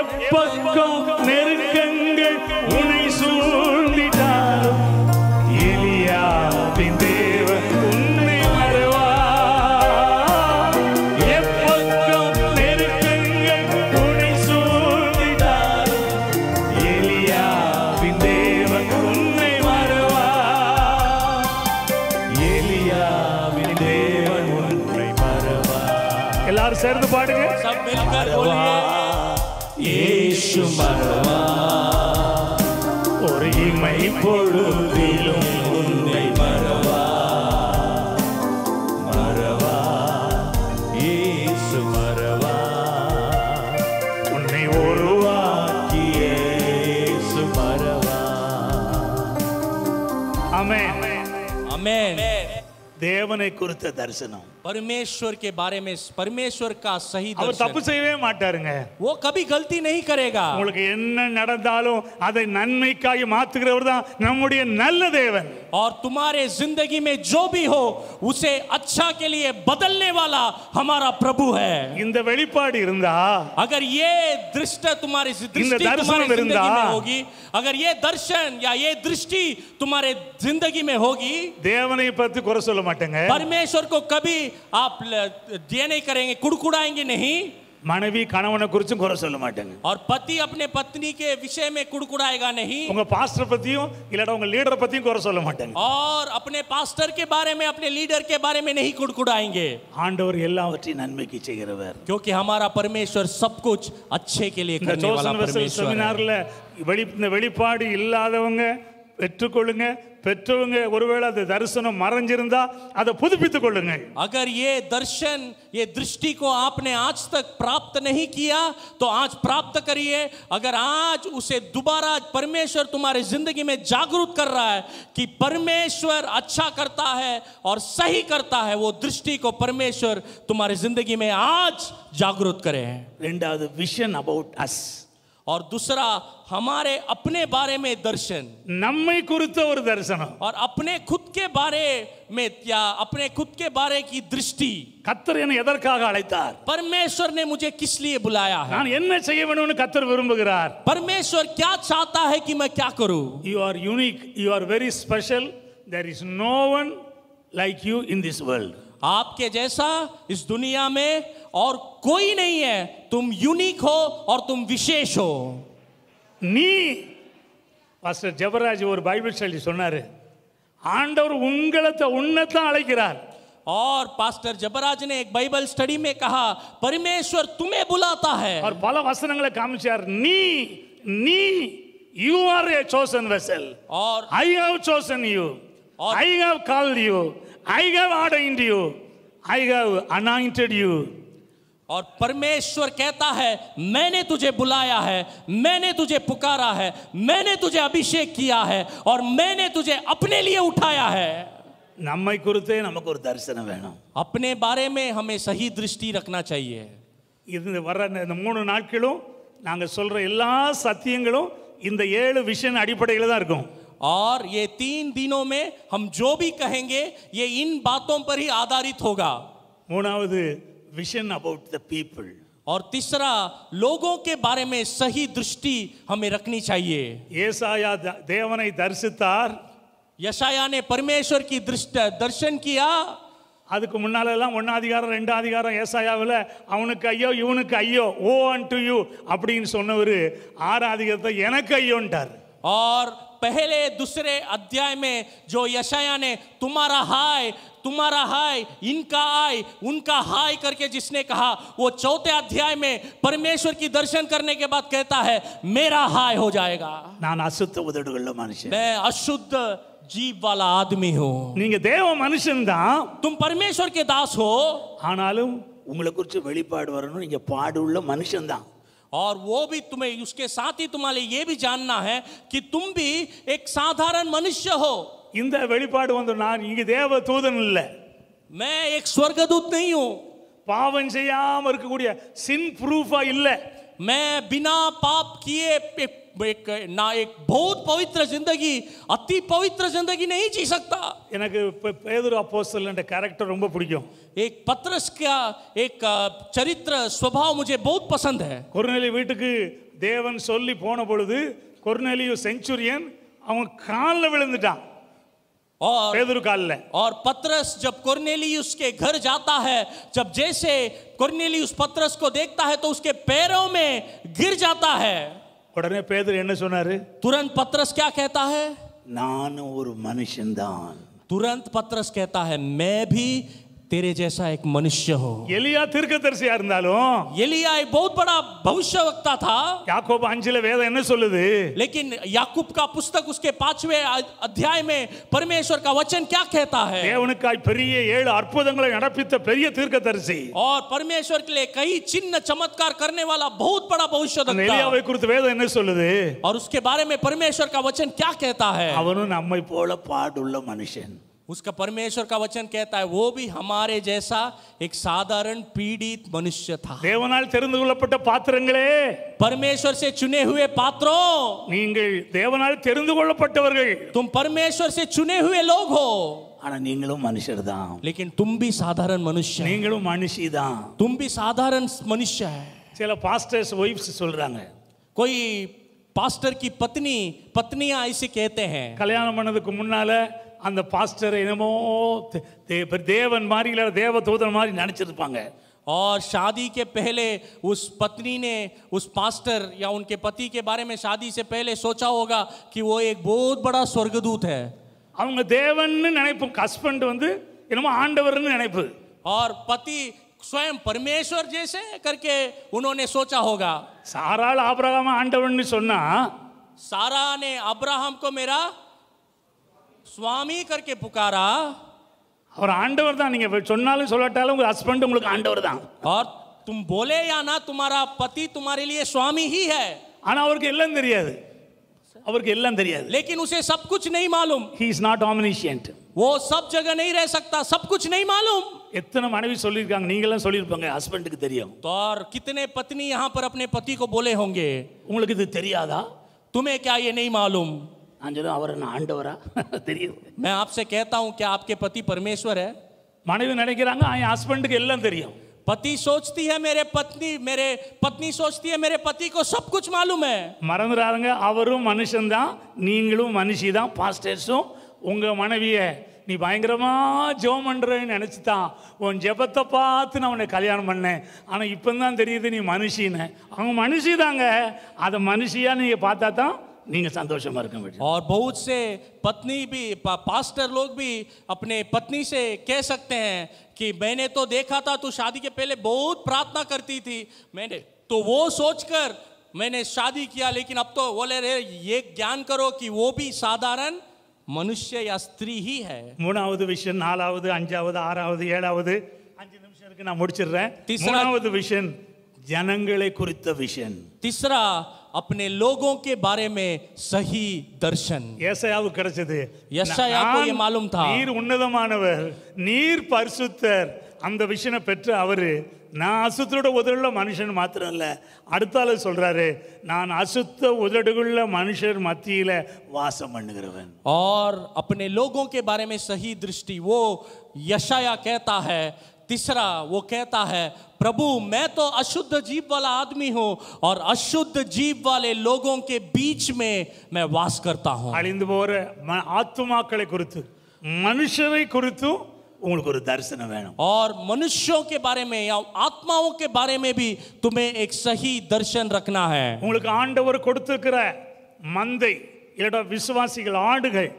எப்பக்கம் நெருக்கங்கள் உனை சூழ்ந்திட்டார் எலியாவின் தேவன் உன்னை மரவா எப்பக்கம் நெருக்கங்கள் உனை சூழ்ந்திட்டார் எலியாவின் தேவன் உன்னை மரவா எலியாவின் தேவன் உன்னை மரவா எல்லாரும் சேர்ந்து பாடுங்க சப் மில்கர் बोलिए यीशु मरवा और इमै पोळुदिलुम उन्नै मरवा मरवा यीशु मरवा उन्नै उरुवाकिये यीशु मरवा आमेन आमेन தேவனை குறித்த தரிசனம் பரமேஸ்வர் के बारे में परमेश्वर का सही दर्शन அவர் தப்பு செய்யவே மாட்டாருங்க. वो कभी गलती नहीं करेगा. உங்களுக்கு என்ன நடந்தாலும் அதை நன்மைக்காக மாத்துகிறவர்தான் நம்முடைய நல்ல தேவன். और तुम्हारे जिंदगी में जो भी हो उसे अच्छा के लिए बदलने वाला हमारा प्रभु है. இந்த வெளிப்பாடு இருந்தா अगर ये दृष्टि तुम्हारे जिंदगी में होगी, अगर ये दर्शन या ये दृष्टि तुम्हारे जिंदगी में होगी தேவனை பத்தி குறை சொல்ல மாட்டேங்க. परमेश्वर को कभी आप ये नहीं करेंगे, कुड़कुड़ाएंगे नहीं. मानवी कणवने குறித்து குறை சொல்ல மாட்டேங்க. और पति अपने पत्नी के विषय में कुड़कुड़ाएगा नहीं. उंगा पास्टर पतियो இல்லடா உங்க லீடர் பத்தியும் குறை சொல்ல மாட்டேங்க. और अपने पास्टर के बारे में, अपने लीडर के बारे में नहीं कुड़कुड़ाएंगे. ஆண்டவர் எல்லாவற்றையும் நன்மைக்கு செய்கிறவர். क्योंकि हमारा परमेश्वर सब कुछ अच्छे के लिए करने वाला परमेश्वर है. இந்த செமினார்ல வெளிப்பாடு இல்லாதவங்க अगर ये दर्शन, ये दृष्टि को आपने आज तक प्राप्त नहीं किया तो आज प्राप्त करिए। अगर आज उसे दोबारा परमेश्वर तुम्हारे जिंदगी में जागरूक कर रहा है कि परमेश्वर अच्छा करता है और सही करता है, वो दृष्टि को परमेश्वर तुम्हारे जिंदगी में आज जागरूक करे। रेंडावद विजन अबाउट अस, और दूसरा हमारे अपने बारे में दर्शन, नम्मे कुरुत और दर्शन, और अपने खुद के बारे में या अपने खुद के बारे की दृष्टि। कत्तर यानी यदर का गालितार, परमेश्वर ने मुझे किस लिए बुलाया है, नान यन्ने चाहिए बनोने कत्तर विरुम्बगरार, परमेश्वर क्या चाहता है कि मैं क्या करूं। You are unique, you are very special, there is no one like you in this world. आपके जैसा इस दुनिया में और कोई नहीं है, तुम यूनिक हो और तुम विशेष हो। नी पास्टर जबराज और बाइबल स्टडी सुना रहे आंडवर उंगलता उन्नता अड़ेगिरार, और पास्टर जबराज ने एक बाइबल स्टडी में कहा परमेश्वर तुम्हें बुलाता है। और बाला वसनंगले कामचार नी नी you are a chosen vessel, और आई हैव चोसन यू, और I have called you, I have ordered you, I have anointed you. और परमेश्वर कहता है मैंने तुझे बुलाया है, मैंने तुझे पुकारा है, मैंने तुझे अभिषेक किया है और मैंने तुझे अपने लिए उठाया है। नम्मे कुरुते नमक और दर्शन वेणुम, अपने बारे में हमें सही दृष्टि रखना चाहिए। इतने वर्ष इन मूणु नाट्किलो नांगे सोल रहे इल्ला सत्यंगलो इन द एळु विषयन अडिपडैयिल तान इरुक्कुम। और ये 3 दिनों में हम जो भी कहेंगे ये इन बातों पर ही आधारित होगा। मूणावदु विजन अबाउट द पीपल, और तीसरा लोगों के बारे में सही दृष्टि हमें रखनी चाहिए। यशाया देवनै दर्शितार, यशाया ने परमेश्वर की दृष्टि दर्शन किया। அதுக்கு முன்னால எல்லாம் 1 அதிகாரம் 2 அதிகாரம் ஏசாயாவுல அவனுக்கு ஐயோ இவனுக்கு ஐயோ ஓ unto you அப்படினு சொன்னவரு 6 அதிகாரத்தை எனக்கு ஐயோண்டார்। और पहले दूसरे अध्याय में जो यशाया ने तुम्हारा हाय इनका आय उनका हाय करके जिसने कहा, वो चौथे अध्याय में परमेश्वर की दर्शन करने के बाद कहता है मेरा हाय हो जाएगा। मैं अशुद्ध जीव वाला आदमी हूँ। देव मनुष्य तुम परमेश्वर के दास हो, आनालू मनुष्य, और वो भी तुम्हें उसके साथ ही तुम्हारे ये भी जानना है कि तुम भी एक साधारण मनुष्य हो। இந்த வெளிப்பாடு வந்து நான் இங்க தேவ தூதன் இல்ல, मैं एक स्वर्गदूत नहीं हूं, பாவம் செய்யாம இருக்க கூடிய சின் ப்ரூஃபா இல்ல, मैं बिना पाप किए ना एक बहुत पवित्र जिंदगी अति पवित्र जिंदगी नहीं जी सकता। எனக்கு பேதுரு அப்போஸ்தலன் कैरेक्टर ரொம்ப பிடிக்கும், एक पत्रस का एक चरित्र स्वभाव मुझे बहुत पसंद है। கொர்நேலியு வீட்டுக்கு தேவன் சொல்லி போன பொழுது கொர்நேலியு செஞ்சுரியன் அவன் கால்ல விழுந்துட்டான்। और पत्रस जब कोर्नेलियुस के घर जाता है, जब जैसे कोर्नेलियुस पत्रस को देखता है तो उसके पैरों में गिर जाता है। तुरंत पत्रस क्या कहता है, नान और मनुष्यदान, तुरंत पत्रस कहता है मैं भी तेरे जैसा एक मनुष्य हो। एलिया तीर्कदर्शी இருந்தாலோ, एलिया एक बहुत बड़ा भविष्यवक्ता था। याकूब 5 वेद என்ன சொல்லுது, लेकिन याकूब का पुस्तक उसके 5वें अध्याय में परमेश्वर का वचन क्या कहता है, தேவனுக்காய் பெரிய 7 அற்புதங்களை நடப்பித்த பெரிய தீர்க்கதரிசி, और परमेश्वर के लिए कई चिन्ह चमत्कार करने वाला बहुत बड़ा भविष्यवक्ता। எலியாவை குறித்து வேதம் என்ன சொல்லுது, और उसके बारे में परमेश्वर का वचन क्या कहता है, அவனும் நம்மை போல பாடுள்ள மனுஷன், उसका परमेश्वर का वचन कहता है वो भी हमारे जैसा एक साधारण पीड़ित मनुष्य था। देवनाल तेरंदु गुलपट्टा पात्रंगले, परमेश्वर से चुने हुए पात्रों, नींगल देवनाल तेरंदु गुलपट्टा वर्गे, तुम परमेश्वर से चुने हुए लोग हो, आना नींगलो मनुष्य दां, लेकिन तुम भी साधारण मनुष्य, नींगलो मनुष्य दां, तुम भी साधारण मनुष्य है। चलो पास्टर्स वाइफ्स बोल रहे हैं, कोई पास्टर की पत्नी पत्नियां ऐसे कहते हैं, कल्याण मनद कुमुन्नाल அந்த பாஸ்டர் என்னமோ தேவன் மாதிரி இல்ல தேவதூதன் மாதிரி நினைச்சிருப்பாங்க। और शादी के पहले उस पत्नी ने उस पास्टर या उनके पति के बारे में शादी से पहले सोचा होगा कि वो एक बहुत बड़ा स्वर्गदूत है। அவங்க தேவன்னு நினைப்பு, ஹஸ்பண்ட் வந்து என்னமோ ஆண்டவர்னு நினைப்பு, और पति स्वयं परमेश्वर जैसे करके उन्होंने सोचा होगा। सारा आब्राहम ஆண்டவன்னு சொன்னா, सारा ने अब्राहम को मेरा स्वामी करके पुकारा और आंडवर தான் நீங்க சொன்னாலும் சொல்லட்டாலும் உங்க ஹஸ்பண்ட் உங்களுக்கு ஆண்டவர் தான் और तुम बोले या ना तुम्हारा पति तुम्हारे लिए स्वामी ही है ஆனா அவருக்கு எல்லாம் தெரியாது அவருக்கு எல்லாம் தெரியாது लेकिन उसे सब कुछ नहीं मालूम he is not omniscient वो सब जगह नहीं रह सकता सब कुछ नहीं मालूम इतना मानवी சொல்லிருக்காங்க நீங்க எல்லாம் சொல்லிருப்பீங்க ஹஸ்பண்டுக்கு தெரியும் तो और कितने पत्नी यहां पर अपने पति को बोले होंगे உங்களுக்கு இது தெரியாதா तुम्हें क्या ये नहीं मालूम मैं आपसे कहता हूं क्या आपके पति परमेश्वर है मानवी निकल पति सोचती है मेरे पत्नी सोचती है मेरे पति को सब कुछ मालूम है मरंदरांगे मनुष्यन मनुषि पास्टर्स उंग मानवी நீ பயங்கரமா ஜெபம் பண்றேன்னு நினைச்சிட்டா உன் ஜெபத்தை பார்த்து நான் உன்னை கல்யாணம் பண்ணேன் ஆனா இப்போதான் தெரியுது நீ மனுஷின்னு அவங்க மனுஷி தாங்க அத மனுஷியா நீங்க பார்த்தா தான் நீங்க சந்தோஷமா இருக்க முடியும் और बहुत से पत्नी भी पास्टर लोग भी अपने पत्नी से कह सकते हैं कि मैंने तो देखा था तू शादी के पहले बहुत प्रार्थना करती थी मैंने तो वो सोचकर मैंने शादी किया लेकिन अब तो बोले रे ये ज्ञान करो कि वो भी साधारण मनुष्य या स्त्री ही है மூணாவது விஷயம் நான்காவது அஞ்சாவது ஆறாவது ஏழாவது 5 நிமிஷத்துக்கு நான் முடிச்சிடுறேன் மூணாவது விஷயம் ஜனங்களை குறித்த விஷயம் तीसरा अपने लोगों के बारे में सही दर्शन ஏசாயாவுக்கு கிடைச்சது ஏசாயாவுக்கு ये मालूम था நீர் உன்னதமானவர் நீர் பரிசுத்தர் அந்த விஷயனை பெற்ற அவரு நான் அசுத்தரோட உதடுள்ள மனுஷன் மாத்திரம் இல்ல அடுத்தால சொல்றாரு நான் அசுத்த உதடுள்ள மனுஷர் மத்தியில வாசம் பண்ணுகிறவன் और अपने लोगों के बारे में सही दृष्टि वो यशाया कहता है तीसरा वो कहता है प्रभु मैं तो अशुद्ध जीव वाला आदमी हूं और अशुद्ध जीव वाले लोगों के बीच में मैं वास करता हूं அழிந்து போற ஆத்துமாக்களை குறித்து மனுஷரை குறித்து उनको दर्शन वेणु और मनुष्यों के बारे में या आत्माओं के बारे में भी तुम्हें एक सही दर्शन रखना है உங்களுக்கு ஆண்டவர் கொடுத்திருக்கிற மந்தை இல்ல விசுவாசிகள் ஆடுகள்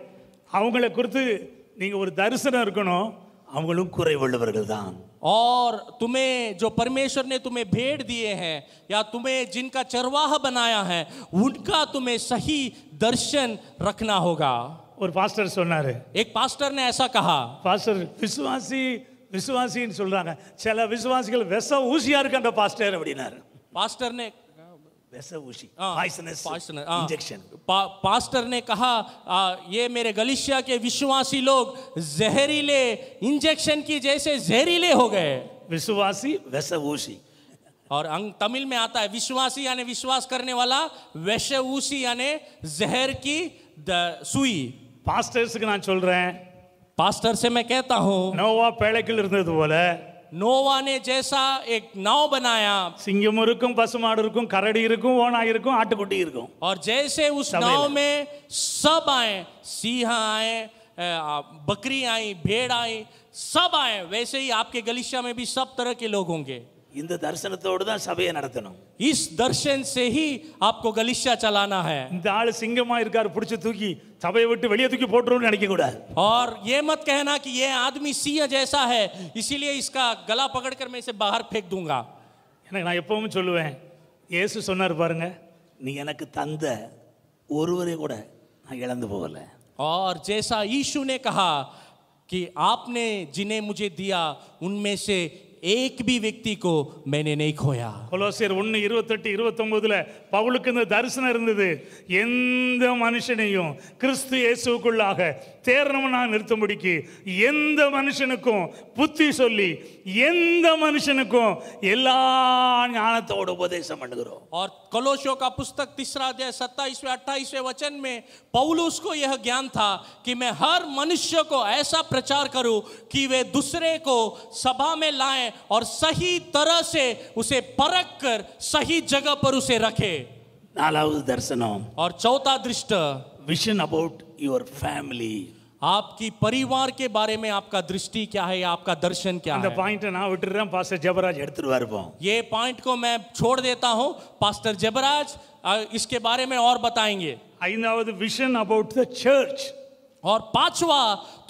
அவங்களை குறித்து நீங்க ஒரு தரிசனம் இருக்கணும் அவங்களும் குறைவுள்ளவர்கள் தான் और तुम्हें जो परमेश्वर ने तुम्हें भेंट दिए हैं या तुम्हें जिनका चरवाहा बनाया है उनका तुम्हें सही दर्शन रखना होगा और पास्टर சொன்னாரு एक पास्टर ने ऐसा कहा पास्टर विश्वासी विश्वासीன்னு சொல்றாங்க சில விசுவாசிகள் வெச ஊசியா இருக்கன்ற பாஸ்டர் அப்படினாரு पास्टर ने வெச ஊசி पॉइजनस इंजेक्शन पास्टर ने कहा ये मेरे गलीशिया के विश्वासी लोग जहरीले इंजेक्शन की जैसे जहरीले हो गए विश्वासी वेस ஊசி और अंग तमिल में आता है विश्वासी यानी विश्वास करने वाला वेस ஊசி यानी जहर की सुई पास्टर्स நான் சொல்றேன் पास्टर से मैं कहता हूं நோவா பேழைக்குள்ள இருந்தது போல நோவா ने जैसा एक नाव बनाया சிங்கம் இருக்கும் பசுமாடு இருக்கும் கரடி இருக்கும் ஓநாய் இருக்கும் ஆட்டுக்குட்டி இருக்கும் और जैसे उस नाव में सब आए सिंह आए बकरी आई भेड़ आई सब आए वैसे ही आपके गलीशिया में भी सब तरह के लोग होंगे இந்த தரிசனத்தோடு தான் சபையை நடத்தணும் इस दर्शन से ही आपको गलीशिया चलाना है இந்த ஆளு சிங்கமா இருக்காரு புடிச்சு தூக்கி சபையை விட்டு வெளிய தூக்கி போட்றோம்னு நினைக்க கூடாது और ये मत कहना कि ये आदमी सिंह जैसा है इसीलिए इसका गला पकड़कर मैं इसे बाहर फेंक दूंगा நான் எப்பவும் சொல்லுவேன் இயேசு சொன்னாரு பாருங்க நீ எனக்கு தந்த ஒருவரே கூட நான் இழந்து போகல और जैसा यीशु ने कहा कि आपने जिन्हें मुझे दिया उनमें से एक भी व्यक्ति को मैंने नहीं खोया கொலோசியர் 1:28 29ல பவுலுக்கு இந்த தரிசனம் இருந்தது எந்த மனுஷனையும் கிறிஸ்து இயேசுவுக்குள்ளாக தேர்னவனா நிறுத்தும்படிக்கு எந்த மனுஷனுக்கும் புத்தி சொல்லி எந்த மனுஷனுக்கும் எல்லா ஞானத்தோட உபதேசம் பண்ணுகிறோம் और கொலோசியோ का पुस्तक 3 अध्याय 27वें 28वें वचन में पौलुस को यह ज्ञान था कि मैं हर मनुष्य को ऐसा प्रचार करूं कि वे दूसरे को सभा में लाएं और सही तरह से उसे परख कर सही जगह पर उसे रखे नालाव दर्शनम और चौथा दृष्ट विजन अबाउट योर फैमिली आपकी परिवार के बारे में आपका दृष्टि क्या है आपका दर्शन क्या है पॉइंट ना விட்டுறேன் பாஸ்டர் ஜெபராஜ் எடுத்துருவார் போ ये पॉइंट को मैं छोड़ देता हूं पास्टर जबराज इसके बारे में और बताएंगे ஐந்தாவது विजन अबाउट द चर्च और पांचवा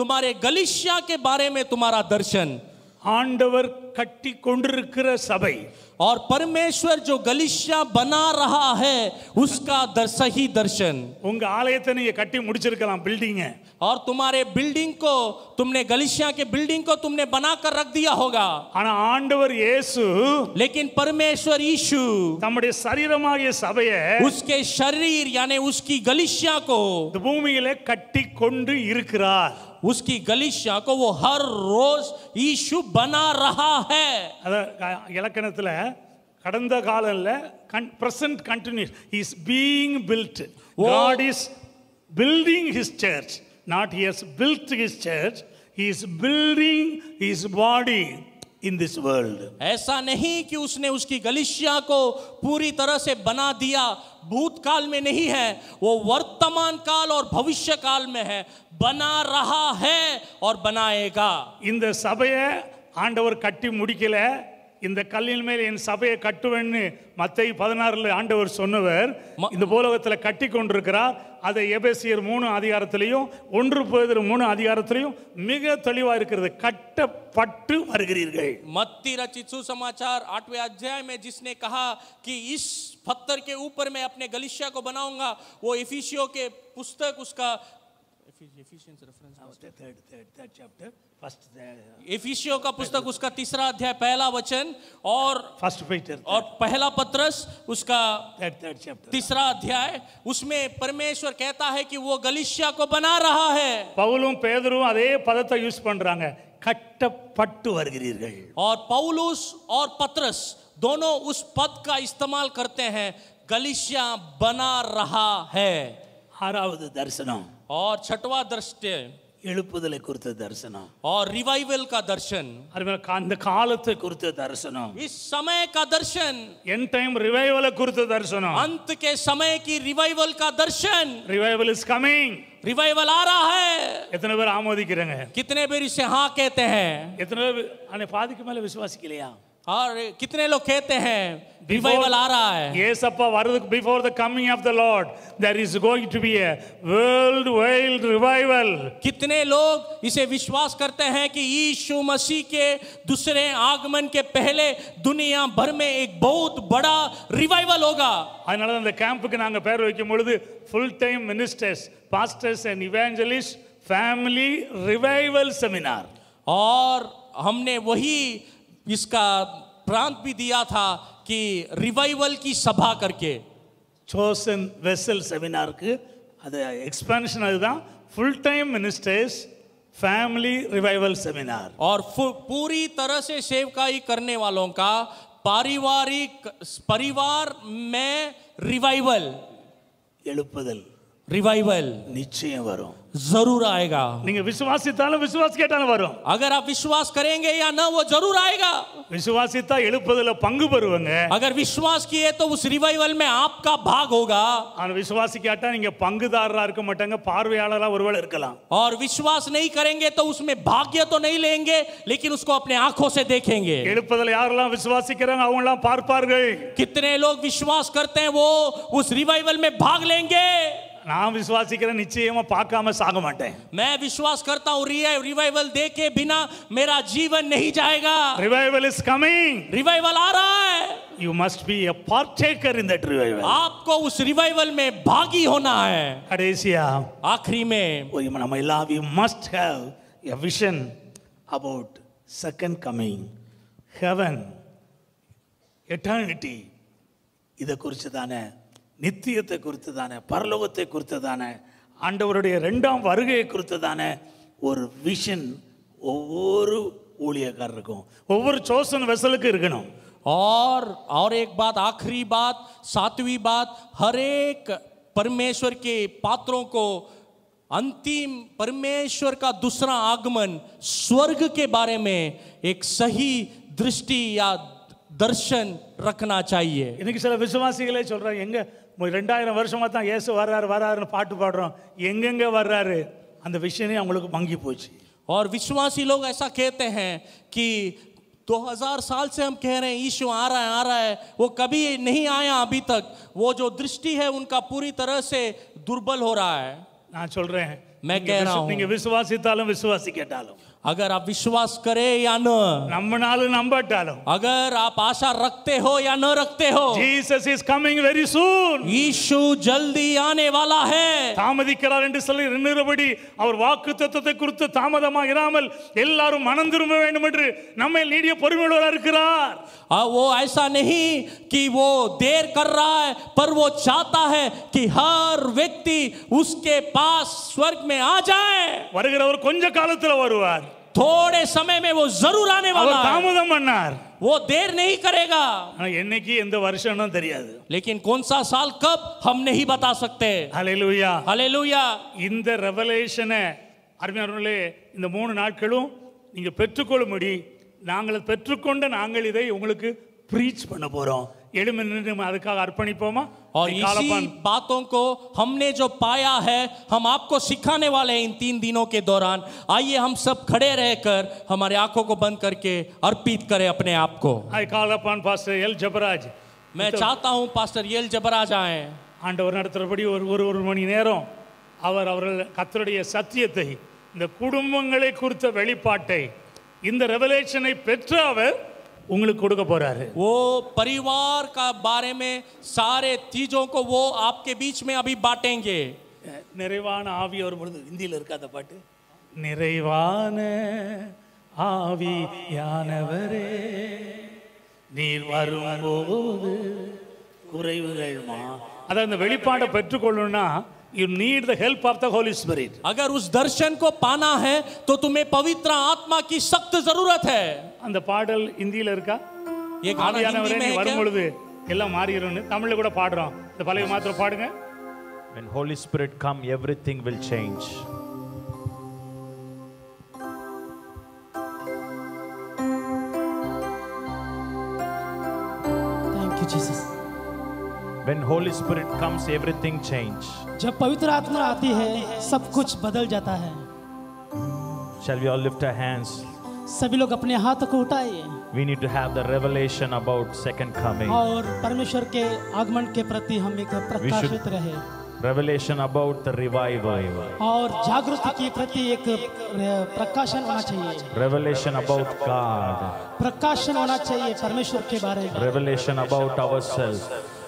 तुम्हारे गलीशिया के बारे में तुम्हारा दर्शन ஆண்டவர் कट्टी कोंडिरुक्किर सभै और परमेश्वर जो गलीशिया बना रहा है उसका सही दर्शन उंग आलयते नींगे कट्टी मुडिचिरुक्कलाम बिल्डिंग है और तुम्हारे बिल्डिंग को तुमने गलीशिया के बिल्डिंग को तुमने बनाकर रख दिया होगा आना आंडवर येसु लेकिन परमेश्वर यीशु तम्मुடைய शरीरமாகிய சபையை उसके शरीर यानी उसकी गलीशिया को भूमिயிலே கட்டி கொண்டு இருக்கிறார் उसकी गलीशिया को वो हर रोज यीशु बना रहा है இலக்கணத்துல கடந்த காலல்ல present continuous he is being built God is building his church not he has built his church he is building his body in this world ऐसा नहीं कि उसने उसकी गलीशिया को पूरी तरह से बना दिया भूतकाल में नहीं है वो वर्तमान काल और भविष्य काल में है बना रहा है और बनाएगा இந்த சபையை ஆண்டவர் கட்டி முடிக்கல இந்த கல்லின் மேல் என் சபையை கட்டுவேன்னு மத்தேயு 16 ல ஆண்டவர் சொன்னவர் இந்த பூலோகத்துல கட்டி கொண்டிருக்கிறார் அதை எபேசியர் 3 அதிகாரத்திலேயும் 1 பேதுரு 3 அதிகாரத்திலேயும் மிக தெளிவா இருக்குது கட்டப்பட்டு வருகிறீர்கள் மத்தி रचित सुसमाचार 8वें अध्याय में जिसने कहा कि इस पत्थर के ऊपर मैं अपने गलीशिया को बनाऊंगा वो इफिसियो के पुस्तक उसका इफिसियंस रेफरेंस थर्ड चैप्टर इफिसियों का पुस्तक उसका तीसरा अध्याय पहला वचन और फर्स्ट पीटर और पहला पत्रस उसका तीसरा अध्याय उसमें परमेश्वर कहता है कि वो गलीशिया को बना रहा है पौलुम पेदरुम அதே பதத்தை யூஸ் பண்றாங்க கட்டப்பட்டு வருகிறீர்கள் और पौलुस और पत्रस दोनों उस पद का इस्तेमाल करते हैं गलीशिया बना रहा है ஆறாவது தரிசனம் और छठवां दृष्टि எழுப்புதலை குறித்த தரிசனம் और रिवाइवल का दर्शन அந்த காலத்தை குறித்த தரிசனம் इस समय का दर्शन एंड टाइम रिवाइवल குறித்த தரிசனம் अंत के समय की रिवाइवल का दर्शन रिवाइवल इज कमिंग रिवाइवल आ रहा है इतने பேர் ஆமோதிக்கிறங்க कितने பேர் इसे हां कहते हैं इतने अने பாதிக்கு மேல விசுவாசிக்கலையா और कितने लोग कहते हैं रिवाइवल आ रहा है यस अपा world before the coming of the Lord there is going to be a world wide revival कितने लोग इसे विश्वास करते हैं कि यीशु मसीह के दूसरे आगमन के पहले दुनिया भर में एक बहुत बड़ा रिवाइवल होगा அதனால அந்த கேம்புக்கு நாங்க பேர் வைக்கும் பொழுது full time ministers pastors and evangelists family revival seminar और हमने वही इसका प्रांत भी दिया था कि रिवाइवल की सभा करके Chosen Vessel Seminar க்கு அது எக்ஸ்பான்ஷன் அதுதான் full time ministers family revival seminar और पूरी तरह से सेवकाई करने वालों का पारिवारिक परिवार में रिवाइवल எழுப்புதல் रिवाइवल निश्चय வரும் जरूर आएगा நீங்க விசுவாசித்தாலும் விசுவாசிக்கட்டாலும் வரும் अगर आप विश्वास करेंगे या ना वो जरूर आएगा விசுவாசித்தா எழுப்புதல்ல பங்கு பெறுவங்க अगर विश्वास किए तो उस रिवाइवल में आपका भाग होगा और விசுவாசிக்காட்டா நீங்க பங்குதாரரா இருக்க மாட்டீங்க பார்வையாளரா ஒருவேளை இருக்கலாம் और विश्वास नहीं करेंगे तो उसमें भाग्य तो नहीं लेंगे लेकिन उसको अपने आंखों से देखेंगे எழுப்புதல்ல யாரெல்லாம் விசுவாசிக்கறாங்க அவங்கலாம் பார்ப்பார்கள் कितने लोग विश्वास करते हैं वो उस रिवाइवल में भाग लेंगे நான் விசுவாசிக்கிறேன் நிச்சயமா பார்க்காம சாக மாட்டேன் मैं विश्वास करता हूं रिवाइवल देखे बिना मेरा जीवन नहीं जाएगा रिवाइवल इज कमिंग रिवाइवल आ रहा है you must be a partaker in that revival आपको उस रिवाइवल में भागी होना है கடைசியா आखिरी में நம்ம எல்லாரும் we must have a vision about second coming heaven eternity இத குறிச்சதானே நித்தியத்தை குறித்ததான பரலோகத்தை குறித்ததான ஆண்டவருடைய இரண்டாம் வருகையை குறித்ததான ஒரு விஷன் ஒவ்வொரு ஊழியக்காரருக்கும் ஒவ்வொரு chosen vessel-க்கு இருக்கணும் और एक बात आखिरी बात सातवीं बात हर एक परमेश्वर के पात्रों को अंतिम परमेश्वर का दूसरा आगमन स्वर्ग के बारे में एक सही दृष्टि या दर्शन रखना चाहिए இன்னைக்கு சில விசுவாசிகளே சொல்றாங்க எங்க 2000 வருஷமா தான் இயேசு வர்றார் வர்றார்னு பாட்டு பாடுறோம் எங்கங்க வர்றாரு அந்த விஷனே அவங்களுக்கு மங்கி போச்சு और विश्वासी लोग ऐसा कहते हैं कि 2000 साल से हम कह रहे हैं यीशु आ रहा है वो कभी नहीं आया अभी तक वो जो दृष्टि है उनका पूरी तरह से दुर्बल हो रहा है நான் சொல்றேன் मैं कह रहा हूं நீங்க விசுவாசித்தாலும் விசுவாசிக்கட்டாலும் अगर आप विश्वास करें या न, अगर आप आशा रखते हो या न रखते हो, Jesus is coming very soon, यीशु जल्दी आने वाला है। தாமதிக்கிறார் என்று சொல்லி நின்றபடி அவர் வாக்குத்தத்தத்தை குறித்து தாமதமாக இராமல் எல்லாரும் மனம் திரும்ப வேண்டும் என்று நம்மை நீடிய பொறுமையுள்ளவராய் இருக்கிறார்। वो ऐसा नहीं कि वो देर कर रहा है, पर वो चाहता है कि हर व्यक्ति उसके पास स्वर्ग में आ जाए। வருகிறவர் கொஞ்ச காலத்துல வருவார், थोड़े समय में वो जरूर आने वाला है, वो देर नहीं करेगा। लेकिन कौन सा साल कब हम नहीं बता सकते। Hallelujah hallelujah. இந்த ரெவெலேஷனை அருமையானவர்களே இந்த மூணு நாட்களும் நீங்க பெற்றுக்கொள்ளும்படி நாங்கள் பெற்றுக்கொண்ட நாங்கள் இதை உங்களுக்கு பிரீச் பண்ண போறோம்। और इसी बातों को हमने जो पाया है हम आपको सिखाने वाले हैं इन 3 दिनों के दौरान। आइए हम सब खड़े रहकर हमारे आंखों को बंद करके अर्पित करें अपने आप को। मैं चाहता हूं पास्टर एल जबराज आए। ஆண்டவர் நடத்துறபடி ஒரு மணி நேரம் அவர்கள் கர்த்தருடைய சத்தியத்தை இந்த குடும்பங்களை குறித்த வெளிப்பாட்டை இந்த ரெவெலேஷனை பெற்ற அவர் உங்களுக்கு கொடுக்க போறாரு। वो परिवार का बारे में सारे चीजों को वो आपके बीच में अभी बांटेंगे। நிறைவான ஆவி ஒரு பொழுது இந்தியில இருக்காத பாட்டு, நிறைவான ஆவி யானவரே நீர் வரும்போது குறைவுகள் மா। அத அந்த வெளிப்பாட்டை பெற்றுக்கொள்ளணும்னா You need the help of the Holy Spirit. अगर उस दर्शन को पाना है तो तुम्हें पवित्र आत्मा की सख्त जरूरत है। அந்த பாடல் இந்தியில இருக்கா? ये गाना हिंदी में है क्या? எல்லாம் மாறிரோன்னு தமிழ்ல கூட பாடுறோம்। இந்த பழைய மாத்திர பாடுங்க। When Holy Spirit come everything will change. Thank you Jesus. When Holy Spirit comes everything change. जब पवित्र आत्मा आती है सब कुछ बदल जाता है। Shall we all lift our hands? सभी लोग अपने हाथ को उठाएं। We need to have the revelation about second coming. और परमेश्वर के आगमन के प्रति हम एक प्रकाशित रहे। Revelation about the revival. और जागृति के प्रति एक प्रकाशन होना चाहिए। Revelation about God. प्रकाशन होना चाहिए परमेश्वर के बारे में। Revelation about ourselves.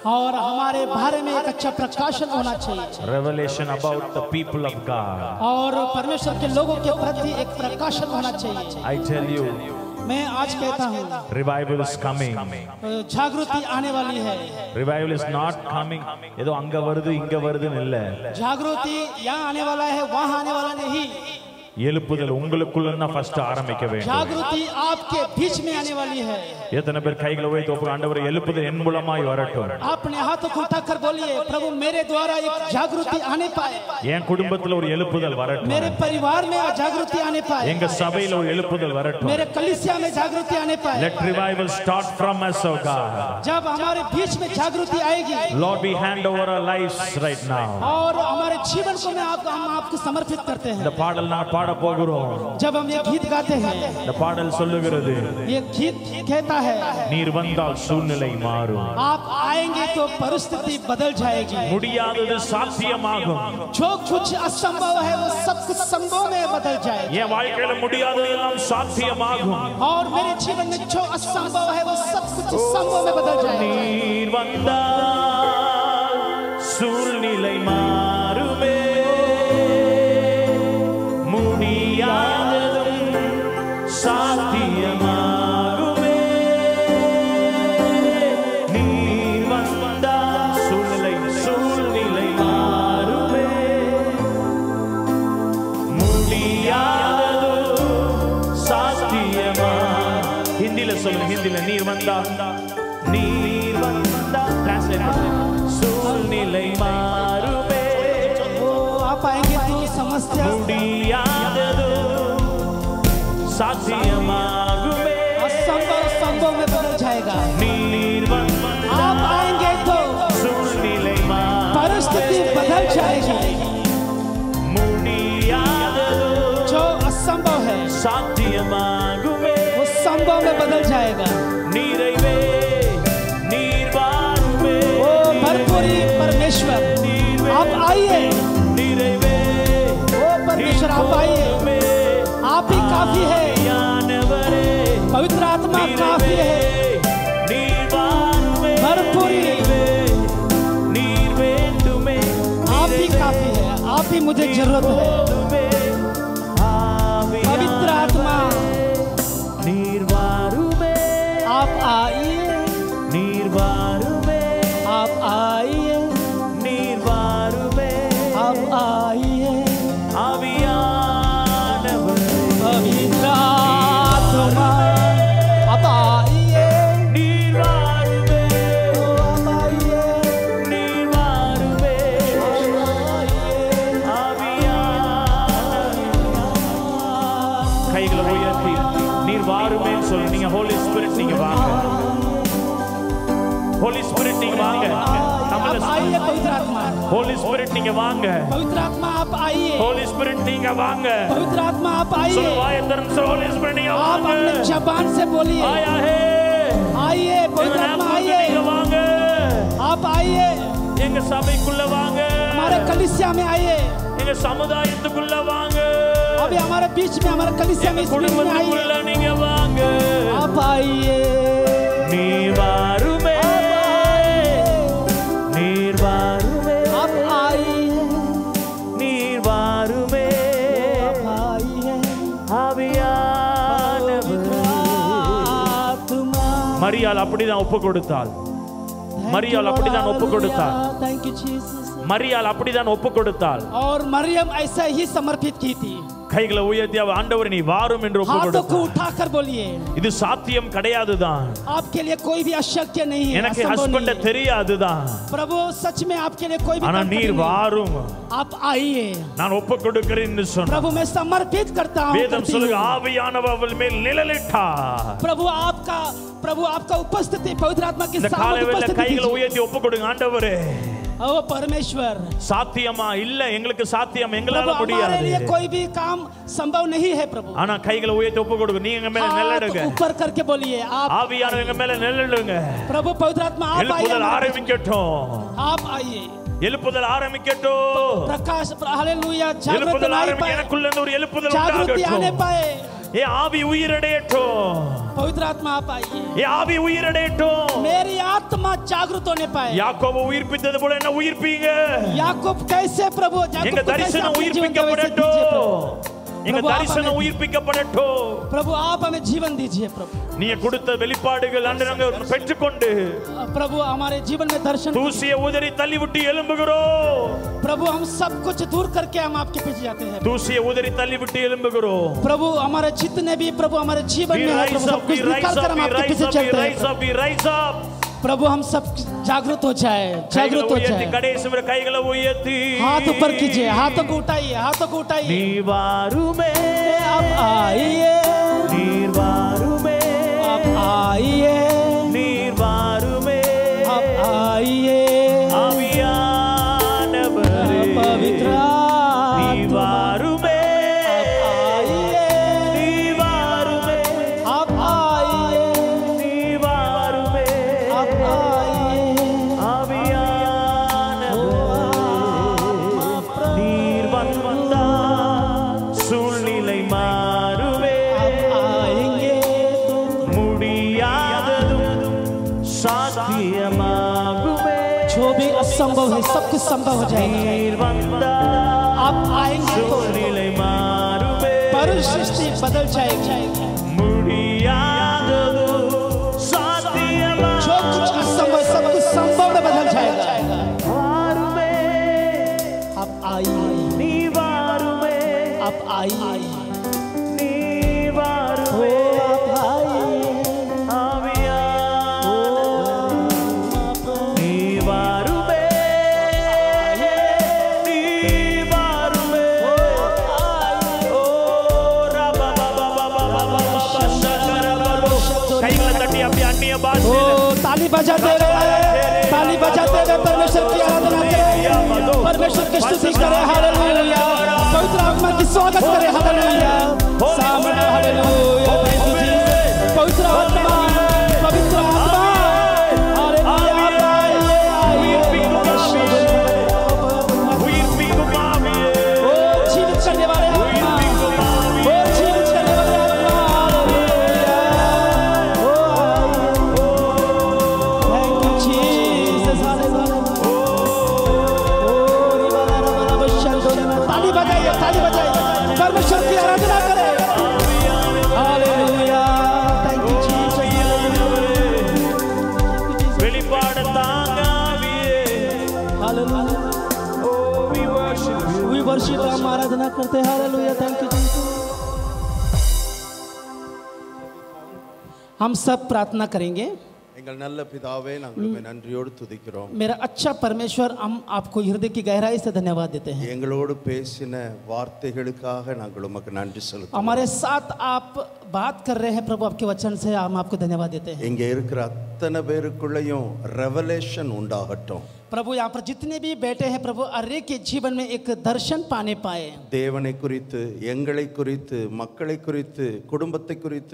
और हमारे बारे में एक अच्छा प्रकाशन होना चाहिए। Revelation about the people of God. और परमेश्वर के लोगों के प्रति एक प्रकाशन होना चाहिए। I tell you, मैं आज कहता हूँ, revival is coming. जागृति आने वाली है। Revival is not coming. ये तो अंगा वर्धु इंगा वर्धु नहीं है। जागृति यहाँ आने वाला है, वहाँ आने वाला नहीं। எழுப்புதல் உங்களுக்குள்ள நான் ஃபர்ஸ்ட் ஆரம்பிக்க வேண்டும்। जागृति आपके बीच में आने वाली है। எத்தனை பேர் கைகளை உயர்த்தி ஒப்பு ஆண்டவரே எழுப்புதல் என் மூலமாய் வரட்டும்। आपने हाथों को उठाकर बोलिए प्रभु मेरे द्वारा एक जागृति आने पाए। என் குடும்பத்துல ஒரு எழுப்புதல் வரட்டும்। मेरे परिवार में जागृति आने पाए। எங்க சபையில ஒரு எழுப்புதல் வரட்டும்। मेरे कलीसिया में जागृति आने पाए। Let revival start from us O God. जब हमारे बीच में जागृति आएगी। Lord we hand over our lives right now. और हमारे जीवन को हम आपको समर्पित करते हैं। இந்த பாடல் நான் जब हम ये गीत गाते हैं ये गीत कहता है நீர் வந்தால் சூழ்நிலை மாறும்। आप आएंगे तो परिस्थिति बदल जाएगी। முடியாதது சாத்தியமாகும்। जो कुछ असंभव है वो सब कुछ संभव में बदल जाएगा। என் வாழ்க்கையில முடியாதது எல்லாம் சாத்தியமாகும்। और मेरे जीवन में जो असंभव है वो सब कुछ संभव में बदल जाएगा। நீர் வந்தால் சூழ்நிலை மாறுமே असंभव संभव में बदल जाएगा। आप आएंगे तो परिस्थिति बदल जाएगी। जो असंभव है वो संभव में बदल जाएगा। ओ भरपूरी परमेश्वर आप आइए। ओ परमेश्वर आप आइए, आप ही काफी जागृत है। पवित्र आत्मा आप आइए, आप आइए, आप आइए। पवित्र आत्मा आप आइए, Holy Spirit நீங்க வாங்க, Holy Spirit நீங்க வாங்க, நம்மள ஆயே பவித்ர ஆத்மா, Holy Spirit நீங்க வாங்க, பவித்ர ஆத்மா आप आइए, Holy Spirit நீங்க வாங்க, பவித்ர ஆத்மா आप आइए, सुनवाए धर्म से Holy Spirit நீங்க வாங்க, आप अपने जबान से बोलिए, आया है, आइए पवित्र आत्मा आइए, நீங்க வாங்க, आप आइए, எங்க சபைக்குள்ள வாங்க, हमारे कलीसिया में आइए, எங்க சமுதாயத்துக்குள்ள வாங்க, अभी हमारे बीच में हमारे कलीसिया में आइए, आप आइए, आप आइए, आप आइए, मरियाल அப்படிதான் ஒப்பு கொடுத்தாள், மரியாள் அப்படிதான் ஒப்பு கொடுத்தாள், மரியாள் அப்படிதான் ஒப்பு கொடுத்தாள், और मरियम ऐसा ही समर्पित की थी। கைகளை உயர்த்தி அவ ஆண்டவரே நீ வாரும் என்று ஒப்புக்கொடுத்தார்। हाथों को उठाकर बोलिए இது சாத்தியம் கிடையாதுதான், आपके लिए कोई भी अशक्य नहीं है, எனக்கு ஹஸ்பண்ட தெரியாதுதான், प्रभु सच में आपके लिए कोई भी ஆனா நீர் வாரும், आप आइए, நான் ஒப்புக்கொடுக்கிறேன் என்று சொன்னார்। प्रभु मैं समर्पित करता हूं, வேதம் சொல்லுது ஆவியானவர் அவள் மேல் நிழலிட்டார்। प्रभु आपका उपस्थिति पवित्र आत्मा के सामने उपस्थिति கைகளை உயர்த்தி ஒப்புக்கொடுங்க ஆண்டவரே ओ परमेश्वर सात्यमा இல்ல எங்களுக்கு சாத்தியம் எங்களால முடியாது, हमारे लिए कोई भी काम संभव नहीं है प्रभु। ஆனா கைகளை உயர்த்தி ஒப்புக்கொடுங்க, நீங்க மேல நிழலிடுங்க, ऊपर करके बोलिए आप ஆவியானவர் எங்க மேல நிழலிடுங்க, प्रभु पवित्र आत्मा आप आइए, எழுப்புதல் ஆரம்பிக்கட்டும், आप आइए, எழுப்புதல் ஆரம்பிக்கட்டும், प्रकाश हालेलुया, எழுப்புதல் ஆரம்பிக்க, எனக்குள்ள ஒரு எழுப்புதல் உண்டாகட்டும், जागृति आने पाए, ये आवी உயிரடையட்டும், पवित्र आत्मा आप आइए, ये आवी உயிரடையட்டும், मेरी आत्मा जागृत होने पाए, याकोब உயிர்ப்பித்தது போல என்ன உயிர்ப்பீங்க, याकोब कैसे प्रभु, எங்க தரிசனம் உயிர்ப்பிக்கப்படட்டும், எங்க தரிசனம் உயிர்ப்பிக்கப்படட்டும், प्रभु आप हमें जीवन दीजिए, प्रभु நீ கொடுத்த வெளிப்பாடுகள் ஆண்டவரே பெற்றுக்கொண்டு, प्रभु हमारे जीवन में दर्शन, தூசியை உதறி தள்ளிவிட்டு எழும்புகிறோம், प्रभु हम सब कुछ दूर करके हम आपके पीछे जाते हैं, दूसरी उधरी तली बिटी एलम्बगरो, प्रभु हमारे जितने भी प्रभु हमारे जीवन में है प्रभु सब कुछ निकाल कर हम आपके पीछे चलते हैं, प्रभु हम सब जागृत हो जाए, जागृत हो जाए, हाथ ऊपर कीजिए, हाथों को उठाइए, हाथों को उठाइए, दीवारों में आप आइए, दीवारों में आप आइए, दीवारों में आप आइए, संभव है, सब कुछ संभव हो जाएगा, आप आएंगे तो परिस्थिति बदल जाएगी, जो कुछ असंभव सब कुछ संभव में बदल जाएगा, आप आइए, आप आइए, बजाते रहे, ताली बजाते रहे, परमेश्वर की आराधना करें, परमेश्वर की स्तुति करें, हालेलुया, पवित्र आत्मा की स्वागत करें, हालेलुया, सामने हालेलुया, पवित्र आत्मा, पवित्र आत्मा, हालेलुया, ओ जीवित करने वाले आत्मा, ओ जीवित करने वाले लिए ताली बजाइए, परमेश्वर की आराधना करें। Hallelujah, thank you Jesus. Hallelujah, we worship, हम आराधना करते हैं। Hallelujah, thank you Jesus. हम सब प्रार्थना करेंगे। मेरा अच्छा परमेश्वर, हम आपको हृदय की गहराई से धन्यवाद देते हैं। हमारे साथ आप बात कर रहे हैं प्रभु, आपके वचन से हम आपको धन्यवाद देते हैं प्रभु। यहाँ पर जितने भी बैठे हैं प्रभु, अर्रे के जीवन में एक दर्शन पाने पाए। देवने कुरित, एंगले कुरित, मक्कले कुरित, कुडुंबत्ते कुरित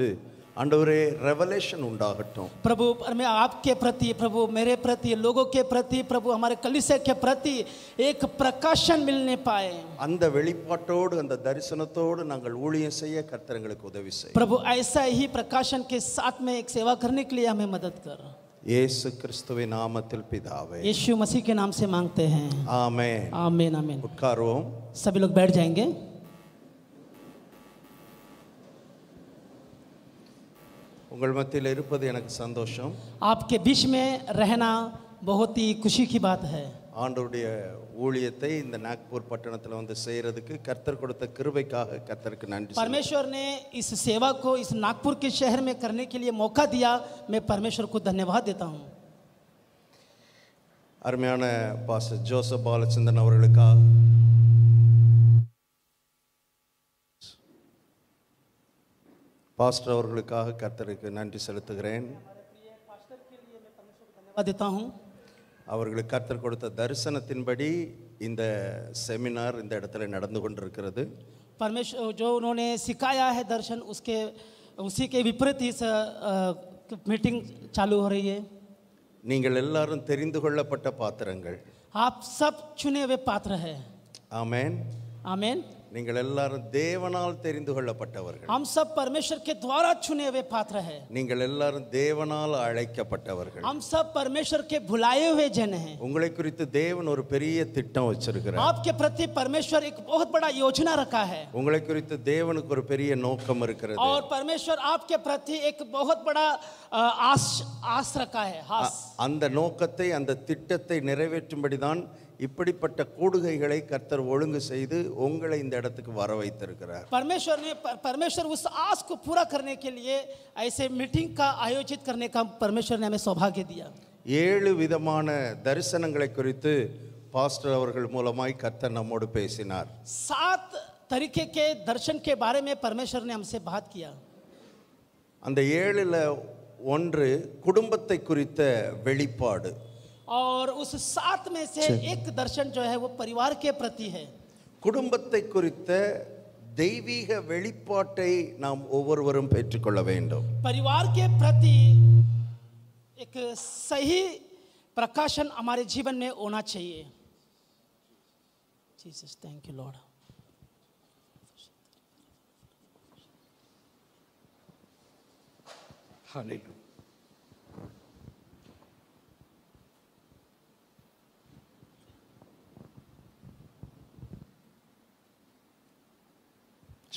ஆண்டவரே ரெவெலேஷன் உண்டாகட்டும் प्रभु। मैं आपके प्रति प्रभु, मेरे प्रति, लोगों के प्रति प्रभु, हमारे कलीसिया के प्रति एक प्रकाशन मिलने पाए। அந்த வெளிப்பாட்டோடு அந்த தரிசனத்தோடு நாங்கள் ஊழியம் செய்ய கர்த்தர் எங்களுக்கு உதவி செய்யும் प्रभु। ऐसा ही प्रकाशन के साथ में एक सेवा करने के लिए हमें मदद कर। यीशु क्रिस्तुवे नामத்தில் பிதாவே, यीशु मसीह के नाम से मांगते हैं। आमेन आमेन आमेन। उठकारो, सभी लोग बैठ जाएंगे। आपके बीच में रहना बहुत ही खुशी की बात है। ஆண்டவருடைய ஊழியத்தை இந்த நாக்பூர் பட்டணத்துல வந்து செய்யிறதுக்கு கர்த்தர் கொடுத்த கிருபைக்காக கர்த்தருக்கு நன்றி। परमेश्वर ने इस सेवा को इस नागपुर के शहर में करने के लिए मौका दिया, मैं परमेश्वर को धन्यवाद देता हूं। அருமையான பாஸ்டர் ஜோசப் பாலச்சந்திரன் அவர்களுக்காக पास्टर அவர்களுக்காக கர்த்தருக்கு நன்றி செலுத்துகிறேன்। அவர்களுக்கு கர்த்தர் கொடுத்த தரிசனத்தின்படி இந்த செமினார் இந்த இடத்துல நடந்து கொண்டிருக்கிறது। परमेश्वर जो उन्होंने सिखाया है दर्शन, उसके उसी के विपरीत इस मीटिंग चालू हो रही है। நீங்கள் எல்லாரும் தெரிந்து கொள்ளப்பட்ட பாத்திரங்கள், आप सब चुने हुए पात्र हैं। आमेन आमेन। நீங்கள் எல்லாரும் தேவனால் தெரிந்து கொள்ளப்பட்டவர்கள், हम सब परमेश्वर के द्वारा चुने हुए पात्र हैं। நீங்கள் எல்லாரும் தேவனால் அழைக்கப்பட்டவர்கள், हम सब परमेश्वर के बुलाए हुए जन हैं। உங்களை குறித்து தேவன் ஒரு பெரிய திட்டம் வச்சிருக்கிறார், आपके प्रति परमेश्वर एक बहुत बड़ा योजना रखा है। உங்களை குறித்து தேவனுக்கு ஒரு பெரிய நோக்கம் இருக்கிறது, और परमेश्वर आपके प्रति एक बहुत बड़ा आस रखा है। அந்த நோக்கத்தை அந்த திட்டத்தை நிறைவேற்றும்படி தான் இப்படிப்பட்ட கூடுகைகளை கர்த்தர் ஒழுங்கு செய்து உங்களை இந்த இடத்துக்கு வர வைத்திருக்கிறார்। परमेश्वर ने परमेश्वर उस आस को पूरा करने के लिए ऐसे मीटिंग का आयोजित करने का परमेश्वर ने हमें सौभाग्य दिया। ஏழு விதமான தரிசனங்களை குறித்து பாஸ்டர் அவர்கள் மூலமாய் கர்த்தர் நம்மோடு பேசினார்। सात तरीके के दर्शन के बारे में परमेश्वर ने हमसे बात किया। அந்த ஏழுல ஒன்று குடும்பத்தை குறித்த வெளிப்பாடு, और उस साथ में से एक दर्शन जो है वो परिवार के प्रति है। குடும்பத்தை குறித்த தெய்வீக வெளிப்பாட்டை நாம் ஒவ்வொருவரும் பெற்றுக்கொள்ள வேண்டும்। परिवार के प्रति एक सही प्रकाशन हमारे जीवन में होना चाहिए। Jesus, thank you Lord. Hallelujah.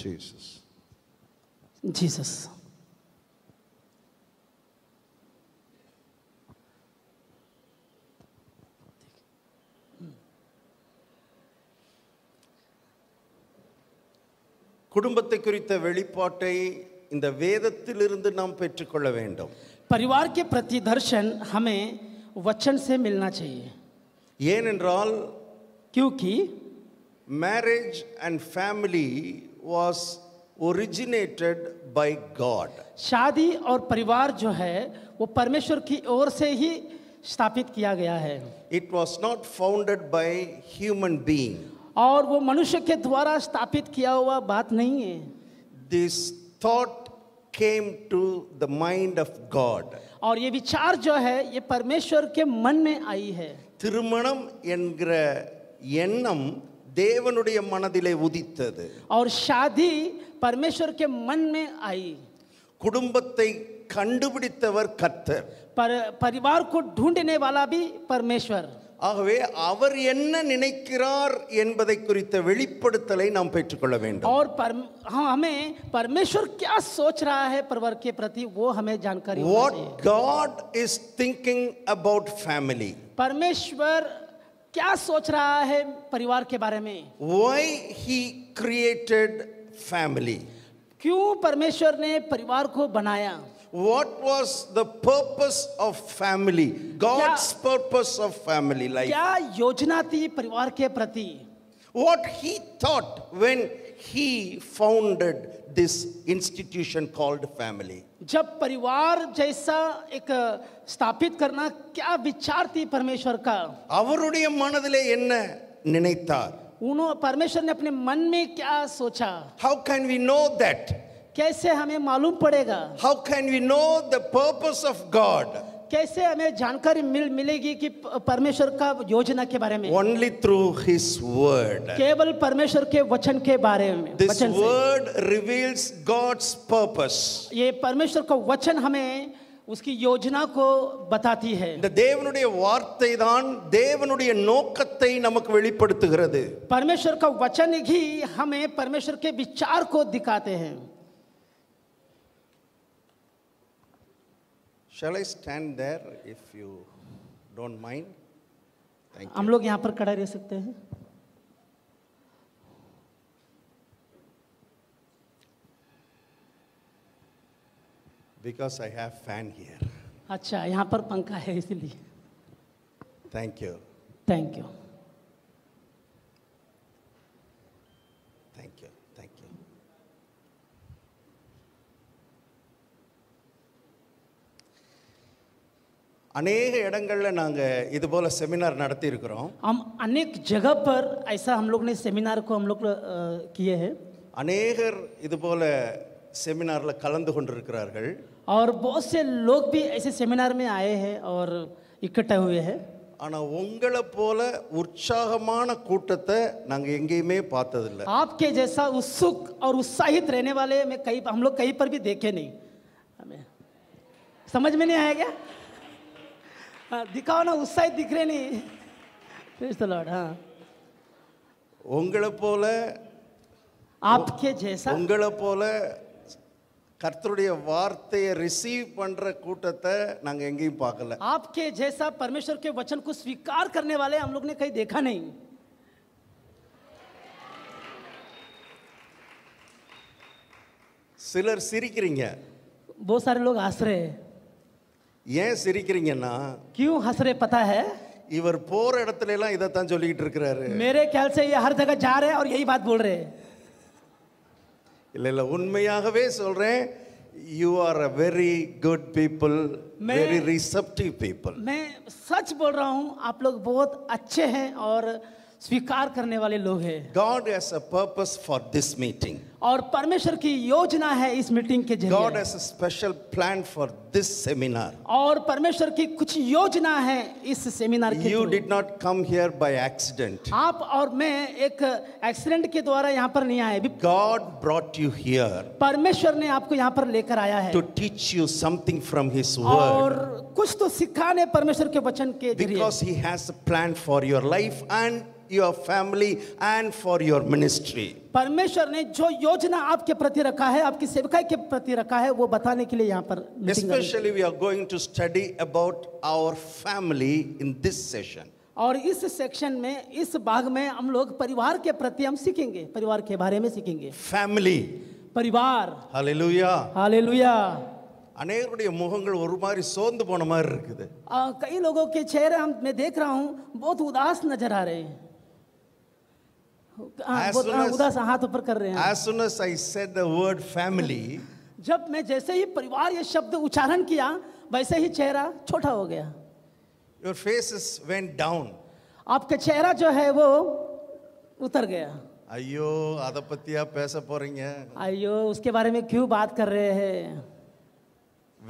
Jesus Jesus, குடும்பத்தை குறித்த வெளிப்பாட்டை இந்த வேதத்திலிருந்து நாம் பெற்றுக்கொள்ள வேண்டும்। परिवार के प्रति दर्शन हमें वचन से मिलना चाहिए, ஏனென்றால் क्योंकि marriage and family was originated by God. शादी और परिवार जो है वो परमेश्वर की ओर से ही स्थापित किया गया है। It was not founded by human being. और वो मनुष्य के द्वारा स्थापित किया हुआ बात नहीं है। This thought came to the mind of God. और ये विचार जो है ये परमेश्वर के मन में आई है। திருமணம் என்கிற எண்ணம் தேவனுடைய மனதிலே உதித்தது, और शादी परमेश्वर के मन में आई। குடும்பத்தை கண்டுபிடித்தவர் கர்த்தர், परिवार को ढूंढने वाला भी परमेश्वर। ஆகவே அவர் என்ன நினைக்கிறார் என்பதை குறித்த வெளிப்படுத்தலை நாம் பெற்றுக்கொள்ள வேண்டும் और हमें परमेश्वर क्या सोच रहा है परिवार के प्रति वो हमें जानकारी होनी चाहिए What God is thinking about family परमेश्वर क्या सोच रहा है परिवार के बारे में Why he created family क्यों परमेश्वर ने परिवार को बनाया What was the purpose of family? God's purpose of family life. क्या योजना थी परिवार के प्रति? What he thought when he founded this institution called family. जब परिवार जैसा एक स्थापित करना क्या विचार थी परमेश्वर का? அவருடைய மனதிலே என்ன நினைத்தார்? उन्होंने परमेश्वर ने अपने मन में क्या सोचा? How can we know that? कैसे हमें मालूम पड़ेगा How can we know the purpose of God? कैसे हमें जानकारी मिलेगी कि परमेश्वर का योजना के बारे में Only through His Word. केवल परमेश्वर के वचन के बारे में This Word reveals God's purpose. ये परमेश्वर का वचन हमें उसकी योजना को बताती है தேவனுடைய வார்த்தை தான் தேவனுடைய நோக்கத்தை நமக்கு வெளிப்படுத்துகிறது परमेश्वर का वचन ही हमें परमेश्वर के विचार को दिखाते हैं Shall I stand there if you don't mind? Thank you. हम लोग यहाँ पर खड़ा रह सकते हैं। Because I have fan here. अच्छा यहाँ पर पंखा है इसलिए। Thank you. Thank you. अनेक இடங்கள்ல நாங்க இது போல सेमिनार நடத்தி இருக்கிறோம் हम अनेक जगह पर ऐसा हम लोग ने सेमिनार को हम लोग किए हैं अनेகர் இது போல सेमिनारல கலந்து கொண்டிருக்கிறார்கள் और बहुत से लोग भी ऐसे सेमिनार में आए हैं और इकट्ठा हुए हैं ஆனா உங்களை போல உற்சாகமான கூட்டத்தை நாங்க எங்கேயுமே பார்த்தது இல்ல आपके जैसा उत्सुक और उत्साहित रहने वाले मैं कहीं हम लोग कहीं पर भी देखे नहीं हमें समझ में नहीं आया क्या दिखाओ ना उत्साहित दिख रहे नहीं प्रेज़ द लॉर्ड हाँ उंगल पोले आपके जैसा उंगल पोले कर्तृदीय वार्ते रिसीव पंड्र कूटते नांगेंगी पागल है आपके जैसा परमेश्वर के वचन को स्वीकार करने वाले हम लोग ने कहीं देखा नहीं सिलर सिरी करेंगे बहुत सारे लोग आश्रय ஏன் சிரிக்கிறீங்கன்னா क्यों हंस रहे पता है इवर போற இடத்துல எல்லாம் இத தான் சொல்லிட்டு இருக்காரு मेरे ख्याल से ये हर जगह जा रहे हैं और यही बात बोल रहे हैं இல்ல இல்ல உண்மையாகவே சொல்றேன் you are a very good people very receptive people मैं सच बोल रहा हूं आप लोग बहुत अच्छे हैं और स्वीकार करने वाले लोग हैं God has a purpose for this meeting और परमेश्वर की योजना है इस मीटिंग के जरिए God has a special plan for this seminar और परमेश्वर की कुछ योजना है इस सेमिनार के You did not come here by accident आप और मैं एक एक्सीडेंट के द्वारा यहाँ पर नहीं आए God brought you here परमेश्वर ने आपको यहाँ पर लेकर आया है To teach you something from His Word और कुछ तो सिखाने परमेश्वर के वचन के जरिए Because He has a plan for your life and your family and for your ministry परमेश्वर ने जो योजना आपके प्रति रखा है आपकी सेवकाई के प्रति रखा है वो बताने के लिए यहाँ पर Especially we are going to study about our family in this session और इस सेक्शन में इस भाग में हम लोग परिवार के प्रति हम सीखेंगे परिवार के बारे में सीखेंगे Family परिवार Hallelujah Hallelujah अनेकों मुखंगल और मारी सोंद पोन मार रखते कई लोगों के चेहरे हम मैं देख रहा हूँ बहुत उदास नजर आ रहे हैं उदास हाथ ऊपर कर रहे हैं As soon as I said the word family, जब मैं जैसे ही परिवार ये शब्द उच्चारण किया वैसे ही चेहरा छोटा हो गया Your faces went down. आपका चेहरा जो है वो उतर गया अयो आदपतिया पैसा पोरेंगे अयो उसके बारे में क्यों बात कर रहे हैं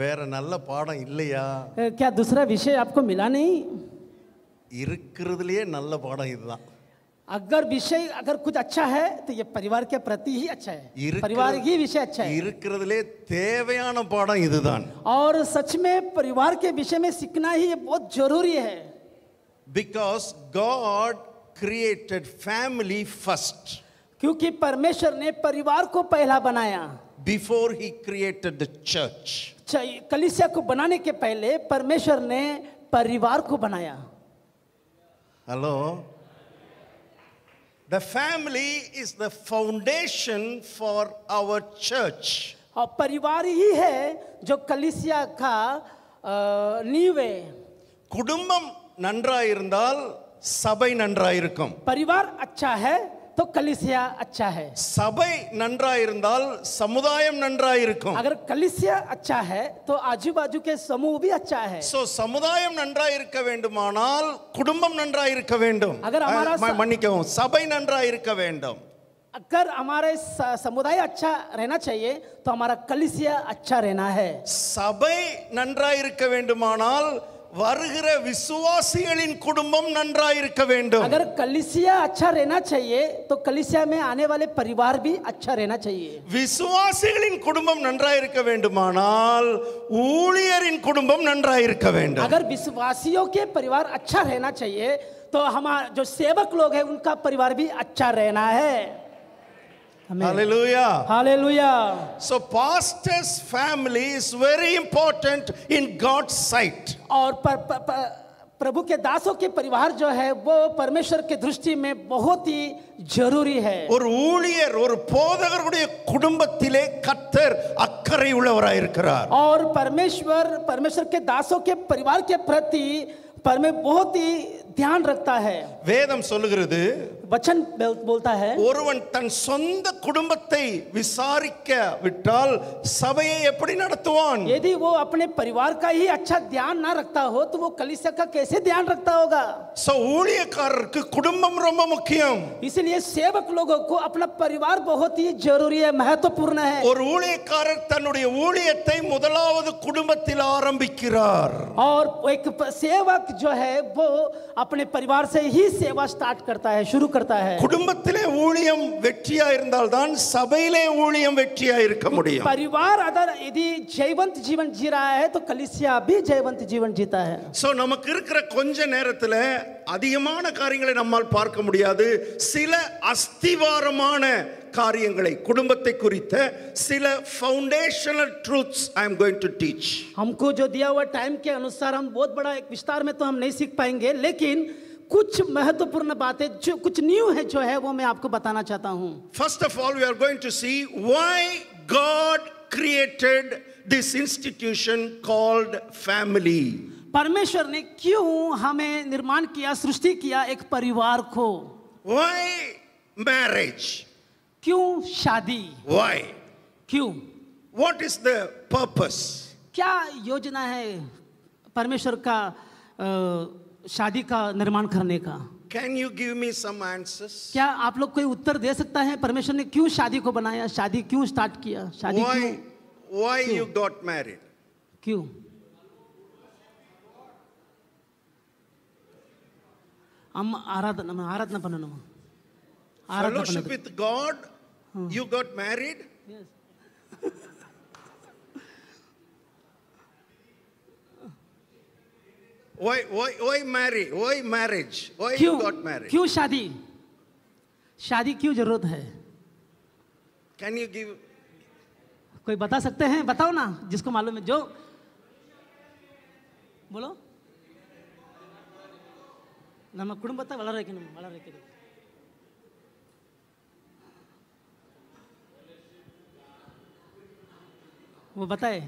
வேற நல்ல பாடம் இல்லையா क्या दूसरा विषय आपको मिला नहीं இருக்குறதுலயே நல்ல பாடம் இதுதான் अगर विषय अगर कुछ अच्छा है तो ये परिवार के प्रति ही अच्छा है परिवार ही विषय अच्छा है இருக்குறதுலயே தேவையான பாடம் இதுதான் और सच में परिवार के विषय में सीखना ही बहुत जरूरी है because God created family first. क्योंकि परमेश्वर ने परिवार को पहला बनाया. Before he created the church. कलीसिया को बनाने के पहले परमेश्वर ने परिवार को बनाया. Hello. The family is the foundation for our church. और परिवार ही है जो कलीसिया का नींव है. कुडुम्बम नंद्रा इरंदाल सबै नंद्रा इरुक्कुम. परिवार अच्छा है तो कलीसिया अच्छा है. सबै नंद्रा इरंदाल समुदायम नंद्रा इरुक्कुम. अगर कलीसिया अच्छा है तो आजू बाजू के समूह भी अच्छा है. So समुदायम नंद्रा इरुक्क वेंडुमानाल कुडुम्बम नंद्रा इरुक्क वेंडुम. अगर हमारा मन्निक्कवुम सबै नंद्रा इरुक्क वेंडुम. अगर हमारे समुदाय अच्छा रहना चाहिए तो हमारा कलीसिया अच्छा रहना है. सबै नंद्रा इरुक्क वेंडुमानाल வருகிற விசுவாசிகளின் குடும்பம் நன்றாய் இருக்க வேண்டும். अगर कलीसिया अच्छा रहना चाहिए तो कलीसिया में आने वाले परिवार भी अच्छा रहना चाहिए. விசுவாசிகளின் குடும்பம் நன்றாய் இருக்க வேண்டுமானால் ஊழியரின் குடும்பம் நன்றாய் இருக்க வேண்டும். अगर विश्वासियों के परिवार अच्छा रहना चाहिए तो हमारे जो सेवक लोग हैं उनका परिवार भी अच्छा रहना है. Hallelujah. Hallelujah. So pastor's family is very important in God's sight. और प्रभु के दासों के परिवार जो है वो परमेश्वर के दृष्टि में बहुत ही जरूरी है. और ஊழியர் ஒரு போதகருடைய குடும்பத்திலே கர்த்தர் அக்கறை உள்ளவராய் இருக்கிறார். और परमेश्वर के दासों के परिवार के प्रति परमेश्वर बहुत ही ध्यान रखता है. वेदम சொல்கிறது वचन बोलता है ஒருவன் தன் சொந்த குடும்பத்தை விசாரிக்க விட்டால் சபையை எப்படி நடத்துவான். यदि वो अपने परिवार का ही अच्छा ध्यान ना रखता हो तो वो कलीसिया का कैसे ध्यान रखता होगा. सो ஊழியக்காரருக்கு குடும்பம் ரொம்ப முக்கியம். इसलिए सेवक लोगों को अपना परिवार बहुत ही जरूरी है, महत्वपूर्ण है. और ஊழியக்காரர் தன்னுடைய ஊழியத்தை முதலாவது குடும்பத்தில் ஆரம்பிக்கிறார். और एक सेवक जो है वो अपने परिवार से ही सेवा स्टार्ट करता है, शुरू करता है. कुटुंबத்திலே ஊழியம் வெற்றியா இருந்தால் தான் சபையிலே ஊழியம் வெற்றியா இருக்க முடியும். परिवार अगर यदि जयवंत जीवन जी रहा है तो कलीसिया भी जयवंत जीवन जीता है. सो நமக்கு இருக்கிற கொஞ்ச நேரத்துல அதிகமான காரியங்களை நம்மால் பார்க்க முடியாது. சில அஸ்திவாரமான காரியங்களை குடும்பத்தை குறித்த சில foundational truths I am going to teach. हमको जो दिया हुआ टाइम के अनुसार हम बहुत बड़ा एक विस्तार में तो हम नहीं सीख पाएंगे, लेकिन कुछ महत्वपूर्ण बातें जो कुछ न्यू है जो है वो मैं आपको बताना चाहता हूं. First of all we are going to see why God created this institution called family. परमेश्वर ने क्यों हमें निर्माण किया, सृष्टि किया एक परिवार को. व्हाई मैरिज, क्यों शादी. व्हाई, क्यों. व्हाट इज द पर्पस, क्या योजना है परमेश्वर का शादी का निर्माण करने का. Can you give me some answers. क्या आप लोग कोई उत्तर दे सकता है परमेश्वर ने क्यों शादी को बनाया, शादी क्यों स्टार्ट किया, शादी क्यों. व्हाई यू गॉट मैरिड, क्यों. हम आराधना பண்ணனும். Fellowship with God. You got married. Yes. Why marriage? Why you got married? क्यों शादी, शादी क्यों जरूरत है. Can you give, कोई बता सकते हैं, बताओ ना जिसको मालूम है जो बोलो. நம்ம குடும்பத்தை வளர வைக்கணும், வளர வைக்கிறது. वो बताए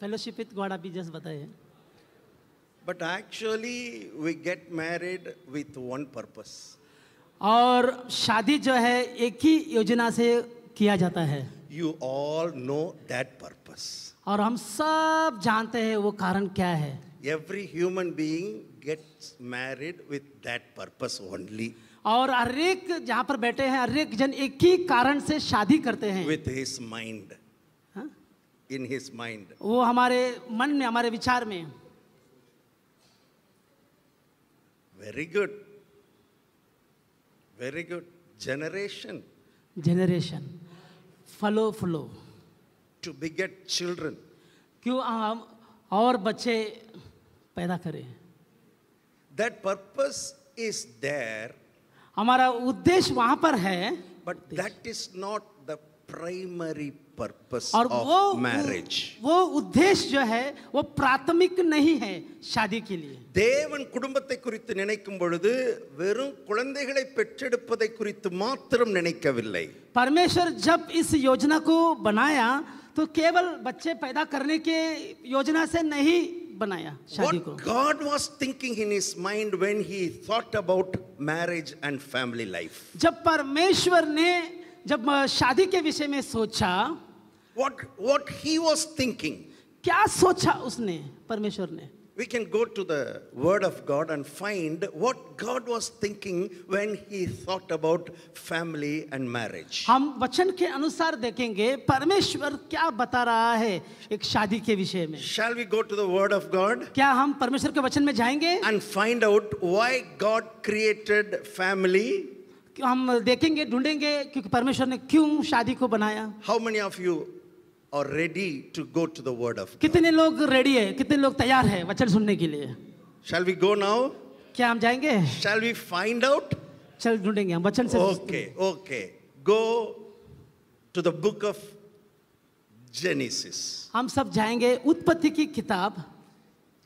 फेलोशिप विद गॉड अभी जस्ट बताए. But actually we get married with one purpose. और शादी जो है एक ही योजना से किया जाता है. You all know that purpose. और हम सब जानते हैं वो कारण क्या है. Every human being gets married with that purpose only. और हर एक जहाँ पर बैठे हैं हर एक जन एक ही कारण से शादी करते हैं. With his mind, in his mind. वो हमारे मन में, हमारे विचार में. Very good, very good. Generation, generation, follow, follow. To beget children. क्यों हम और बच्चे पैदा करें. That purpose is there. हमारा उद्देश्य वहाँ पर है. But that is not the primary purpose of marriage. वो उद्देश्य जो है वो प्राथमिक नहीं है शादी के लिए. देवन कुडुम्बते कुरित्तु निनैक्कुम पोळुधु वेरुम कुळंदैगळै पेट्रेडुप्पदै कुरित्तु मात्रम निनैक्कविल्लै. परमेश्वर जब इस योजना को बनाया तो केवल बच्चे पैदा करने के योजना से नहीं बनाया शादी को. What God was thinking in his mind when he thought about marriage and family life. जब परमेश्वर ने जब शादी के विषय में सोचा, what he was thinking, क्या सोचा उसने परमेश्वर ने? We can go to the Word of God and find what God was thinking when he thought about family and marriage. हम वचन के अनुसार देखेंगे परमेश्वर क्या बता रहा है एक शादी के विषय में. Shall we go to the Word of God? क्या हम परमेश्वर के वचन में जाएंगे? And find out why God created family. हम देखेंगे ढूंढेंगे क्योंकि परमेश्वर ने क्यों शादी को बनाया. How many of you are ready to go to the Word of God? कितने लोग रेडी है, कितने लोग तैयार है वचन सुनने के लिए? Shall we go now? क्या हम जाएंगे? Shall we find out? चल ढूंढेंगे हम वचन से. Okay. Go to the book of Genesis. हम सब जाएंगे उत्पत्ति की किताब.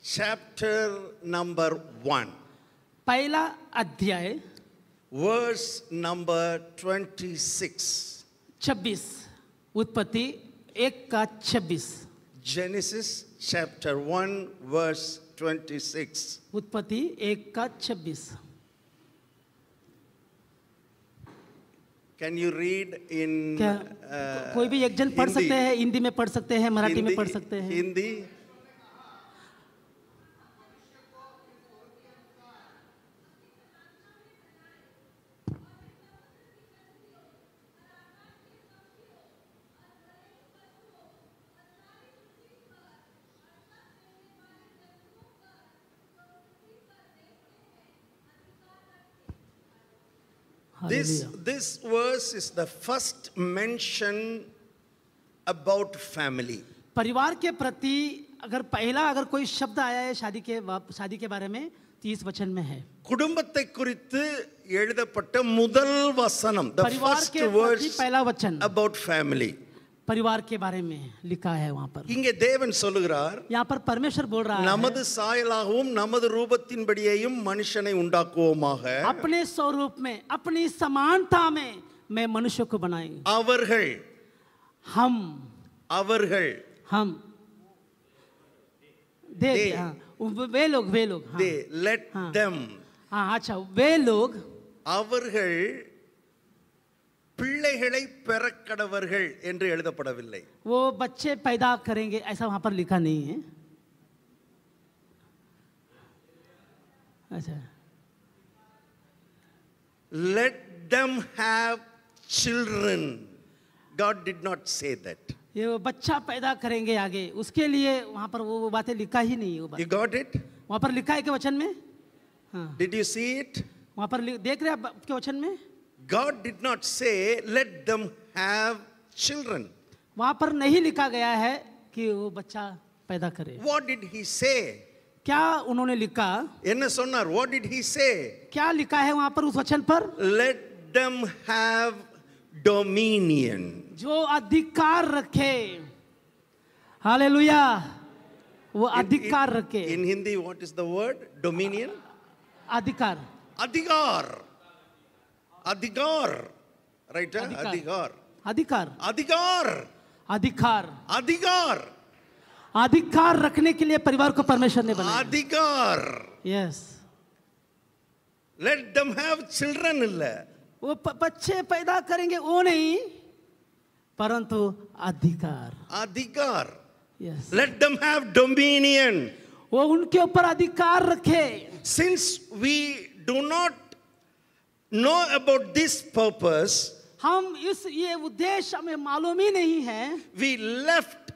Chapter number 1. पहला अध्याय. Verse number 26. 26. उत्पत्ति 1:26. Genesis chapter 1 verse 26. उत्पत्ति 1:26. Can you read in? कोई भी एक जन पढ़ सकते हैं. हिंदी में पढ़ सकते हैं, मराठी में पढ़ सकते हैं. Hindi. This verse is the first mention about family. परिवार के प्रति अगर कोई शब्द आया है शादी के बारे में तो इस वचन में है. कुडुम्बत्ते कुरित्तु एळुदपट्ट मुदल वसनम, the first verse पहला वचन about family. परिवार के बारे में लिखा है वहाँ पर. इंगे देवन सोलुगरार. यहाँ पर परमेश्वर बोल रहा है. नमद सायलाहुम नमद रूपतिन बढ़ियेयुम मनुष्यने उंडा कोमा है. अपने स्वरूप में अपनी समानता में मैं मनुष्य को बनाएंगे. अवरहल हम दे वे लोग हाँ. दे let them हाँ अच्छा वे लोग अवरहल பிள்ளைகளை பெறக்கடவர்கள் என்று எழுதப்படவில்லை. वो बच्चे पैदा करेंगे ऐसा वहां पर लिखा नहीं है. अच्छा. Let them have children. God did not say that. ये वो बच्चा पैदा करेंगे आगे उसके लिए वहां पर वो बातें लिखा ही नहीं. वो You got it? वहां पर लिखा है के वचन में. हाँ. Did you see it? वहां पर देख रहे आप के वचन में. God did not say let them have children. वहाँ पर नहीं लिखा गया है कि वो बच्चा पैदा करे. What did he say? क्या उन्होंने लिखा? इन्हें सुनना. What did he say? क्या लिखा है वहाँ पर उस वचन पर? Let them have dominion. जो अधिकार रखे. हालेलुया. वो अधिकार रखे. In Hindi, what is the word? Dominion. अधिकार रखने के लिए परिवार को परमेश्वर ने बनाया. अधिकार. Yes. Let them have children. वो बच्चे पैदा करेंगे वो नहीं परंतु अधिकार. Yes. Let them have dominion. वो उनके ऊपर अधिकार रखे. Since we do not know about this purpose, हम इस ये उद्देश्य हमें मालूम ही नहीं है. we left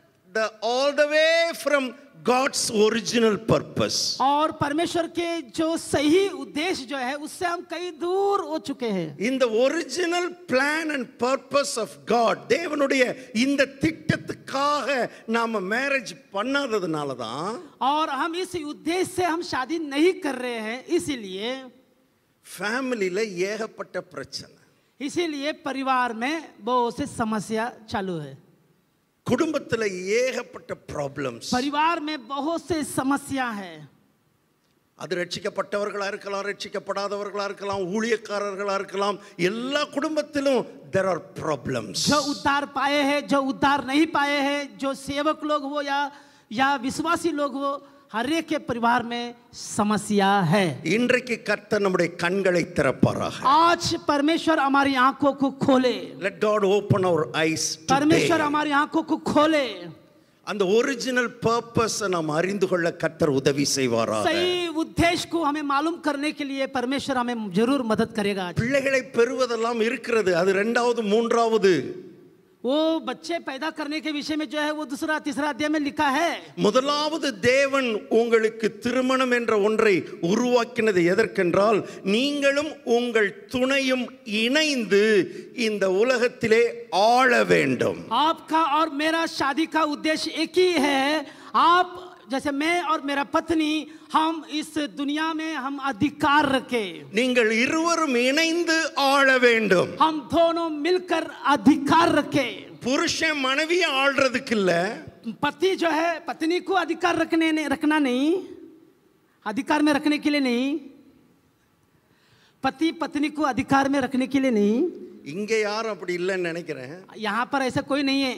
all the way from God's original purpose. और परमेश्वर के जो सही उद्देश्य जो है उससे हम कई दूर हो चुके हैं. In the original plan and purpose of God, தேவனுடைய இந்த திட்டத்துக்காக நாம marriage பண்ணாததனால தான் और हम इस उद्देश्य से हम शादी नहीं कर रहे हैं. इसीलिए family ले ஏகப்பட்ட பிரச்சனை. इसीलिए परिवार में बहुत सी समस्या चालू है. कुटुंबத்தில் ஏகப்பட்ட problems. परिवार में बहुत से समस्या है. அது ரட்சிக்கப்பட்டவர்களா இருக்கலாம், ரட்சிக்கப்படாதவர்களா இருக்கலாம், ஊழியக்காரர்களா இருக்கலாம், எல்லா குடும்பத்திலும் there are problems. जो उद्धार पाए हैं, जो उद्धार नहीं पाए हैं, जो सेवक लोग हो या विश्वासी लोग हो, हर एक के परिवार में समस्या है. இன்றைக்கு கர்த்தர் நம்முடைய கண்களை திறப்பாராக. आज परमेश्वर हमारी आंखों को खोले. Let God open our eyes. परमेश्वर हमारी आंखों को खोले. அந்த ஒரிஜினல் पर्पस நாம் அறிந்து கொள்ள கர்த்தர் உதவி செய்வாராக. सही उद्देश्य को हमें मालूम करने के लिए परमेश्वर हमें जरूर मदद करेगा. பிள்ளைகளை பெறுவதெல்லாம் இருக்கிறது, அது இரண்டாவது மூன்றாவது. वो बच्चे पैदा करने के विषय में जो है वो दूसरा तीसरा अध्याय में लिखा है. முதலாவது தேவன் உங்களுக்கு திருமணம் என்ற ஒன்றை உருவாக்கினது எதற்கென்றால் நீங்களும் உங்கள் துணையும் இணைந்து இந்த உலகத்திலே ஆள வேண்டும். आपका और मेरा शादी का उद्देश्य एक ही है. आप जैसे मैं और मेरा पत्नी हम इस दुनिया में हम अधिकार रखे. நீங்கள் இருவரும் இணைந்து ஆள வேண்டும். हम दोनों मिलकर अधिकार रखे. புருஷன் மனைவியை ஆள்றதுக்கு இல்ல, पति जो है पत्नी को अधिकार रखना नहीं, अधिकार में रखने के लिए नहीं, पति पत्नी को अधिकार में रखने के लिए नहीं. இங்க யாரும் அப்படி இல்லன்னு நினைக்கிறேன். यहां पर ऐसा कोई नहीं है,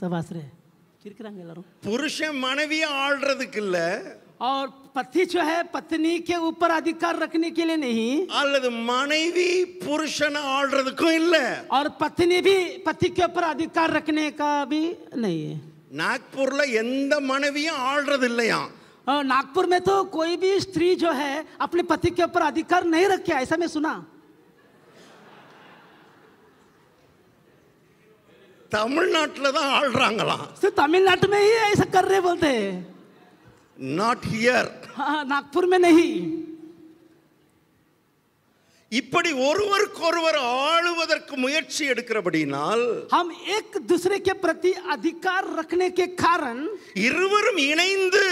सब आश्रय है. पुरुष मानवीय आल्रदुक्कु इल्ल और पति जो है पत्नी के ऊपर अधिकार रखने के लिए नहीं, அல்லது மனைவி புருஷன் ஆள்றதுக்கு இல்ல और पत्नी भी पति के ऊपर अधिकार रखने का भी नहीं है. नागपुर में எந்த மனைவியும் ஆள்றது இல்லையா. नागपुर में तो कोई भी स्त्री जो है अपने पति के ऊपर अधिकार नहीं रखे, ऐसा मैं सुना. तमिलनाडु में आल्रांगला, तमिलनाडु में ही ऐसा कर रहे बोलते हैं. नॉट हियर, नागपुर में नहीं. இப்படி ஒருவருக்கொருவர் ஆளுவதற்கு முயற்சி எடுக்கிறபடினால் हम एक दूसरे के प्रति अधिकार रखने के कारण இருவரும் இணைந்து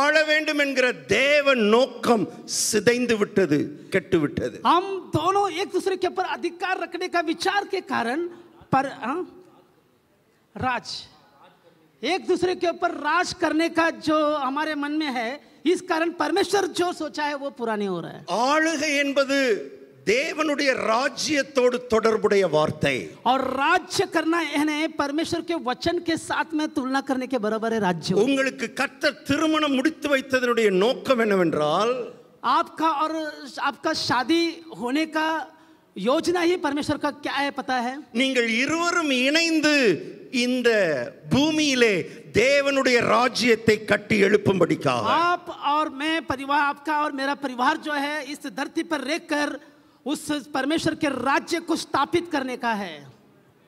ஆள வேண்டும் என்கிற தேவ நோக்கம் சிதைந்து விட்டது, கெட்டு விட்டது. हम दोनों एक दूसरे के ऊपर अधिकार रखने का विचार के कारण पर राज एक दूसरे के ऊपर राज करने का जो हमारे मन में है, इस कारण परमेश्वर जो सोचा है वो पूरा नहीं हो रहा है. ஆளுகை என்பது தேவனுடைய ராஜ்யத்தோடு தொடர்புடைய வார்த்தை. और राज्य करना यानी परमेश्वर के वचन के साथ में तुलना करने के बराबर है राज्य. உங்களுக்கு கர்த்தர் திருமணம் முடித்து வைத்ததனுடைய நோக்கம் என்னவென்றால் आपका और आपका शादी होने का योजना ही परमेश्वर का क्या है पता है. நீங்கள் இருவரும் இணைந்து இந்த பூமியிலே தேவனுடைய ராஜ்யத்தை கட்டி எழுப்பும்படிக்காக आप और मैं परिवार, आपका और मेरा परिवार जो है इस धरती पर रहकर उस परमेश्वर के राज्य को स्थापित करने का है.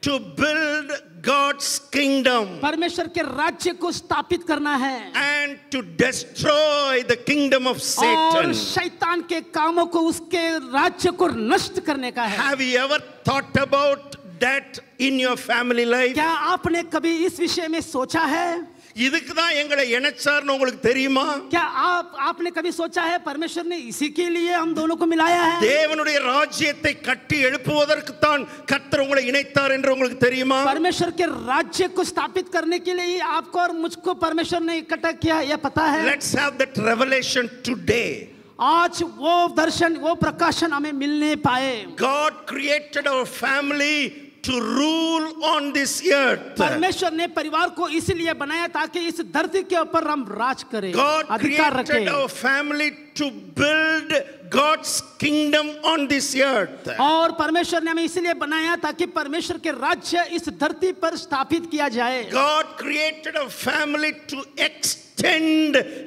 To build God's kingdom, परमेश्वर के राज्य को स्थापित करना है. And to destroy the kingdom of Satan, और शैतान के कामों को उसके राज्य को नष्ट करने का है. Have you ever thought about that in your family life? क्या आपने कभी इस विषय में सोचा है? இதுக்கு தான் எங்களை இணைச்சார்னு உங்களுக்கு தெரியுமா? क्या आपने कभी सोचा है परमेश्वर ने इसी के लिए हम दोनों को मिलाया है? தேவனுடைய ராஜ்யத்தை கட்டி எழுப்புவதற்கு தான் கர்த்தர் உங்களை இணைத்தார் என்று உங்களுக்கு தெரியுமா? परमेश्वर के राज्य को स्थापित करने के लिए आपको और मुझको परमेश्वर ने इकट्ठा किया, यह पता है. Let's have that revelation today. आज वो दर्शन वो प्रकाशन हमें मिलने पाए. God created our family to rule on this earth. परमेश्वर ने परिवार को इसलिए बनाया ताकि इस धरती के ऊपर हम राज करें, अधिकार रखें. God created our family to build God's kingdom on this earth. और परमेश्वर ने हमें इसलिए बनाया ताकि परमेश्वर के राज्य इस धरती पर स्थापित किया जाए. God created our family to extend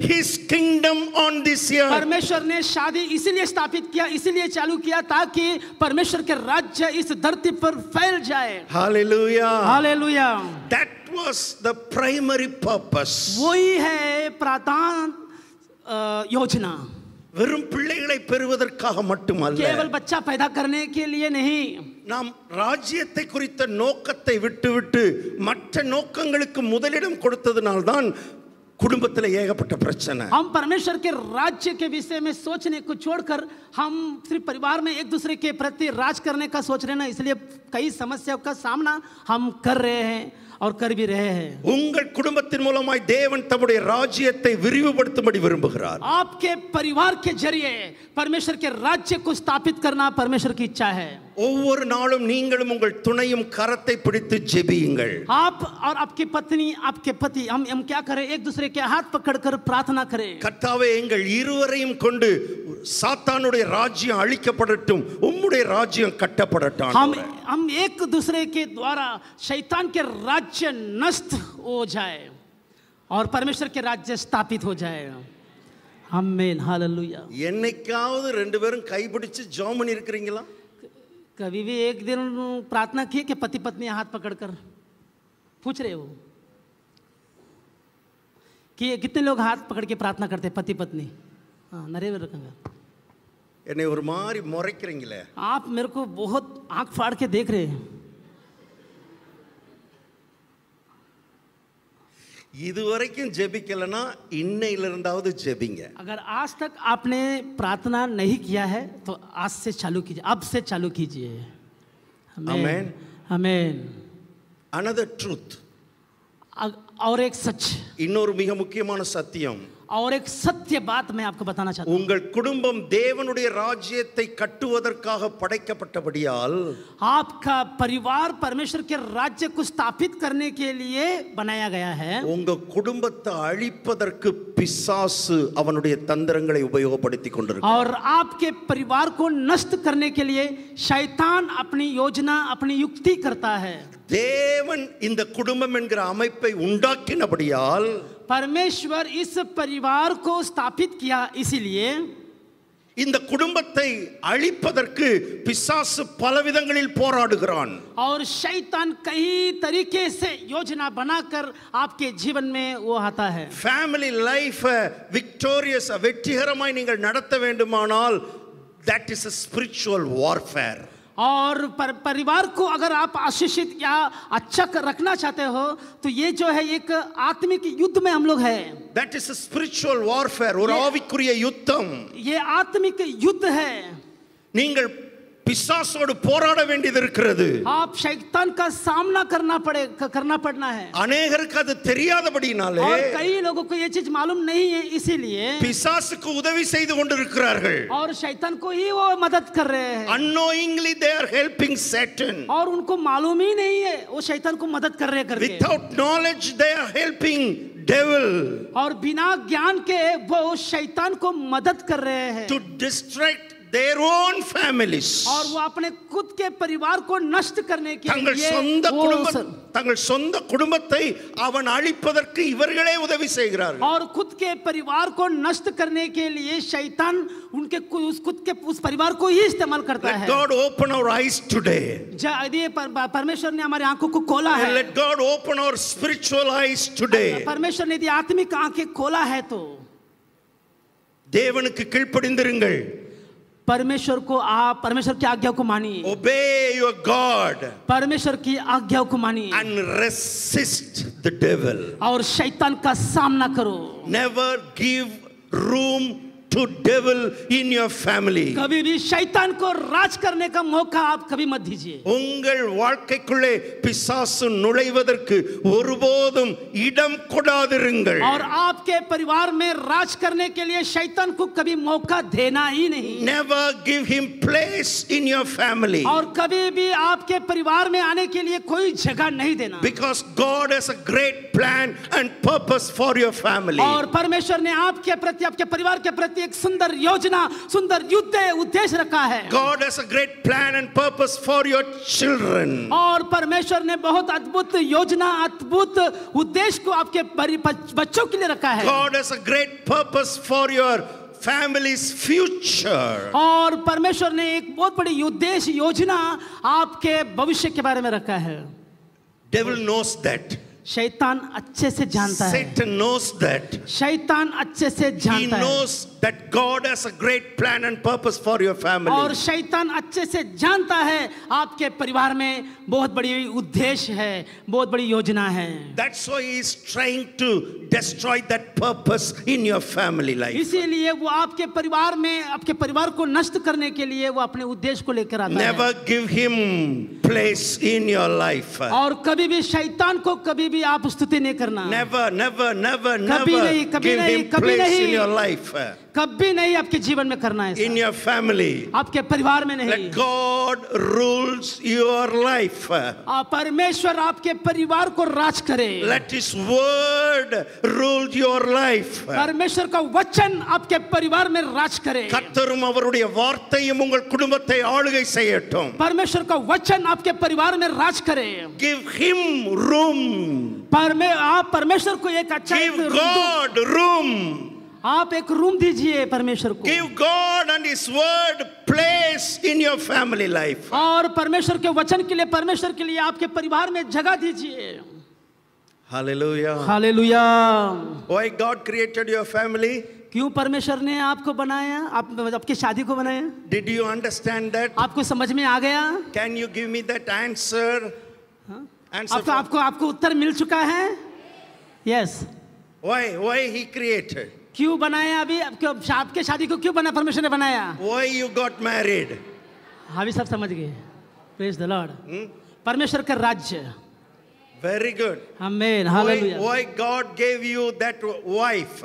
His kingdom on this earth. परमेश्वर ने शादी इसलिए स्थापित किया, इसलिए चालू किया ताकि परमेश्वर के राज्य इस धरती पर फैल जाए. Hallelujah. Hallelujah. That was the primary purpose. वही है प्रार्थना योजना. வெறும் பிள்ளைகளை பெறுவதற்காக மட்டுமல்ல, केवल बच्चा पैदा करने के लिए नहीं, நாம் ராஜ்யத்தை குறித்த நோக்கத்தை விட்டுவிட்டு மற்ற நோக்கங்களுக்கு முதலிடம் கொடுத்ததனால்தான் कुटुंबத்தில் ஏகப்பட்ட பிரச்சனை. हम परमेश्वर के राज्य के विषय में सोचने को छोड़कर हम सिर्फ परिवार में एक दूसरे के प्रति राज करने का सोच रहे हैं, इसलिए कई समस्याओं का सामना हम कर रहे हैं और कर भी रहे हैं. உங்கள் குடும்பத்தின் மூலமாய் தேவன் தம்முடைய ராஜ்யத்தை விரிவுபடுத்தும்படி விரும்புகிறார். आपके परिवार के जरिए परमेश्वर के राज्य को स्थापित करना परमेश्वर की इच्छा है. ஒவ்வொரு நாளும் நீங்களும் உங்கள் துணையும் கரத்தை பிடித்து ஜெபியுங்கள். आप और आपकी पत्नी, आपके पति, हम क्या करें, एक दूसरे के हाथ पकड़कर प्रार्थना करें. கர்த்தாவே எங்கள் இருவரையும் கொண்டு சாத்தானுடைய ராஜ்யம் அழிக்கப்படட்டும், உம்முடைய ராஜ்யம் கட்டப்படட்டும். हम एक दूसरे के द्वारा शैतान के राज्य नष्ट हो जाए और परमेश्वर के राज्य स्थापित हो जाए. आमीन, हालेलुया. என்னைக்காவது ரெண்டு பேரும் கைப்பிடிச்சு ஜெபம் பண்ணிருக்கீங்களா? कभी भी एक दिन प्रार्थना की कि पति पत्नी हाथ पकड़कर पूछ रहे हो कि कितने लोग हाथ पकड़ के प्रार्थना करते पति पत्नी? हाँ, नरेव रखेंगे. आप मेरे को बहुत आंख फाड़ के देख रहे हैं. இதுவரைக்கும் ஜெபிக்கலனா இன்னையில இருந்தாவது ஜெபிங்க. अगर आज तक आपने प्रार्थना नहीं किया है तो आज से चालू कीजिए, अब से चालू कीजिए. आमेन, आमेन. Another truth, और एक सच, இன்னொரு மிக முக்கியமான சத்தியம், और एक सत्य बात मैं आपको बताना चाहता हूं. உங்கள் குடும்பம் தேவனுடைய ராஜ்யத்தை கட்டுவதற்காக படைக்கப்பட்டபடியால் आपका परिवार परमेश्वर के राज्य को स्थापित करने के लिए बनाया गया है. உங்கள் குடும்பத்தை அழிப்பதற்கு பிசாசு அவனுடைய தந்திரங்களை உபயோகப்படுத்தி கொண்டிருக்கிறான். और आपके परिवार को नष्ट करने के लिए शैतान अपनी योजना, अपनी युक्ति करता है. தேவன் இந்த குடும்பம் என்கிற அமைப்பை உண்டாக்கினபடியால் परमेश्वर इस परिवार को स्थापित किया, इसीलिए இந்த குடும்பத்தை அழிப்பதற்கு பிசாசு பலவிதங்களில் போராடுகிறான். और शैतान कई तरीके से योजना बनाकर आपके जीवन में वो आता है. फैमिली लाइफ विक्टोरियस வெற்றிகரமாய் நீங்கள் நடத்த வேண்டுமானால் that is a spiritual warfare. और परिवार को अगर आप आशीषित या अच्छा रखना चाहते हो तो ये जो है एक आत्मिक युद्ध में हम लोग हैं. That is a spiritual warfare, और ஆவிக்குரிய யுத்தம். ये आत्मिक युद्ध है. நீங்கள் பிசாசோடு போராட வேண்டியது இருக்கிறது. आप शैतान का सामना करना पड़ना है. अनेகருக்கு அது தெரியாதபடினாலே और कई लोगों को ये चीज मालूम नहीं है, इसीलिए பிசாசுக்கு உதவி செய்து கொண்டிருக்கிறார்கள். और शैतान को ही वो मदद कर रहे हैं. Unknowingly they are helping Satan. और उनको मालूम ही नहीं है वो शैतान को मदद कर रहे करके. Without knowledge they are helping devil. और बिना ज्ञान के वो शैतान को मदद कर रहे हैं. To distract their own families. और वो अपने खुद के परिवार को नष्ट करने के लिए தங்கள் சொந்த குடும்பத்தை அவன் அழிப்பதற்கு இவர்களே உதவி செய்கிறார்கள். और खुद के परिवार को नष्ट करने के लिए शैतान उनके खुद के उस परिवार को ही इस्तेमाल करता है. Let God open our eyes today. यदि परमेश्वर ने हमारी आंखों को खोला है. Let God open our spiritual eyes today. परमेश्वर ने यदि आत्मिक आंखें खोला है तो தேவனுக்கு கீழ்ப்படிந்திருங்கள். परमेश्वर को आप, परमेश्वर की आज्ञा को मानिए. Obey your God. परमेश्वर की आज्ञा को मानिए. And resist the devil. और शैतान का सामना करो. Never give room to devil in your family. कभी भी शैतान को राज करने का मौका आप कभी मत दीजिए. உங்கள் வாழ்க்கைக்குள்ளே பிசாசு நுழைவதற்கு ஒருபோதும் இடம் கொடாதிருங்கள். और आपके परिवार में राज करने के लिए शैतान को कभी मौका देना ही नहीं. Never give him place in your family. और कभी भी आपके परिवार में आने के लिए कोई जगह नहीं देना. Because God has a great plan and purpose for your family. और परमेश्वर ने आपके प्रति, आपके परिवार के प्रति एक सुंदर योजना, सुंदर युद्ध उद्देश्य रखा है. God has a great plan and purpose for your children. और परमेश्वर ने बहुत अद्भुत योजना, अद्भुत उद्देश्य को आपके बच्चों के लिए रखा है. God has a great purpose for your family's future. और परमेश्वर ने एक बहुत बड़ी उद्देश्य योजना आपके भविष्य के बारे में रखा है. Devil knows that. शैतान अच्छे से जानता है। Satan knows that. शैतान अच्छे से जानता है। He knows that God has a great plan and purpose for your family. और शैतान अच्छे से जानता है आपके परिवार में बहुत बड़ी उद्देश्य है, बहुत बड़ी योजना है। That's why he is trying to destroy that purpose in your family life. इसीलिए वो आपके परिवार में, आपके परिवार को नष्ट करने के लिए वो अपने उद्देश्य को लेकर आता है। Never give him place in your life. और कभी भी शैतान को कभी भी आप स्तुति नहीं करना। Never, never, never, never. Give him place in your life. कभी नहीं आपके जीवन में करना है। In your family. आपके परिवार में नहीं। Let God rules your life. परमेश्वर आपके परिवार को राज करे। Let His word rule your life. परमेश्वर का वचन आपके परिवार में राज करे। கர்த்தரும் அவருடைய வார்த்தையும் உங்கள் குடும்பத்தை ஆளுகை செய்யட்டும்। परमेश्वर का वचन आपके परिवार में राज करे। Give Him room. आप परमेश्वर को एक अच्छा Give God room. आप एक रूम दीजिए परमेश्वर को। Give God and His word place in your family life. और परमेश्वर के वचन के लिए, परमेश्वर के लिए आपके परिवार में जगह दीजिए। Hallelujah. Hallelujah. Why God created your family? क्यों परमेश्वर ने आपको बनाया, आपकी शादी को बनाया? Did you understand that? आपको समझ में आ गया? Can you give me that answer? आपको उत्तर मिल चुका है? Yes. Why He created? क्यों बनाया? अभी आपके शादी को क्यों बना, परमेश्वर ने बनाया? Why you got married? हाँ भी सब समझ गए। Praise the Lord. परमेश्वर का राज्य। Very good. Amen. Hallelujah. Why God gave you that wife?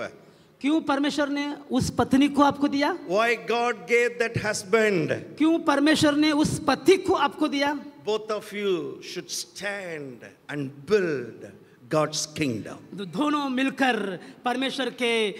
क्यों परमेश्वर ने उस पत्नी को आपको दिया? Why God gave that husband? क्यों परमेश्वर ने उस पति को आपको दिया? Both of you should stand and build God's kingdom. दोनों मिलकर परमेश्वर के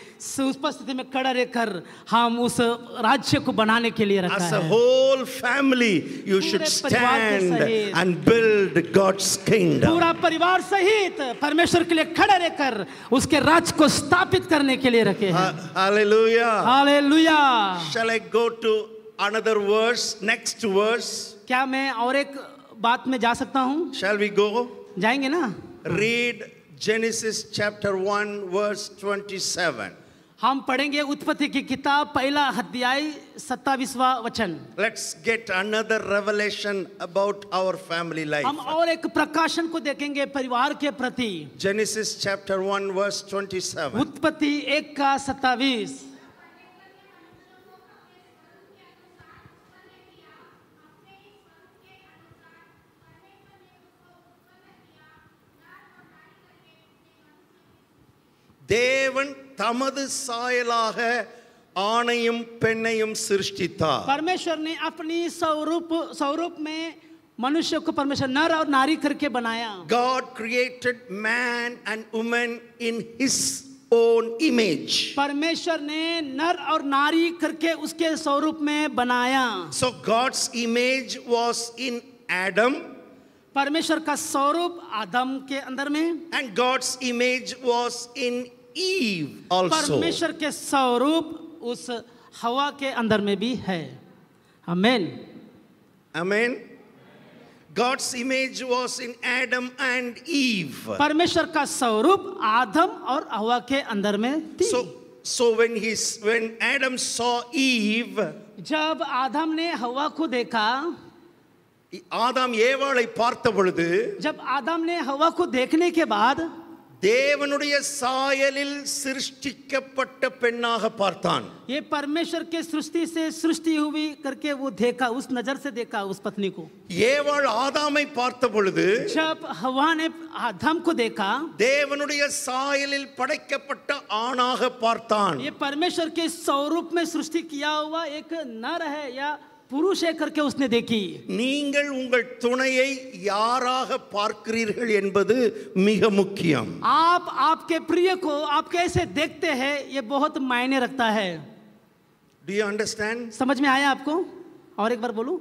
उपस्थिति में खड़ा रहकर हम उस राज्य को बनाने के लिए रखा है। As a whole family, you should stand and build God's kingdom. पूरा परिवार सहित परमेश्वर के लिए खड़ा रहकर उसके राज्य को स्थापित करने के लिए रखे हैं। Hallelujah. Hallelujah. Shall I go to another verse? Next verse. क्या मैं और एक बात में जा सकता हूँ? Shall we go? जाएंगे ना? Read Genesis chapter 1 verse 27. हम पढ़ेंगे उत्पत्ति की किताब पहला अध्याय 27वां वचन। Let's get another revelation about our family life. हम और एक प्रकाशन को देखेंगे परिवार के प्रति। Genesis chapter 1 verse 27. उत्पत्ति 1 का 27। தேவன் தமது சாயலாக ஆணையும் பெண்ணையும் சிருஷ்டித்தார்। परमेश्वर ने अपनी स्वरूप में मनुष्य को परमेश्वर नर और नारी करके बनाया। God created man and woman in His own image. परमेश्वर ने नर और नारी करके उसके स्वरूप में बनाया। So God's image was in Adam. परमेश्वर का स्वरूप आदम के अंदर में। And God's image was in Eve also. परमेश्वर के स्वरूप उस हवा के अंदर में भी है। Amen. Amen. God's image was in Adam and Eve. परमेश्वर का स्वरूप आदम और हवा के अंदर में थी। So when Adam saw Eve, जब आदम ने हवा को देखा, आदम एवाले पार्थ बोलते, जब आदम ने हवा को देखने के बाद देवनुड़िये सायलिल सृष्टिक्के पट्टे पेन्ना का पार्थान, ये परमेश्वर के सृष्टि से सृष्टि हुई करके वो देखा, उस नजर से देखा उस पत्नी को। एवाल आदम ही पार्थ बोलते, जब हवा ने आदम को देखा देवनुड़िये सायलिल पड़क्के पट्टा आना का पार्थान, ये परमेश्वर के स्वरूप में सृष्टि किया हुआ एक नर है या पुरुष करके उसने देखी। नींगल उंगल तुणये याराह पार्करीरहल एन्बदु मिह मुख्यम। आप आपके प्रिय को आप कैसे देखते हैं ये बहुत मायने रखता है। Do you understand? समझ में आया आपको? और एक बार बोलूं,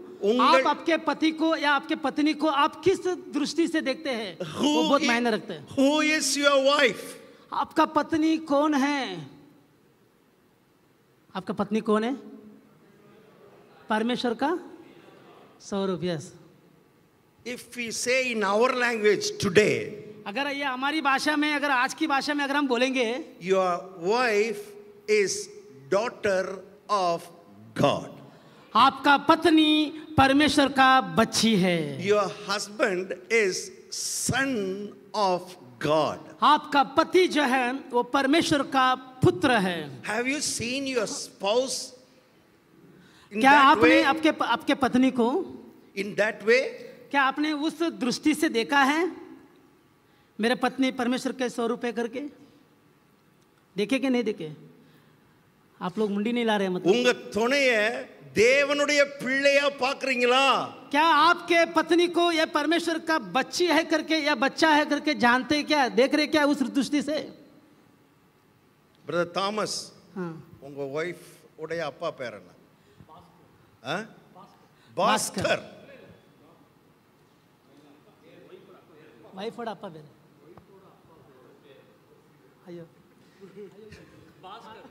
आप आपके पति को या आपके पत्नी को आप किस दृष्टि से देखते हैं वो बहुत मायने रखता है। Who is your wife? आपका पत्नी कौन है? आपका पत्नी कौन है? परमेश्वर का स्वरूप। Yes. If we say in our language today, अगर ये हमारी भाषा में, अगर आज की भाषा में अगर हम बोलेंगे, your wife is daughter of God, आपका पत्नी परमेश्वर का बच्ची है. Your husband is son of God, आपका पति जो है वो परमेश्वर का पुत्र है. Have you seen your spouse, क्या आपने आपके पत्नी को इन दैट वे, क्या आपने उस दृष्टि से देखा है, मेरे पत्नी परमेश्वर के स्वरूप है करके? देखे कि नहीं देखे? आप लोग मुंडी नहीं ला रहे मतलब। उंग थोनेये देवनुடைய பிள்ளையா பாக்குறீங்களா? क्या आपके पत्नी को यह परमेश्वर का बच्ची है करके या बच्चा है करके जानते क्या, देख रहे क्या उस दृष्टि से? ब्रदर थॉमस, हां, उंग वाइफ உடைய அப்பா பேர் என்ன? हां, बास्कर. वाइफ और अपा बेर अयो बास्कर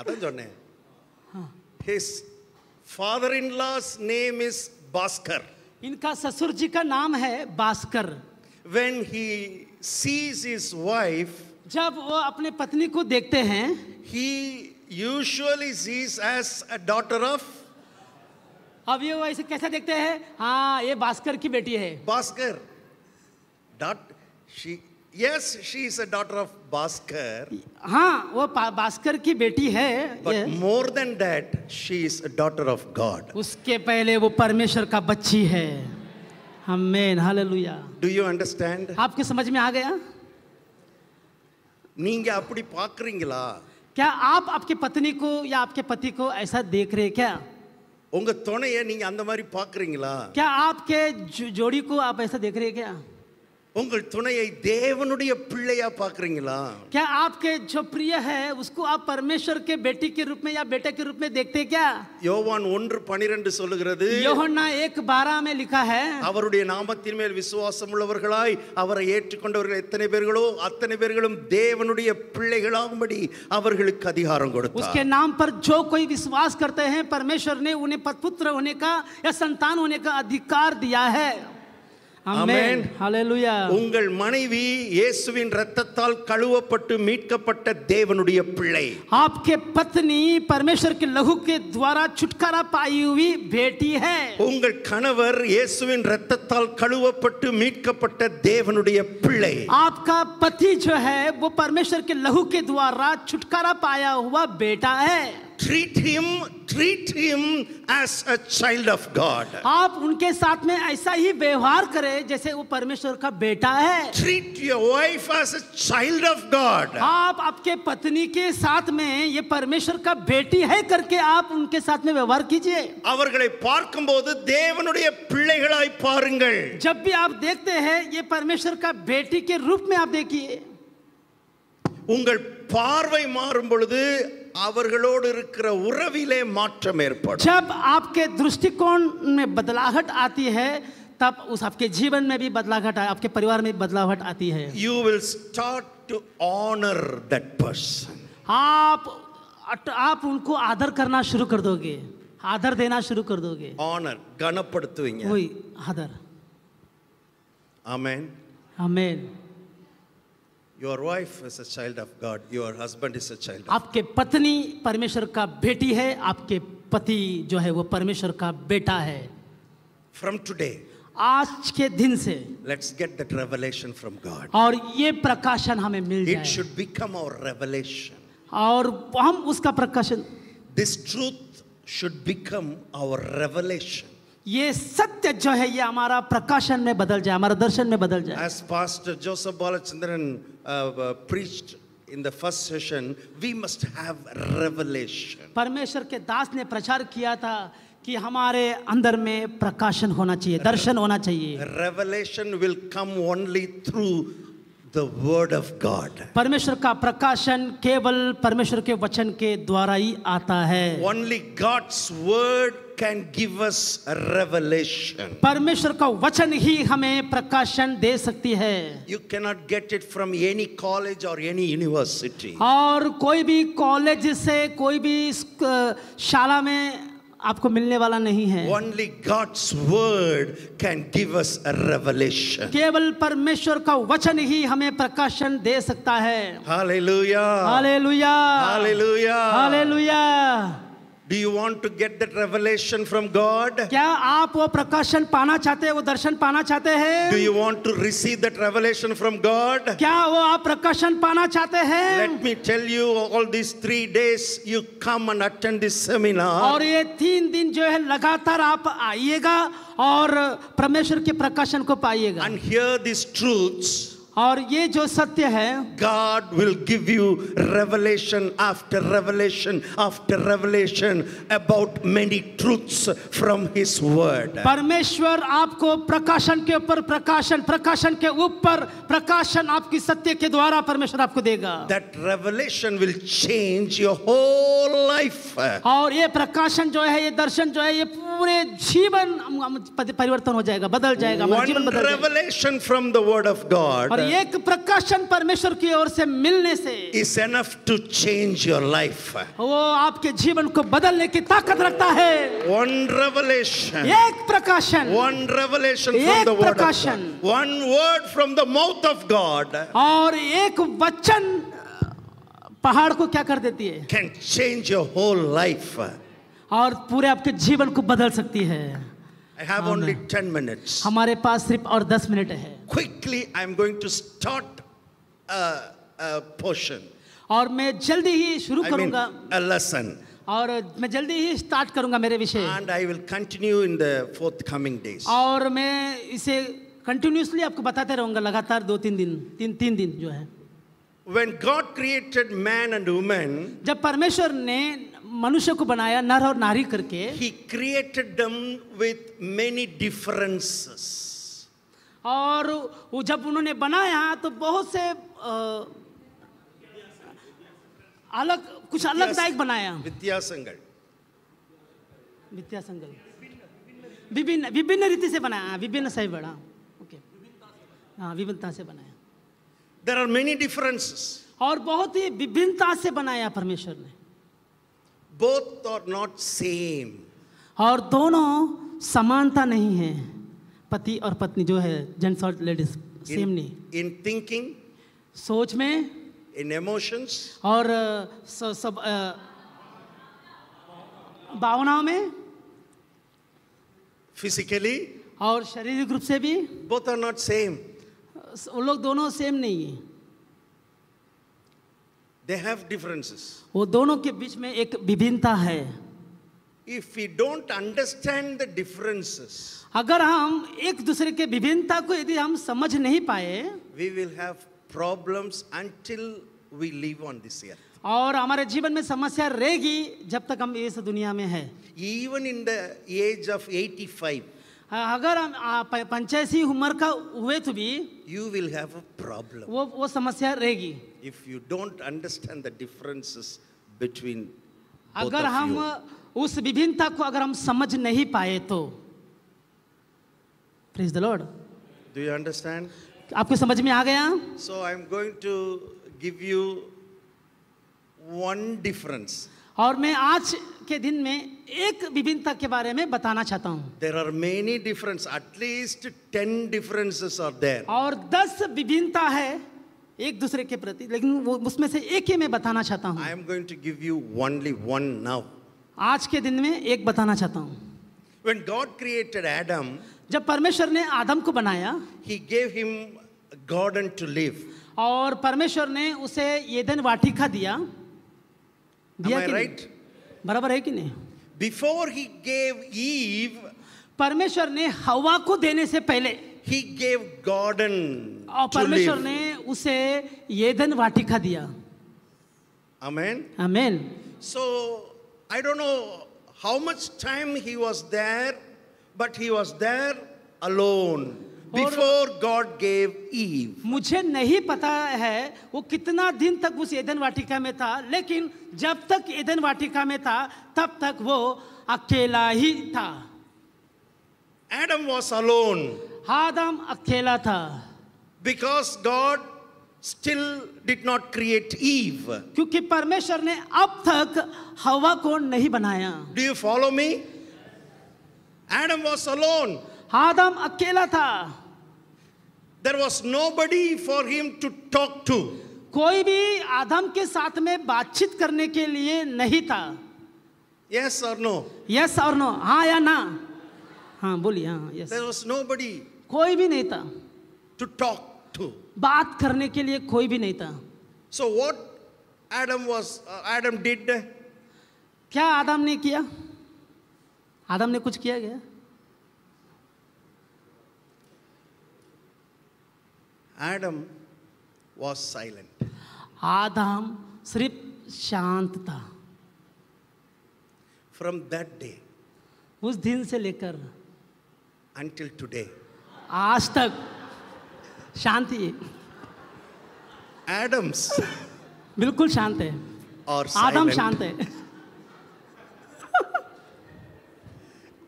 अतन जोड़ने. हाँ, his father in law's name is Baskar. इनका ससुर जी का नाम है बास्कर. When he sees his wife, जब वो अपने पत्नी को देखते हैं, he usually sees as a daughter of, अब ये वैसे कैसा देखते हैं, हाँ ये बास्कर की बेटी है. Bhaskar daughter she, yes she is a daughter of Bhaskar. हाँ वो बास्कर की बेटी है. But more than that she is a daughter of God. उसके पहले वो परमेश्वर का बच्ची है. Amen, hallelujah. Do you understand? आपके समझ में आ गया? नींगे अपनी पाकरिंगला, क्या आप आपके पत्नी को या आपके पति को ऐसा देख रहे क्या? उंग तोनेये नींगे अंद मारी पाकरिंगला, क्या आपके जोड़ी को आप ऐसा देख रहे क्या? उंग तोनेये देवनुடைய பிள்ளையா पाकरिंगला, क्या आपके जो प्रिय है उसको आप परमेश्वर के बेटी के रूप में या बेटे के रूप में देखते क्या? யோவான் 1:12 சொல்லுகிறது, யோவான் 1:12 में लिखा है, அவருடைய நாமத்தின் மேல் விசுவாசம் உள்ளவர்களாய் அவரை ஏற்றுக்கொண்டவர்கள் எத்தனை பேர்களோ அத்தனை பேர்களும் தேவனுடைய பிள்ளைகளாகும்படி அவர்களுக்கு அதிகாரம் கொடுத்தார். उसके नाम पर जो कोई विश्वास करते हैं परमेश्वर ने उन्हें पुत्र होने का या संतान होने का अधिकार दिया है. ஆமென், ஹalleluya. உங்கள் மனைவி இயேசுவின் இரத்தத்தால் கழுவப்பட்டு மீட்கப்பட்ட தேவனுடைய பிள்ளை. आपके पत्नी परमेश्वर के लहू के द्वारा छुटकारा पाई हुई बेटी है. உங்கள் கணவர் இயேசுவின் இரத்தத்தால் கழுவப்பட்டு மீட்கப்பட்ட தேவனுடைய பிள்ளை. आपका पति जो है वो परमेश्वर के लहू के द्वारा छुटकारा पाया हुआ बेटा है. Treat him as a child of God. आप उनके साथ में ऐसा ही व्यवहार करें जैसे वो परमेश्वर का बेटा है. Treat your wife as a child of God. आप आपके पत्नी के साथ में ये परमेश्वर का बेटी है करके आप उनके साथ में व्यवहार कीजिए. அவர்களை பார்க்கும்போது தேவனுடைய பிள்ளைகளாய் பாருங்கள். जब भी आप देखते हैं ये परमेश्वर का बेटी के रूप में आप देखिए. உங்கள் பார்வை மாறும் பொழுது அவர்களோடு இருக்கிற உறவிலே மாற்றம் ஏற்படும். जब आपके दृष्टिकोण में बदलावट आती है तब उस आपके जीवन में भी बदलावट, आपके परिवार में बदलावट आती है. You will start to honor that person. आप उनको आदर करना शुरू कर दोगे, आदर देना शुरू कर दोगे. Honor கனப்படுத்துவீங்க. ஓய் ஆதர். Amen. Amen. Your wife is a child of God. Your husband is a child of God. आपके पत्नी परमेश्वर का बेटी है, आपके पति जो है वो परमेश्वर का बेटा है. From today, आज के दिन से, let's get that revelation from God. और ये प्रकाशन हमें मिल जाए. It should become our revelation. और हम उसका प्रकाशन. This truth should become our revelation. ये सत्य जो है ये हमारा प्रकाशन में बदल जाए, हमारा दर्शन में बदल जाए. As Pastor Joseph Balachandran preached in the first session, we must have revelation. परमेश्वर के दास ने प्रचार किया था कि हमारे अंदर में प्रकाशन होना चाहिए, दर्शन होना चाहिए. Revelation will come only through the word of God. परमेश्वर का प्रकाशन केवल परमेश्वर के वचन के द्वारा ही आता है. Only God's word can give us a revelation. परमेश्वर का वचन ही हमें प्रकाशन दे सकती है. You cannot get it from any college or any university. और कोई भी कॉलेज से, कोई भी शाला में आपको मिलने वाला नहीं है। Only God's word can give us a revelation. केवल परमेश्वर का वचन ही हमें प्रकाशन दे सकता है। Hallelujah. Hallelujah. Hallelujah. Hallelujah. Do you want to get that revelation from God? क्या आप वो प्रकाशन पाना चाहते हैं, वो दर्शन पाना चाहते हैं? Do you want to receive that revelation from God? क्या वो आप प्रकाशन पाना चाहते हैं? Let me tell you, all these 3 days you come and attend this seminar. और ये 3 दिन जो है लगातार आप आइएगा और परमेश्वर के प्रकाशन को पाइएगा। And hear these truths. और ये जो सत्य है, God will give you revelation after revelation after revelation about many truths from His Word. परमेश्वर आपको प्रकाशन के ऊपर प्रकाशन, प्रकाशन के ऊपर प्रकाशन आपकी सत्य के द्वारा परमेश्वर आपको देगा। That revelation will change your whole life. और ये प्रकाशन जो है, ये दर्शन जो है, ये पूरे जीवन परिवर्तन हो जाएगा, बदल जाएगा, जीवन बदल जाएगा। One revelation from the Word of God. एक प्रकाशन परमेश्वर की ओर से मिलने से is enough to change your life. वो आपके जीवन को बदलने की ताकत रखता है। One revelation. एक प्रकाशन। One revelation from the word of God. One word from the mouth of God. और एक वचन पहाड़ को क्या कर देती है? Can change your whole life. और पूरे आपके जीवन को बदल सकती है। I have only 10 minutes. हमारे पास सिर्फ और 10 मिनट है। Quickly, I am going to start a portion. और मैं जल्दी ही शुरू करूँगा। A lesson. और मैं जल्दी ही स्टार्ट करूँगा मेरे विषय। And I will continue in the forthcoming days. और मैं इसे continuously आपको बताते रहूँगा लगातार 2-3 दिन, तीन दिन जो है। When God created man and woman, जब परमेश्वर ने मनुष्य को बनाया नर और नारी करके, He created them with many differences. और वो जब उन्होंने बनाया तो बहुत से अलग कुछ अलग दायिक बनाया। विभिन्न रीति से बनाया, विभिन्न सही बड़ा, ओके, हाँ, विभिन्नता से बनाया। There are many differences. और बहुत ही विभिन्नता से बनाया परमेश्वर ने। Both are not same. और दोनों समानता नहीं है, पति और पत्नी जो है, जेंट्स और लेडीज सेम नहीं। In thinking, सोच में, in emotions, और सब भावनाओं में, physically, और शारीरिक रूप से भी, both are not same. वो लोग दोनों सेम नहीं है। They have differences. वो दोनों के बीच में एक विभिन्नता है। If we don't understand the differences, अगर हम एक दूसरे के विभिन्नता को यदि हम समझ नहीं पाए, we will have problems until we live on this earth. और हमारे जीवन में समस्या रहेगी जब तक हम इस दुनिया में हैं। Even in the age of 85. अगर हम 85 उम्र का हुए तो भी you will have a problem. वो समस्या रहेगी। If you don't understand the differences between both of you. अगर हम उस विभिन्नता को अगर हम समझ नहीं पाए तो, praise the Lord. Do you understand? आपको समझ में आ गया? So I am going to give you one difference. और मैं आज के दिन में एक विभिन्नता के बारे में बताना चाहता हूँ। There are many differences, at least 10 differences are there. और 10 विभिन्नता है एक दूसरे के प्रति, लेकिन वो उसमें से एक ही मैं बताना चाहता हूँ। I am going to give you only one now. आज के दिन में एक बताना चाहता हूँ। When God created Adam, जब परमेश्वर ने आदम को बनाया, He gave him a garden to live. और परमेश्वर ने उसे ईदन वाटिका दिया। Am I right? बराबर है कि नहीं? Before he gave Eve, परमेश्वर ने हवा को देने से पहले, He gave garden to live. परमेश्वर ने उसे ईदन वाटिका दिया। Amen. Amen. So I don't know how much time he was there, but he was there alone before God gave Eve. मुझे नहीं पता है वो कितना दिन तक उस ईदन वाटिका में था, लेकिन जब तक ईदन वाटिका में था तब तक वो अकेला ही था। Adam was alone. आदम अकेला था। Because God still did not create Eve. क्योंकि परमेश्वर ने अब तक हवा को नहीं बनाया. Do you follow me? Adam was alone. आदम अकेला था. There was nobody for him to talk to. कोई भी आदम के साथ में बातचीत करने के लिए नहीं था. Yes or no? Yes or no? हाँ या ना? हाँ बोलिए हाँ. Yes. There was nobody. कोई भी नहीं था. To talk to. बात करने के लिए कोई भी नहीं था. So what Adam did? क्या आदम ने किया? आदम ने कुछ किया गया? Adam was silent. आदम सिर्फ शांत था. From that day. उस दिन से लेकर. Until today. आज तक शांति. Adams. बिल्कुल शांत है. Or silent. आदम शांत है.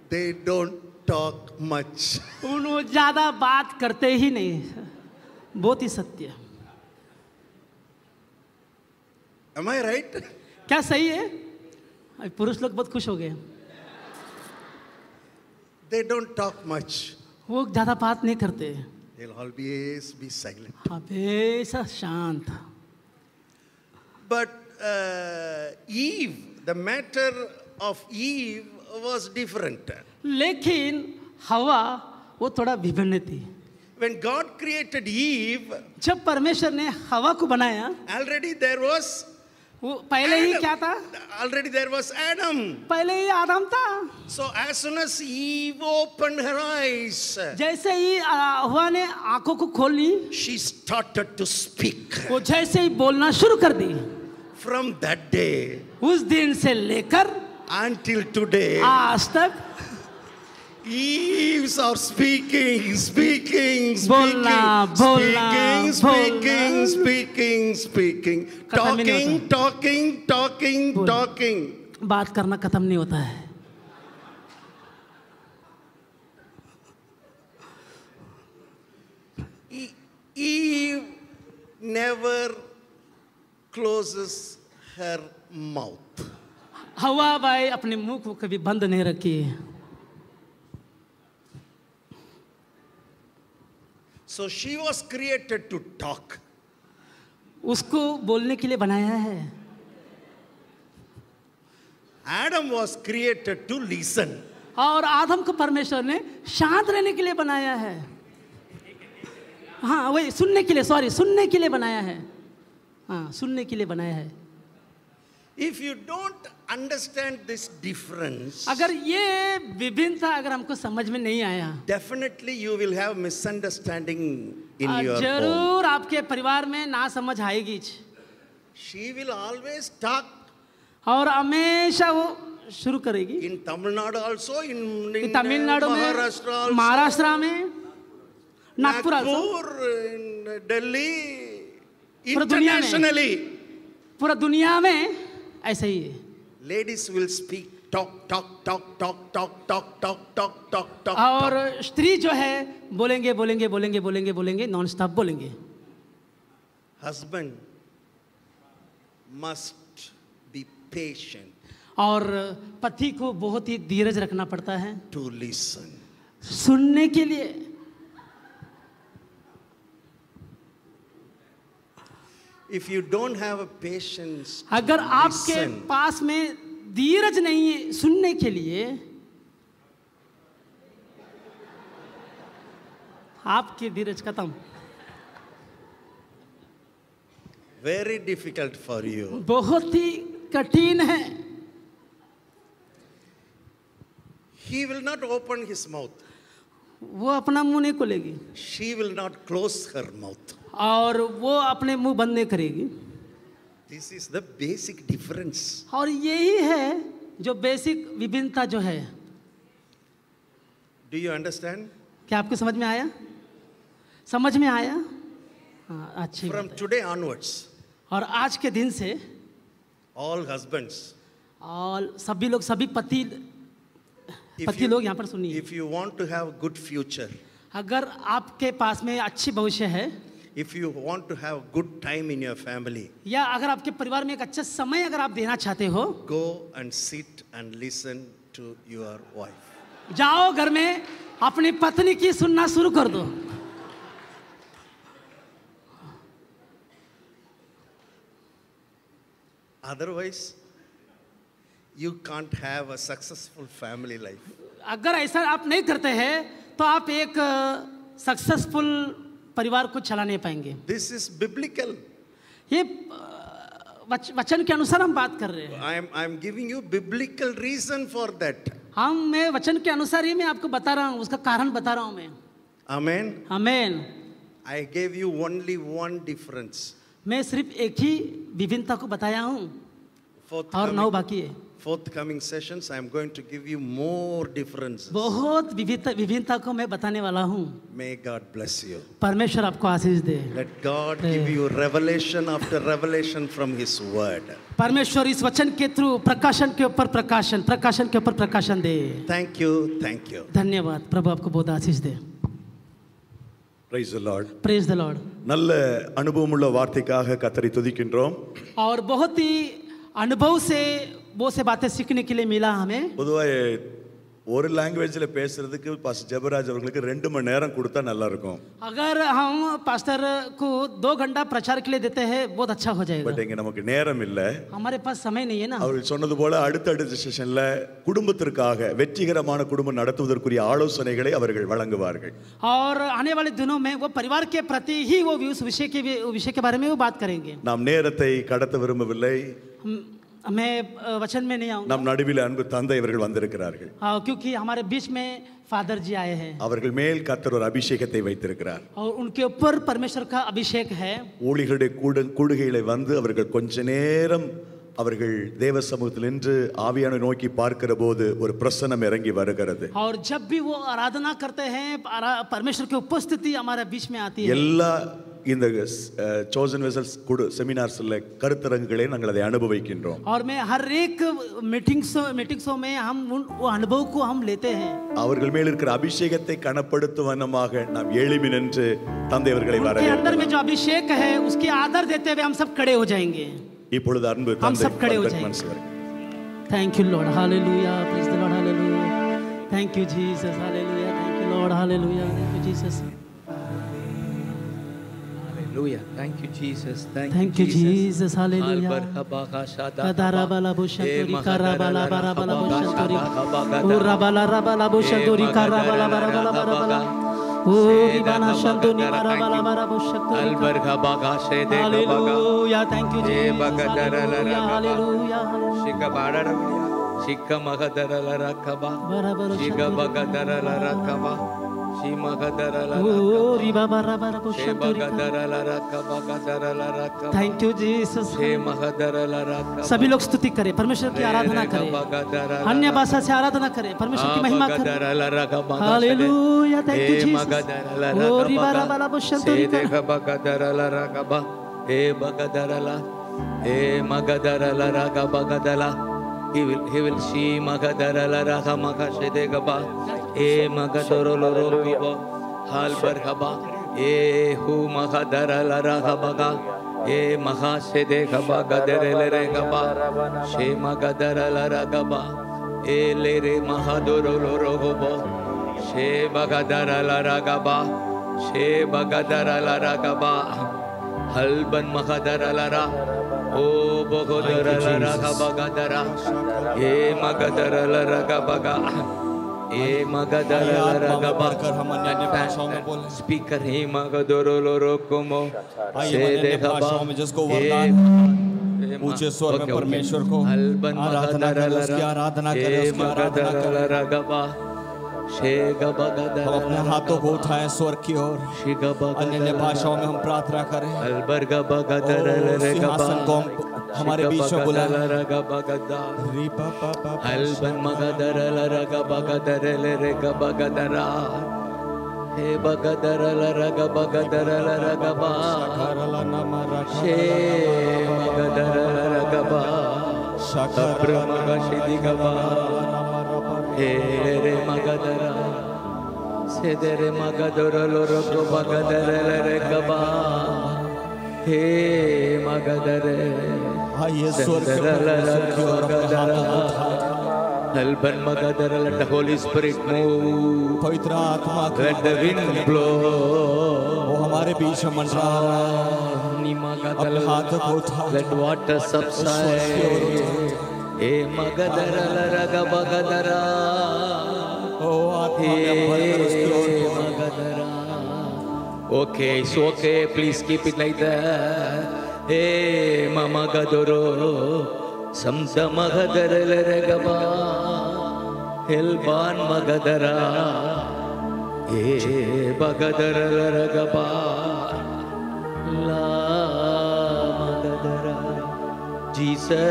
They don't talk much. उन्होंने ज़्यादा बात करते ही नहीं. बहुत ही सत्य. Am I right? क्या सही है? पुरुष लोग बहुत खुश हो गए. They don't talk much. वो ज़्यादा बात नहीं करते. They'll always be silent. हमेशा शांत. But Eve, the matter of Eve was different. लेकिन हवा वो थोड़ा विभिन्न थी. When God created Eve, जब परमेश्वर ने हवा को बनाया, already there was पहले ही क्या था? Already there was Adam. पहले ही आदम था. So as soon as Eve opened her eyes, जैसे ही हवा ने आंखों को खोली, she started to speak. वो जैसे ही बोलना शुरू कर दी. From that day, उस दिन से लेकर until today, आज तक Eves are speaking, talking. बात करना खत्म नहीं होता है. Eve never closes her mouth. हवा भाई अपने मुंह को कभी बंद नहीं रखी. So she was created to talk. उसको बोलने के लिए बनाया है. Adam was created to listen. और आदम को परमेश्वर ने शांत रहने के लिए बनाया है. हाँ वही सुनने के लिए. Sorry सुनने के लिए बनाया है. हाँ सुनने के लिए बनाया है. If you don't understand this difference, अगर ये विभिन्नता अगर हमको समझ में नहीं आया, definitely you will have misunderstanding in your home. जरूर आपके परिवार में ना समझ आएगी. She will always talk. और हमेशा वो शुरू करेगी. In Tamil Nadu also, in Maharashtra, Maharashtra में, नागपुर, in Delhi, internationally, पूरा दुनिया में ऐसा ही है. Ladies will speak, talk. और स्त्री जो है बोलेंगे non-stop बोलेंगे. Husband must be patient. और पति को बहुत ही धीरज रखना पड़ता है. To listen. सुनने के लिए. If you don't have a patience, अगर आपके पास में धीरज नहीं है सुनने के लिए, आपकी धीरज खत्म. Very difficult for you. बहुत ही कठिन है. He will not open his mouth. वो अपना मुंह नहीं खोलेगी. She will not close her mouth. और वो अपने मुंह बंद नहीं करेगी. This is the basic difference. और यही है जो बेसिक विभिन्नता जो है. Do you understand? क्या आपको समझ में आया? समझ में आया? हाँ अच्छी. From today onwards. और आज के दिन से. All husbands. और सभी लोग सभी पति लोग यहाँ पर सुनिए. If you want to have good future. अगर आपके पास में अच्छी भविष्य है. if you want to have good time in your family, या अगर आपके परिवार में एक अच्छा समय अगर आप देना चाहते हो, go and sit and listen to your wife. जाओ घर में अपनी पत्नी की सुनना शुरू कर दो. Otherwise, you can't have a successful family life. अगर ऐसा आप नहीं करते हैं तो आप एक सक्सेसफुल परिवार को चला नहीं पाएंगे. This is biblical. ये वचन के अनुसार हम बात कर रहे हैं. I am giving you biblical reason for that. मैं वचन के अनुसार ही मैं आपको बता रहा हूँ, उसका कारण बता रहा हूँ मैं. Amen. Amen. I gave you only one difference. मैं सिर्फ एक ही विभिन्नता को बताया हूँ और 9 बाकी है. Forthcoming sessions, I am going to give you more differences. बहुत विभिन्नता को मैं बताने वाला हूँ. May God bless you. परमेश्वर आपको आशीष दे. Let God give you revelation after revelation from His Word. परमेश्वर इस वचन के थ्रू प्रकाशन के ऊपर प्रकाशन, प्रकाशन के ऊपर प्रकाशन दे. Thank you, thank you. धन्यवाद. प्रभु आपको बहुत आशीष दे. Praise the Lord. Praise the Lord. नल्ले अनुभवमुल्ला Vartika है कतरी तुदी किंड्रोम. और बहुत ही अनुभव से बहुत से बातें सीखने के लिए मिला हमें. बुधवारे और लैंग्वेज ले पेश करते कि पास जबराज वालों के 2 महीने कुड़ता नल्ला रखो. अगर हम पास्टर को 2 घंटा प्रचार के लिए देते हैं बहुत अच्छा हो जाएगा. बट इंगे नमक नेहरा मिल रहा है. हमारे पास समय नहीं है ना. और सोना तो बोला आड़त सेशन ले कुड़म तिर काग है व्यक्ति के रमान कुड़म नाटक उधर कुरी आड़ो सने गड़े अब गड़े बड़ंग बार गए. और आने वाले दिनों में वो परिवार के प्रति ही वो विषय के बारे में वो बात करेंगे. नाम नेहरते ही काटते वरुम बिल्ले मैं वचन में नहीं आऊँगा. नाम नाड़ीबीले अनबु तांदा ये वर्गल बंदर करार गए. हाँ, क्योंकि हमारे बीच में फादर जी आए हैं. अवर्गल मेल कातर और अभिषेक ते वही तेरे करार. और उनके ऊपर परमेश्वर का अभिषेक है. ओली खड़े कुड़गेले बंद अवर्गल कुंचनेरम अवर्गल देवसमुद्र लिंड आवियानो नौ की पार कर बोध और प्रसन्न में रंगी बार कर दे. और जब भी वो आराधना करते हैं परमेश्वर की उपस्थिति हमारे बीच में आती है. In the chosen vessels good seminars ले कर्तरंगले नंगला दे अनुभव ही किन्हों. और मैं हर एक मीटिंग्सों में हम उन अनुभव को हम लेते हैं. आवरगल मेलर कर अभिषेक ते कानपड़त्व वनमाग है नाम येली मिनंटे तंदेवरगले वारे. उनके अंदर में जो अभिषेक है उसके आदर देते हुए हम सब खड़े हो जाएंगे. ये पुरुष दार्न हम सब खड़े हो जाएंगे. Thank you Lord. Hallelujah. Praise the Lord. Hallelujah. Thank you Jesus. Hallelujah. Thank you Lord. Hallelujah. Thank you Jesus. Hallelujah. Thank you, Jesus. Thank you, Jesus. Hallelujah. Kadara bala bushanduri, kara bala bara bala bushanduri, ura bala ra bala bushanduri, kara bala bara bala bara bala. Uri bala shanduni, kara bala bara bushanduri. Albarga baga she de baga. Hallelujah. Thank you, Jesus. Hallelujah. Hallelujah. Shikabara rabia, shikamagadara larakaba, shikabagadara larakaba. Thank you Jesus. सभी लोग स्तुति करें, परमेश्वर की आराधना करें, अन्य भाषा से आराधना करें, परमेश्वर की महिमा करें. Hallelujah. Thank you Jesus. He will see magadara raha magadegaba e magadorolo robo halbarhaba e hu magadara raha baga e mahasedegaba gaderelegaba she magadara ragaba e lere mahadorolo robo she bagadara ragaba she bagadara ragaba halban magadara ra O bagadara laraga bagadara, e magadara laraga baga, e magadara laraga baga. Speaker he magadoro lorokomo. आइए देखा भाषाओं में जिसको वरदान ऊंचे स्वर में परमेश्वर को आराधना करें, उसकी आराधना करें, उसकी आराधना करें. हम अपने हाथों को उठाएं स्वर की ओर. अन्य भाषाओं में हम प्रार्थना करें. सिंहासन को हमारे बीच में बुलाएं. Ere magadara, sedere magadoro loro ko magadara le rekaba. थे मगदर। आइए स्वर के ऊपर अपने हाथ उठाएं। Helban Magadar, let the Holy Spirit move. पवित्र आत्मा let the wind blow. वो हमारे बीच मंडरा रहा है। निमागदर हाथ उठा let water subside. ए मगदर लरग बगदरा। ओ आत्मा भर उसको मगदरा। Okay, it's okay. Please keep it like that. ए मामा गदरो समता मगदर लरगबा हेलबान मगदरा ए बगदर लरगबा ला मगदरा जीसस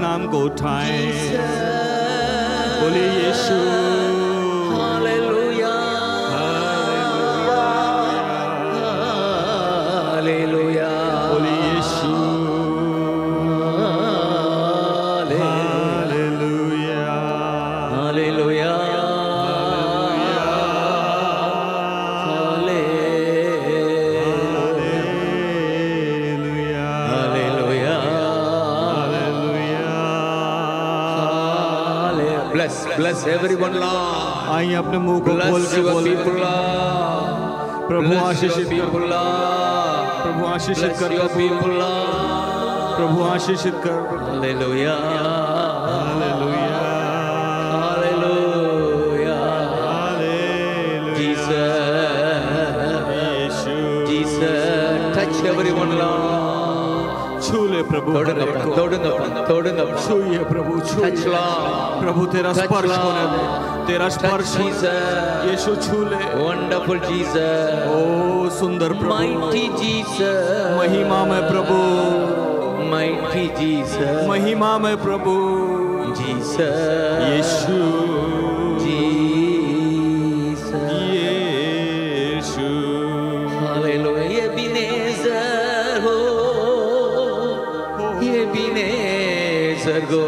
नाम को उठाए बोले यीशु हालेलुया हालेलुया बोले यीशु hallelujah hallelujah Bless everyone Lord. आइए अपने मुंह को खोल के बोलिए प्रभु आशीषित कर प्रभु आशीषित कर प्रभु आशीषित कर hallelujah hallelujah hallelujah Jesus Jesus touch everyone Lord छू ले प्रभु तोड़ना छूए प्रभु छू प्रभु तेरा स्पर्श होने दे तेरा स्पर्श यीशु छू ले वंडरफुल जीसस ओ सुंदर प्रभु माइटी जीसस महिमा में प्रभु माइटी जीसस महिमा में प्रभु जीसस यीशु जीसस यीशु हालेलुया ये बिनेजर हो ये बिनेजर गो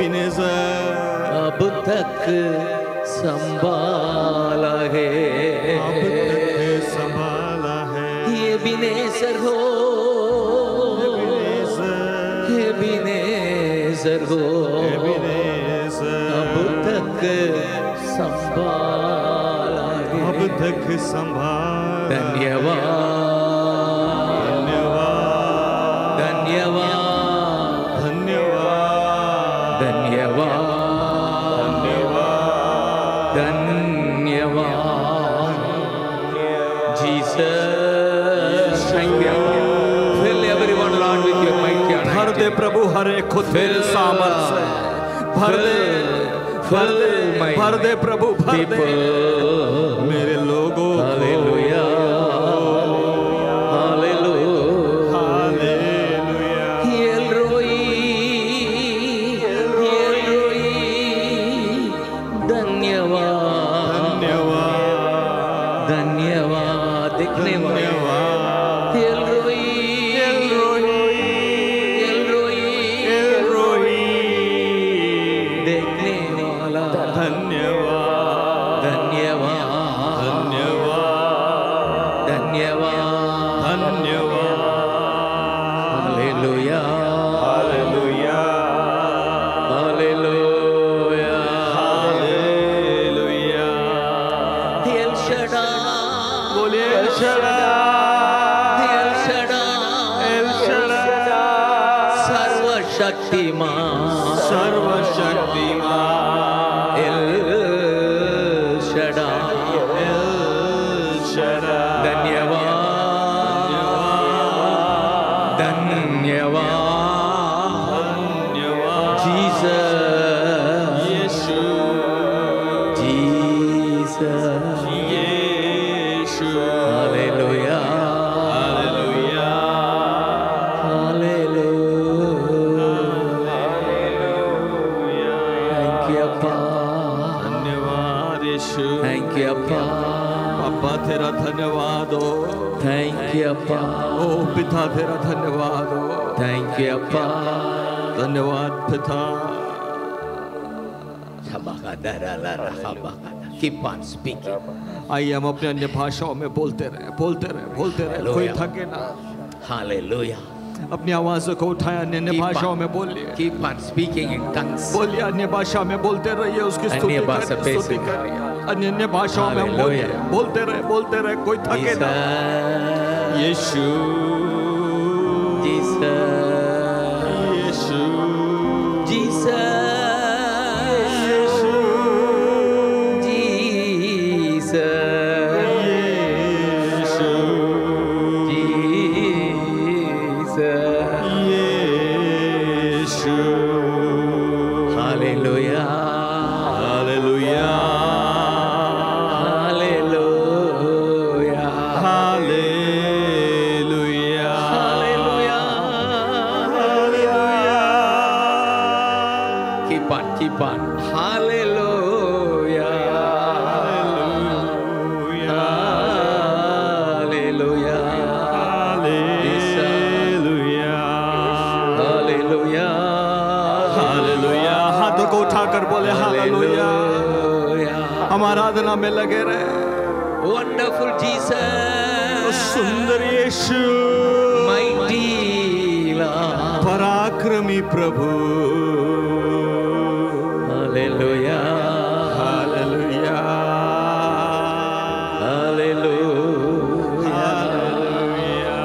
अब तक संभाला है ये बिनेसर हो ये बिनेसर हो अब तक संभाला है अब तक संभाला धन्यवाद धन्यवाद धन्यवाद प्रभु हर एक खुद तेरे सामर्थ्य भर दे प्रभु भर दे मेरे लोगों हालेलुया हालेलुया हालेलुया ये रोई धन्यवाद धन्यवाद धन्यवाद दिखने वाला Jesus, Jesus, Keep on speaking. आइए हम अपने अन्य भाषाओं में बोलते रहे कोई थके ना. हालेलुया. अपनी आवाज़ को उठाए, अन्य भाषाओं में बोलिए. Keep on speaking in tongues. बोलिए, अन्य भाषा में बोलते रहिए, उसकी स्तुति करिए. अन्य भाषाओं में बोलते रहे कोई थके ना. यीशु यीशु जीसस में लगे रहे. वंडरफुल जीसस, सुंदर यीशु, माइटी लॉर्ड, पराक्रमी प्रभु. Hallelujah hallelujah hallelujah hallelujah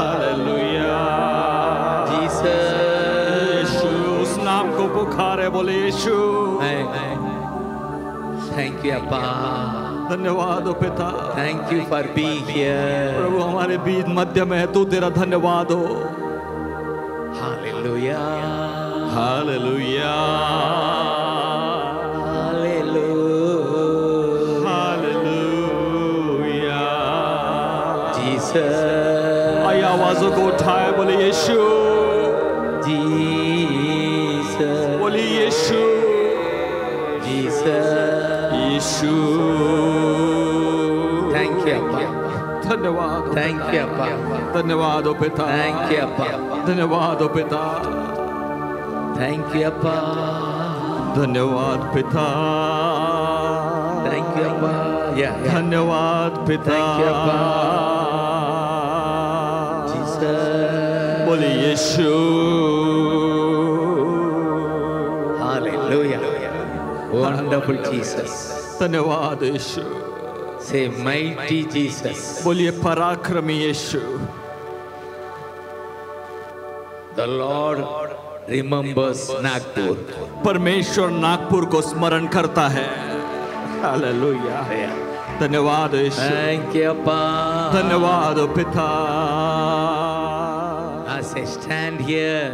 hallelujah. Jesus उस नाम को पुकारे, बोले यीशु. Thank you, Abba. धन्यवाद हो पिता. Thank you for being here. प्रभु हमारे बीच मध्य में है तू, तेरा धन्यवाद हो. Hallelujah. Hallelujah. Thank you, Abba. धन्यवाद हो पिता. Thank you, Abba. धन्यवाद हो पिता. Thank you, Abba. धन्यवाद पिता. Thank you, Abba. Yeah. धन्यवाद पिता. Thank you, Abba. Jesus. बोलिए यीशु. Hallelujah. Wonderful Jesus. धन्यवाद यीशु. Say mighty Jesus. बोलिए पराक्रमी यीशु. The Lord remembers Nagpur. परमेश्वर नागपुर को स्मरण करता है. हालेलुया. धन्यवाद यीशु. Thank you, Papa. धन्यवाद पिता. As I stand here,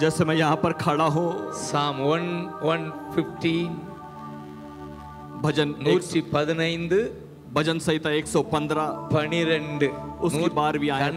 जैसे मैं यहाँ पर खड़ा हूँ, Psalm 115, भजन 115, भजन संहिता 115 उसकी 12वीं आयत,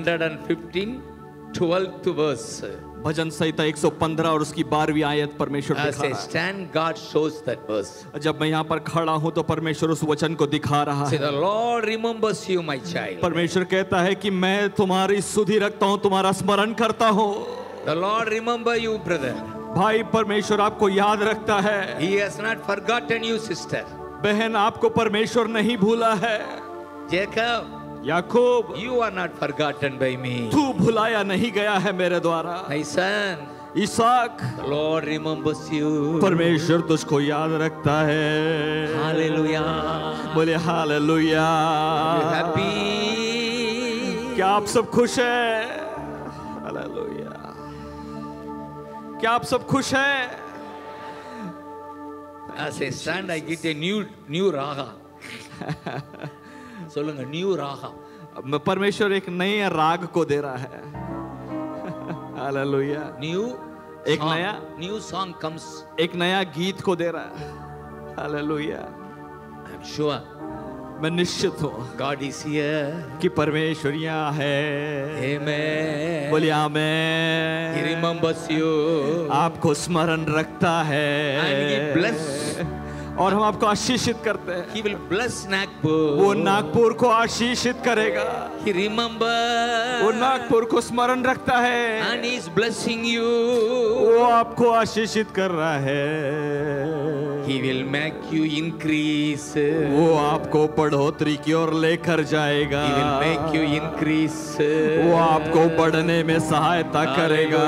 12th verse, भजन संहिता 115 और उसकी 12वीं आयत परमेश्वर दिखा रहा है. Stand God shows that verse. जब मैं यहाँ पर खड़ा हूँ तो परमेश्वर उस वचन को दिखा रहा है. The Lord remembers you, my child. परमेश्वर कहता है कि मैं तुम्हारी सुधि रखता हूँ, तुम्हारा स्मरण करता हूँ. The Lord remember you, brother. भाई, परमेश्वर आपको याद रखता है. He has not forgotten you, sister. बहन, आपको परमेश्वर नहीं भूला है. याकूब, you are not forgotten by me. तू भुलाया नहीं गया है मेरे द्वारा. My son, Isaac, Lord remembers you. परमेश्वर तुझको याद रखता है. Hallelujah. बोले Hallelujah. Happy? क्या आप सब खुश हैं? Hallelujah. क्या आप सब खुश हैं? As I stand, I get a new raga. सोलंगा new raga. परमेश्वर एक नया राग को दे रहा है. हालेलुया. New एक नया new song comes. एक नया गीत को दे रहा है. Hallelujah. I'm sure. मैं निश्चित हूँ God is here. कि परमेश्वर यहाँ है. Amen. बोलिए आमेन. He remembers you. आपको स्मरण रखता है. And he bless. और हम आपको आशीषित करते हैं. He will bless Nagpur. वो नागपुर को आशीषित करेगा. He remembers. वो नागपुर को स्मरण रखता है. And he is blessing you. वो आपको आशीषित कर रहा है. He will make you increase. वो आपको बढ़ोतरी की ओर लेकर जाएगा. He will make you increase. वो आपको बढ़ने में सहायता करेगा.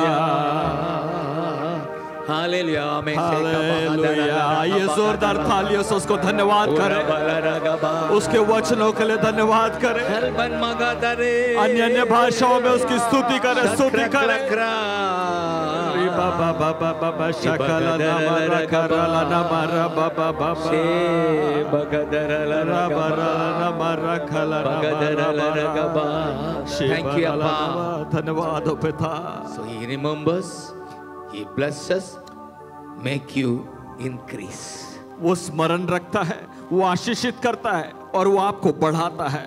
हालेलुया. हालेलुया. ये जोरदार थालियों से उसको धन्यवाद करें. उसके वचनों के लिए धन्यवाद करें. अन्य अन्य भाषाओं में उसकी स्तुति करें, स्तुति करें. बाबा बाबा बाबा शकला नमरा करला नमरा बाबा बाबा बगदरला नमरा नमरा खला बगदरला रगबा. थैंक यू अब्बा. धन्यवाद हो पिता. So he remembers. He blesses, make you increase. वो स्मरण रखता है, वो आशीषित करता है और वो आपको बढ़ाता है.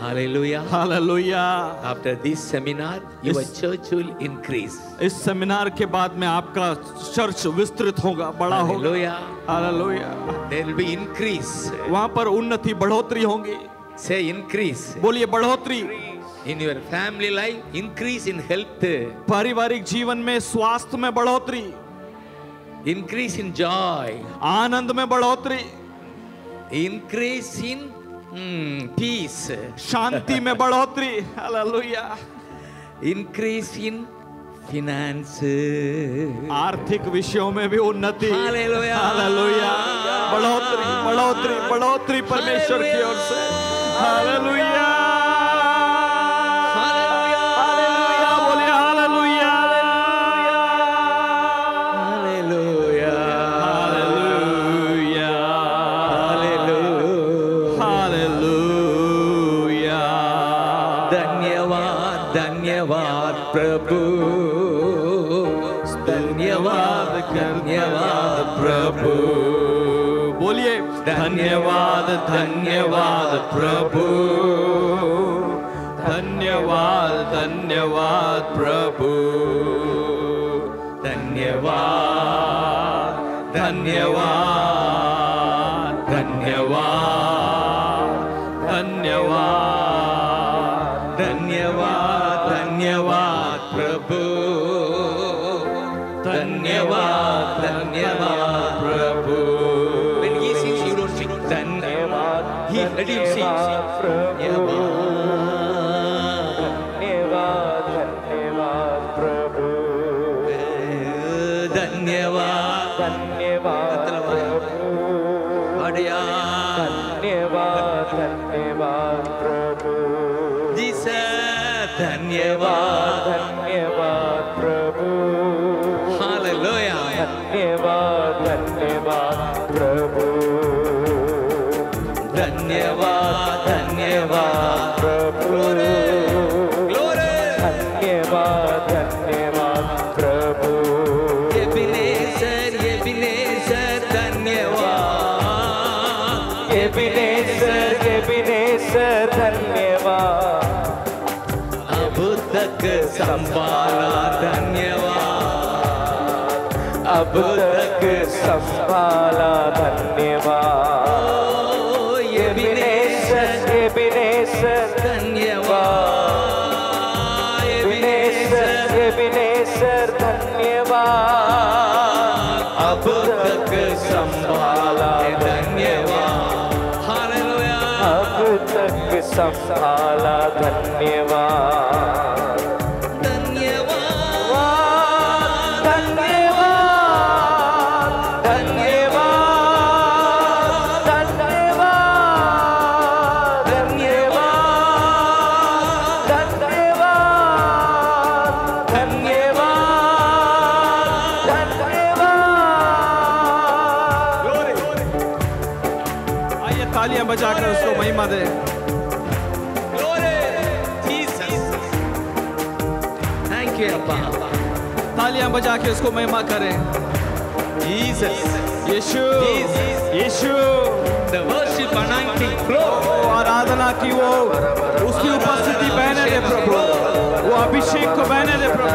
Hallelujah. Hallelujah. After this seminar, your church will increase. इस सेमिनार के बाद में आपका चर्च विस्तृत होगा, बड़ा होगा. Hallelujah. Hallelujah. There will be increase. वहाँ पर उन्नति, बढ़ोतरी होगी. Say increase. बोलिए बढ़ोतरी. In your family life, increase in health. पारिवारिक जीवन में, स्वास्थ्य में बढ़ोतरी. Increase in joy. आनंद में बढ़ोतरी. Increase in peace. शांति में बढ़ोतरी. Hallelujah. Increase in finances. आर्थिक विषयों में भी उन्नति. Hallelujah. Hallelujah. बढ़ोतरी, बढ़ोतरी, बढ़ोतरी परमेश्वर की ओर से. Hallelujah. धन्यवाद धन्यवाद प्रभु. धन्यवाद धन्यवाद प्रभु. धन्यवाद धन्यवाद धन्यवाद धन्यवाद धन्यवाद धन्यवाद प्रभु. धन्यवाद धन्यवाद प्रभु. धन्यवाद धन्यवाद प्रभु. धन्यवाद धन्यवाद प्रभु. धन्यवाद धन्यवाद प्रभु. जिसे धन्यवाद धन्यवाद प्रभु. हालेलुया. धन्यवाद धन्यवाद प्रभु. धन्यवाद धन्यवाद प्रभु. धन्यवाद धन्यवाद प्रभु. ये विनेशर धन्यवाद. ये विनेशर धन्यवाद. अब तक संभाला धन्यवाद. अब तक संभाला धन्यवाद. विनेशर धन्यवाद. विनेशर धन्यवाद. अब तक संभाला धन्यवाद. हालेलुया. अब तक संभाला धन्यवाद. बजाकर उसको महिमा दे. थैंक यू अब्बा. तालियां बजा के उसको महिमा करें. जीसस. यीशु, यीशु, the worship anointing flow, आराधना की वो उसकी उपस्थिति बहने दे प्रभु, वो अभिषेक को बहने दे प्रभु।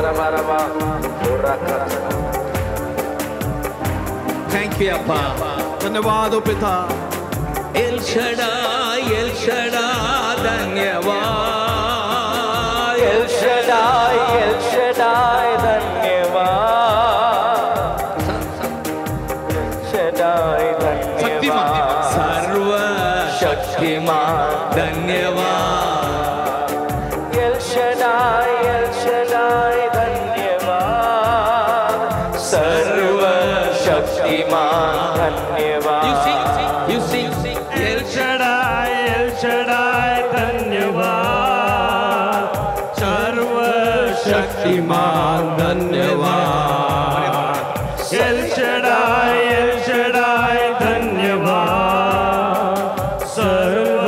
थैंक यू अपा, धन्यवाद ओ पिता। एल शडाई धन्यवाद, एल शडाई धन्यवाद, शडाई धन्यवाद, सर्व शक्तिमान धन्यवाद, एल शडाई धन्यवाद, सर्व शक्तिमान धन्यवाद। You sing, एल शडाई धन्यवाद, सर्व शक्तिमान धन्यवाद, एल शडाई धन्यवाद, सर्व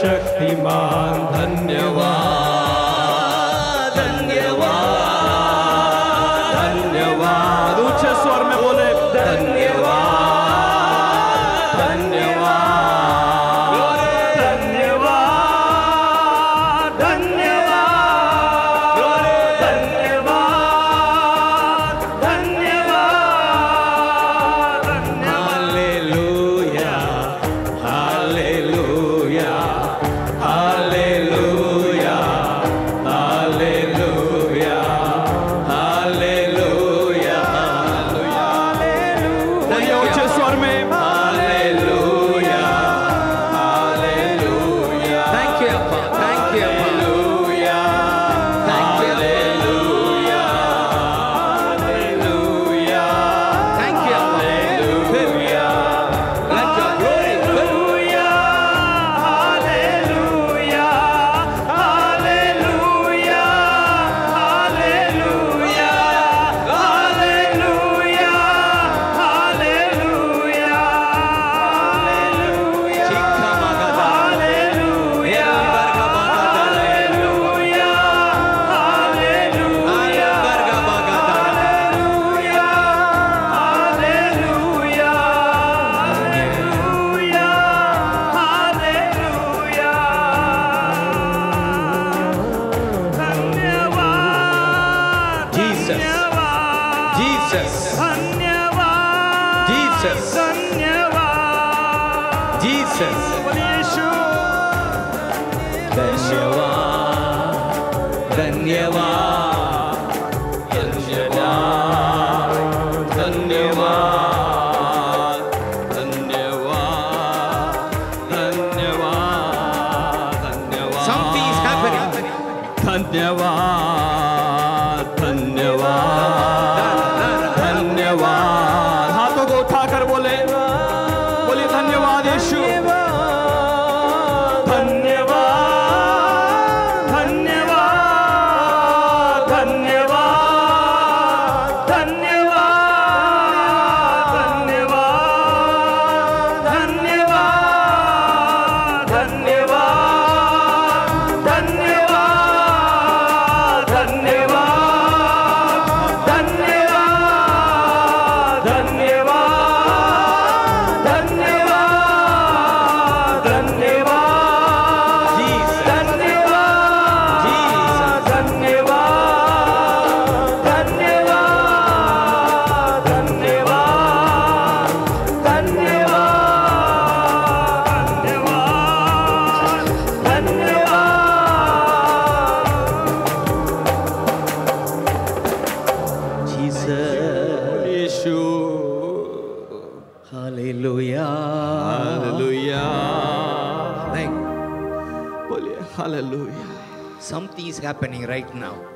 शक्तिमान धन्यवाद, धन्यवाद धन्यवाद। उच्च स्वर में बोले धन्यवाद, धन्यवाद,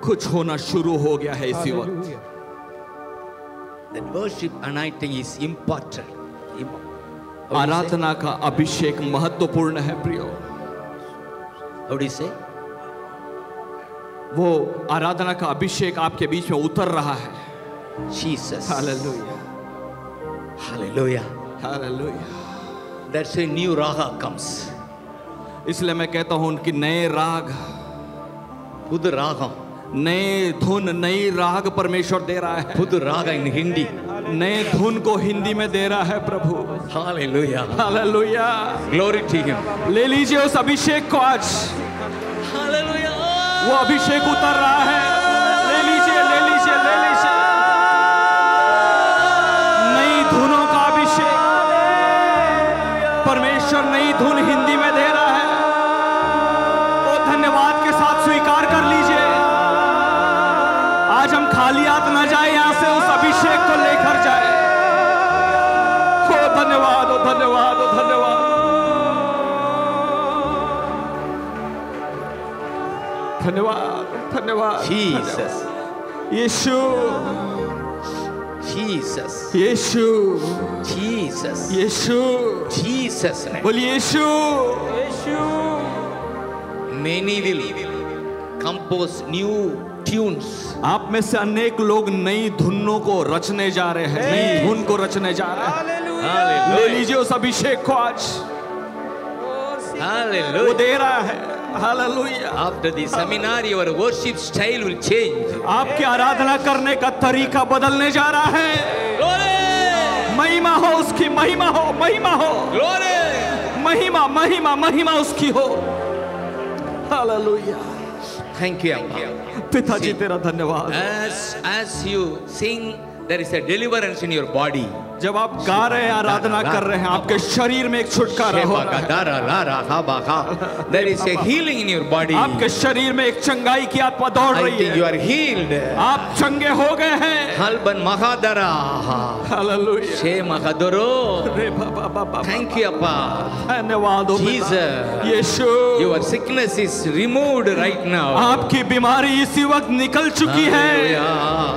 कुछ होना शुरू हो गया है इसी वक्त। That worship anointing is important. आराधना का अभिषेक महत्वपूर्ण है प्रियो। How do you say? वो आराधना का अभिषेक आपके बीच में उतर रहा है। Jesus. Hallelujah. Hallelujah. Hallelujah. That's a new raga comes. इसलिए मैं कहता हूँ कि नए राग, उधर रागम, नए धुन, नई राग परमेश्वर दे रहा है। पुद राग इन हिंदी नए धुन को हिंदी में दे रहा है प्रभु। Hallelujah, hallelujah, glory to him. ले लीजिए उस अभिषेक को आज। हालेलुया, वो अभिषेक उतर रहा है। ले लीजिए, ले लीजिए, ले लीजिए नई धुनों का अभिषेक। परमेश्वर नई धुन हिंदी में दे रहा है। वो धन्यवाद के साथ स्वीकार कर लीजिए। आज हम खाली हाथ न जाए, यहाँ से उस अभिषेक को लेकर जाए। ओ धन्यवाद, ओ धन्यवाद, ओ धन्यवाद। धन्यवाद, धन्यवाद जीसस, यीशु, जीसस, यीशु, जीसस, यीशु, जीसस। बोलिए यीशु, यीशु। Many will compose new tunes. आप में से अनेक लोग नई धुनों को रचने जा रहे हैं, नई धुन को रचने जा रहे हैं। हालेलुया। ले लीजिए उस अभिषेक को आज। हालेलुया, वो दे रहा है। Hallelujah. After the seminar your worship style will change. आपकी आराधना करने का तरीका बदलने जा रहा है। Glory! महिमा हो उसकी, महिमा हो, महिमा हो। Glory! महिमा, महिमा, महिमा उसकी हो। हालेलुया। Thank you, Abba. पिताजी तेरा धन्यवाद। As you sing, there is a deliverance in your body. जब आप गा रहे हैं, आराधना कर रहे हैं, आपके शरीर में एक छुटकारा हो रहा है। There is a healing in your body. आपके शरीर में एक चंगाई की आत्मा दौड़ रही है। You are healed. आप चंगे हो गए हैं। हलबन महादरा। Hallelujah. शे महादरो। Thank you, Abba. धन्यवाद Jesus. Yeshu. Your sickness is removed right now. आपकी बीमारी इसी वक्त निकल चुकी है।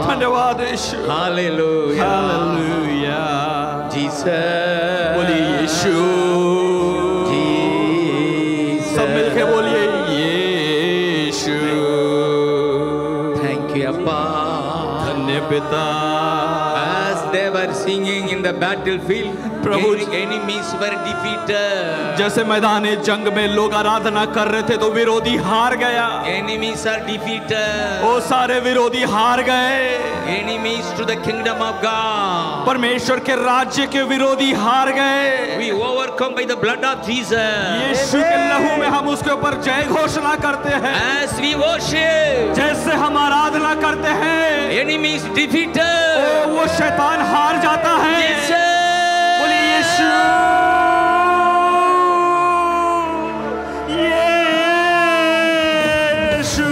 धन्यवाद यीशु। Hallelujah. Hallelujah. जीसस। बोलिए यीशु। सब मिलके बोलिए यीशु। थैंक यू अप्पा, धन्य पिता। As they were singing in the battlefield, Prabhu enemies were defeated. जैसे मैदाने जंग में लोग आराधना कर रहे थे तो विरोधी हार गया। Enemies are defeated. वो सारे विरोधी हार गए। Enemies to the kingdom of God. परमेश्वर के राज्य के विरोधी हार गए। We overcome by the blood of Jesus. यीशु के लहू में हम उसके ऊपर जय घोषणा करते हैं। As we worship, जैसे हम आराधना करते हैं, enemies defeated. वो शैतान हार जाता है। बोलिए यीशु, यीशु।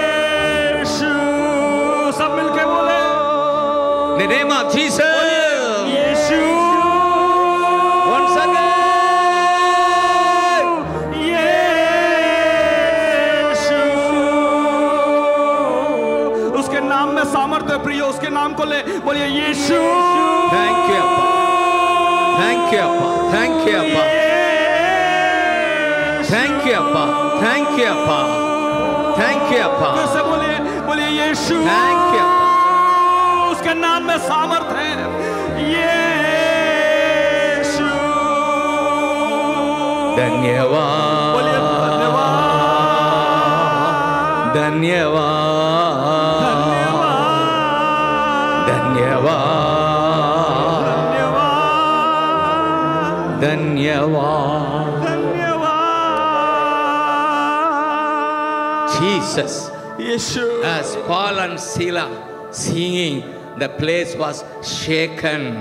Yeshu, Yeshu, सब मिलके बोले the name of Jesus. Yeshu, once again, Yeshu. उसके नाम में सामर्थ्य प्रिय, उसके नाम को ले। बोलिए यीशु। Thank you, thank you, thank you, thank you, thank you, thank you, कैसे बोलिए? बोलिए यीशु। थैंक यू, उसके नाम में सामर्थ है। यीशु धन्यवाद, बोलिए धन्यवाद, धन्यवाद, धन्यवाद, धन्यवाद, धन्यवाद जीसस। यीशु। As Paul and Silas singing, the place was shaken.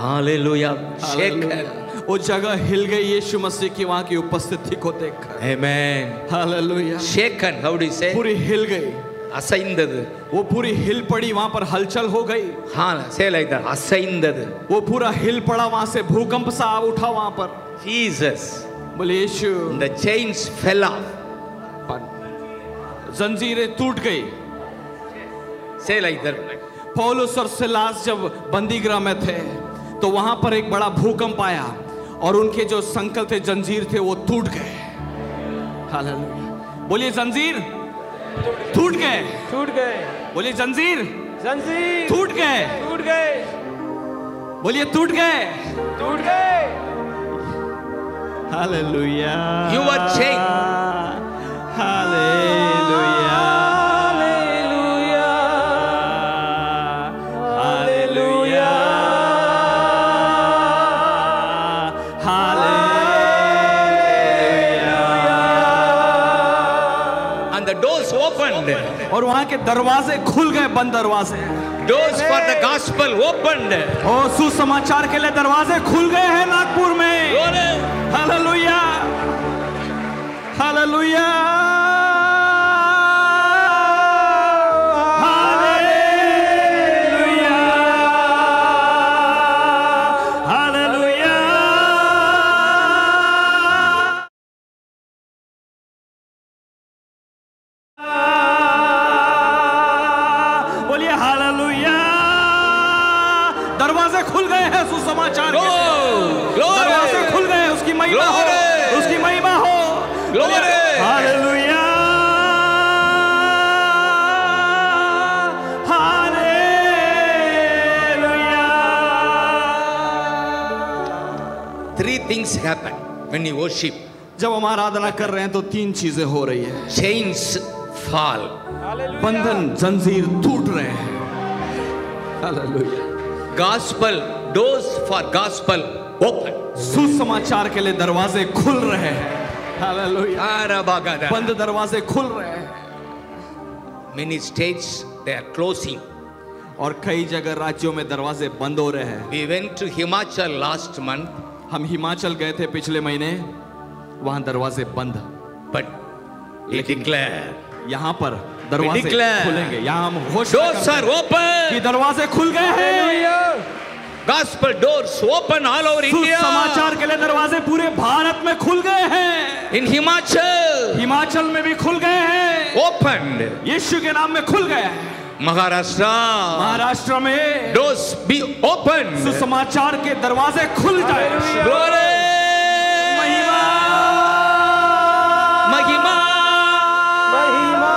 Hallelujah. Shaken. वो जगह हिल गई यीशु मसीह की वहाँ की उपस्थिति को देखकर। Amen. Hallelujah. Shaken. How do you say? पूरी हिल गई। असाइंदद। वो पूरी हिल पड़ी, वहाँ पर हलचल हो गई। हाँ से लगता है असाइंदद। वो पूरा हिल पड़ा, वहाँ से भूकंप सा उठा वहाँ पर। Jesus. बोले यीशु। The chains fell off. जंजीरें टूट गई। से लगता है पौलुस और सिलास जब बंदीगृह में थे तो वहाँ पर एक बड़ा भूकंप आया और उनके जो संकल थे, जंजीर थे, वो टूट गए। हालेलुया। बोलिए जंजीर टूट गए, टूट गए। बोलिए जंजीर, जंजीर टूट गए, टूट गए। बोलिए टूट गए, टूट गए। Hallelujah. You were changed. Hallelujah. Hallelujah. Hallelujah. Hallelujah. And the doors opened. और वहाँ के दरवाजे खुल गए, बंद दरवाजे. Doors for the gospel opened. और सुसमाचार के लिए दरवाजे खुल गए हैं नागपुर में. Hallelujah. Hallelujah. When you worship, जब हम आराधना कर रहे हैं तो तीन चीजें हो रही है. Chains fall. बंधन जंजीर टूट रहे हैं. Hallelujah. Gospel doors for gospel open. सुसमाचार के लिए दरवाजे खुल रहे हैं. Hallelujah. आराबागादा. बंद दरवाजे खुल रहे हैं. Many states they are closing. और कई जगह राज्यों में दरवाजे बंद हो रहे हैं. We went to Himachal last month. हम हिमाचल गए थे पिछले महीने, वहां दरवाजे बंद. बट लेकिन यहाँ पर दरवाजे खुलेंगे. यहाँ हम घोषणा ओपन कि दरवाजे खुल गए हैं. Gospel doors open all over India. समाचार के लिए दरवाजे पूरे भारत में खुल गए हैं. इन हिमाचल, हिमाचल में भी खुल गए हैं. ओपन यीशु के नाम में खुल गए हैं. महाराष्ट्र, महाराष्ट्र में डोर्स बी ओपन. सुसमाचार के दरवाजे खुल जाए. ग्लोरी, महिमा, महिमा, महिमा,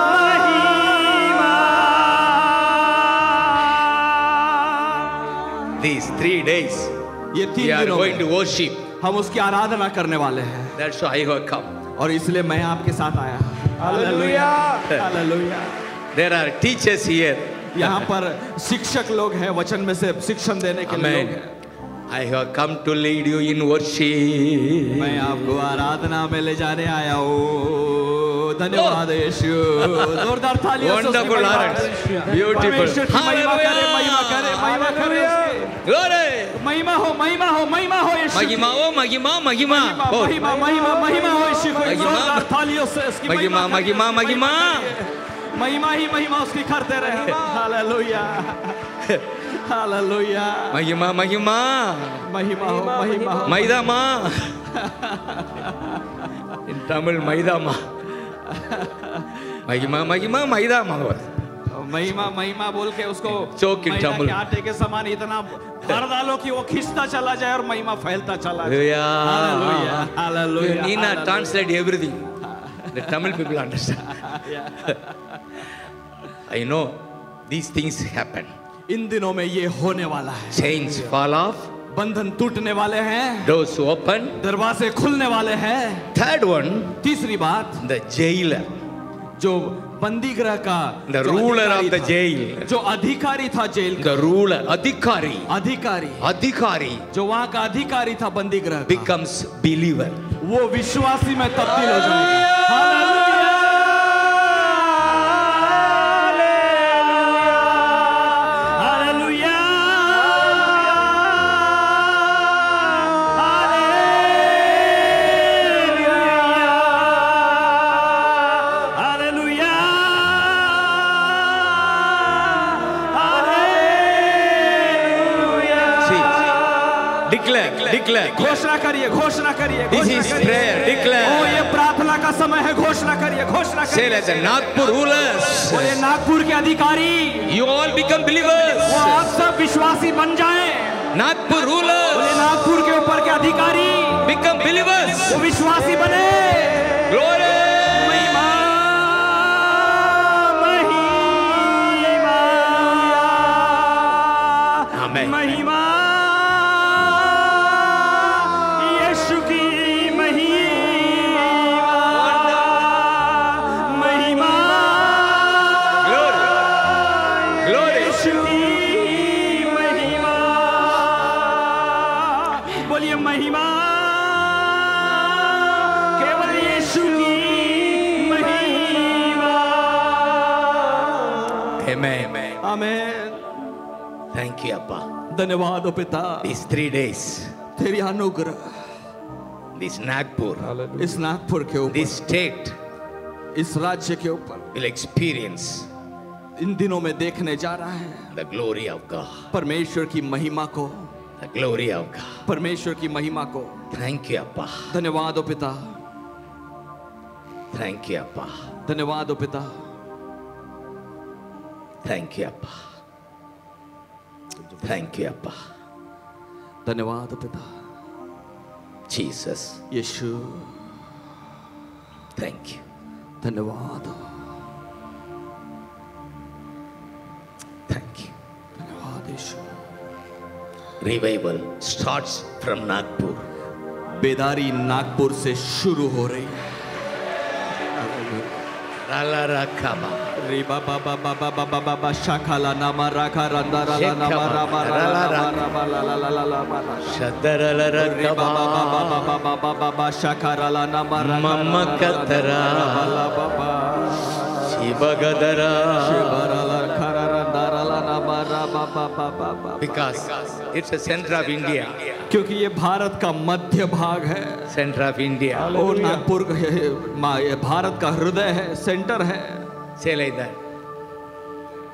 महिमा. These 3 days, ये 3 दिनों going to worship. हम उसकी आराधना करने वाले हैं. That's why I have come. और इसलिए मैं आपके साथ आया. Hallelujah, hallelujah. There are teachers here. यहाँ पर शिक्षक लोग हैं, वचन में से शिक्षण देने के लिए लोग हैं. I have come to lead you in worship. मैं आपको आराधना में ले जाने आया हूँ. धन्यवाद यीशु. जोरदार तालियाँ. Wonderful hearts. Beautiful. महिमा करे, महिमा करे, महिमा करे. Glory. महिमा हो, महिमा हो, महिमा हो यीशु. महिमा हो, महिमा, महिमा. महिमा, महिमा, महिमा हो यीशु. जोरदार तालियों से इसकी महिमा. महिमा, महिमा, महिमा. महिमा ही महिमा उसकी करते रहे. Hallelujah, hallelujah. महिमा, महिमा, महिमा, महिमा. मैदा माँ, इन तमिल मैदा माँ. महिमा, महिमा, मैदा माँ. महिमा, महिमा बोल के उसको आटे के समान इतना भर डालो कि वो खींचता चला जाए और महिमा फैलता चला जाए. Hallelujah, hallelujah. Neena translate everything. The Tamil people understand. I know these things happen. इन दिनों में ये होने वाला है. Chains fall off. बंधन टूटने वाले हैं. Doors open. दरवाजे खुलने वाले हैं. Third one. तीसरी बात. The jailer. जो बंदीगृह का. The ruler of the jail. जो अधिकारी था जेल का. The ruler. अधिकारी. अधिकारी. अधिकारी. जो वहाँ का अधिकारी था बंदीगृह. Becomes believer. वो विश्वासी में तब्दील हो जाएगा. Hallelujah. घोषणा करिए, घोषणा करिए. This is prayer. Declare. ओ ये प्रार्थना का समय है. घोषणा करिए, घोषणा करिए. Say that Nagpur rulers. ओ ये नागपुर के अधिकारी. You all become believers. वो आप सब विश्वासी बन जाएं. Nagpur rulers. ओ ये नागपुर के ऊपर के अधिकारी. Become believers. वो विश्वासी बने. Glory. महिमा, महिमा, महिमा. He Amen. Amen. Thank you, Appa. धन्यवाद ओ पिता. These 3 days. तेरी अनुग्रह. This Nagpur. इस नागपुर के ऊपर. This state. इस राज्य के ऊपर. Will experience. इन दिनों में देखने जा रहा है. The glory of God. परमेश्वर की महिमा को. The glory of God. परमेश्वर की महिमा को. Thank you, Appa. धन्यवाद ओ पिता. Thank you, Appa. धन्यवाद ओ पिता. Thank you, Appa. Thank you, Appa. धन्यवाद पिता. Jesus. यीशु. Thank you. धन्यवाद. Thank you. धन्यवाद यीशु. Revival starts from Nagpur. बेदारी Nagpur से शुरू हो रही है. Because it's a center of India. क्योंकि ये भारत का मध्य भाग है. Centre of India. और नागपुर भारत का हृदय है, सेंटर है. चले इधर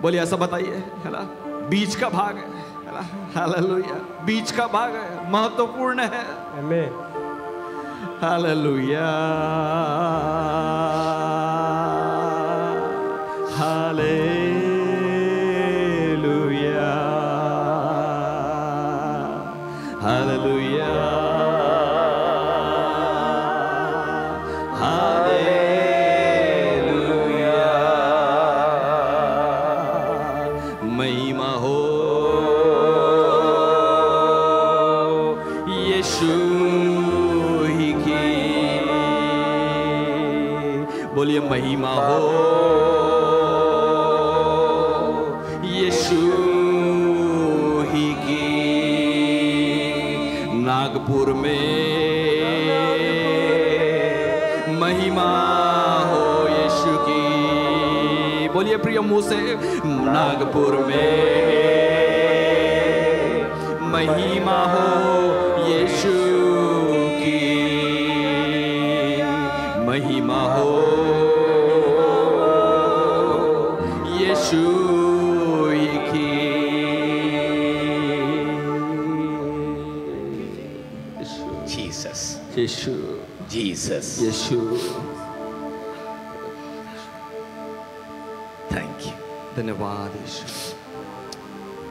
बोलिए, ऐसा बताइए, है ना, बीच का भाग है. हालेलुया. बीच का भाग है, महत्वपूर्ण है. आमीन. हालेलुया. महिमा हो यीशु ही की. नागपुर में महिमा हो यीशु की. बोलिए प्रिय मुँह से, नागपुर में महिमा हो यीशु की. महिमा हो Jesus. Yeshua. Thank you. धन्यवाद यीशु.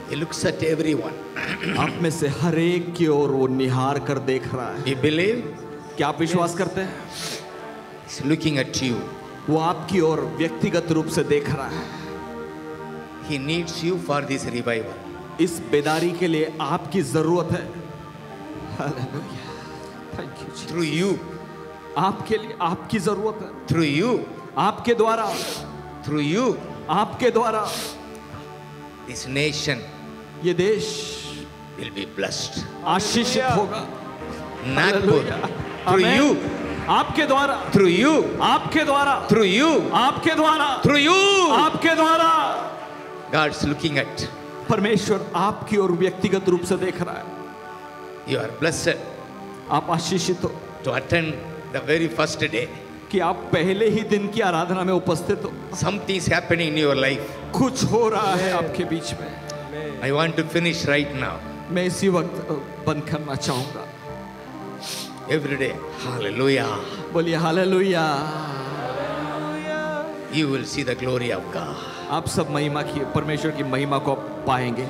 He looks at everyone. आप में से हर एक की ओर वो निहार कर देख रहा है. You believe? क्या आप विश्वास करते हैं? He's looking at you. वो आपकी ओर व्यक्तिगत रूप से देख रहा है. He needs you for this revival. इस बेदारी के लिए आपकी जरूरत है. Hallelujah. Thank you. Through you. आपके लिए आपकी जरूरत है. Through you. आपके द्वारा. Through you. आपके द्वारा. This nation. ये देश. Will be blessed. आशीषित होगा. नागपुर. Through you. आपके द्वारा. Through you. आपके द्वारा. Through you. आपके द्वारा. Through you. आपके द्वारा. God's looking at. परमेश्वर आपकी ओर व्यक्तिगत रूप से देख रहा है. You are blessed. आप आशीषित हो. To attend the very first day. कि आप पहले ही दिन की आराधना में उपस्थित हो. Something is happening in your life. कुछ हो रहा है आपके बीच में. I want to finish right now. मैं इसी वक्त बंद करना चाहूँगा. Every day. Hallelujah. बोलिए Hallelujah. You will see the glory of God. आप सब महिमा की, परमेश्वर की महिमा को आप पाएंगे.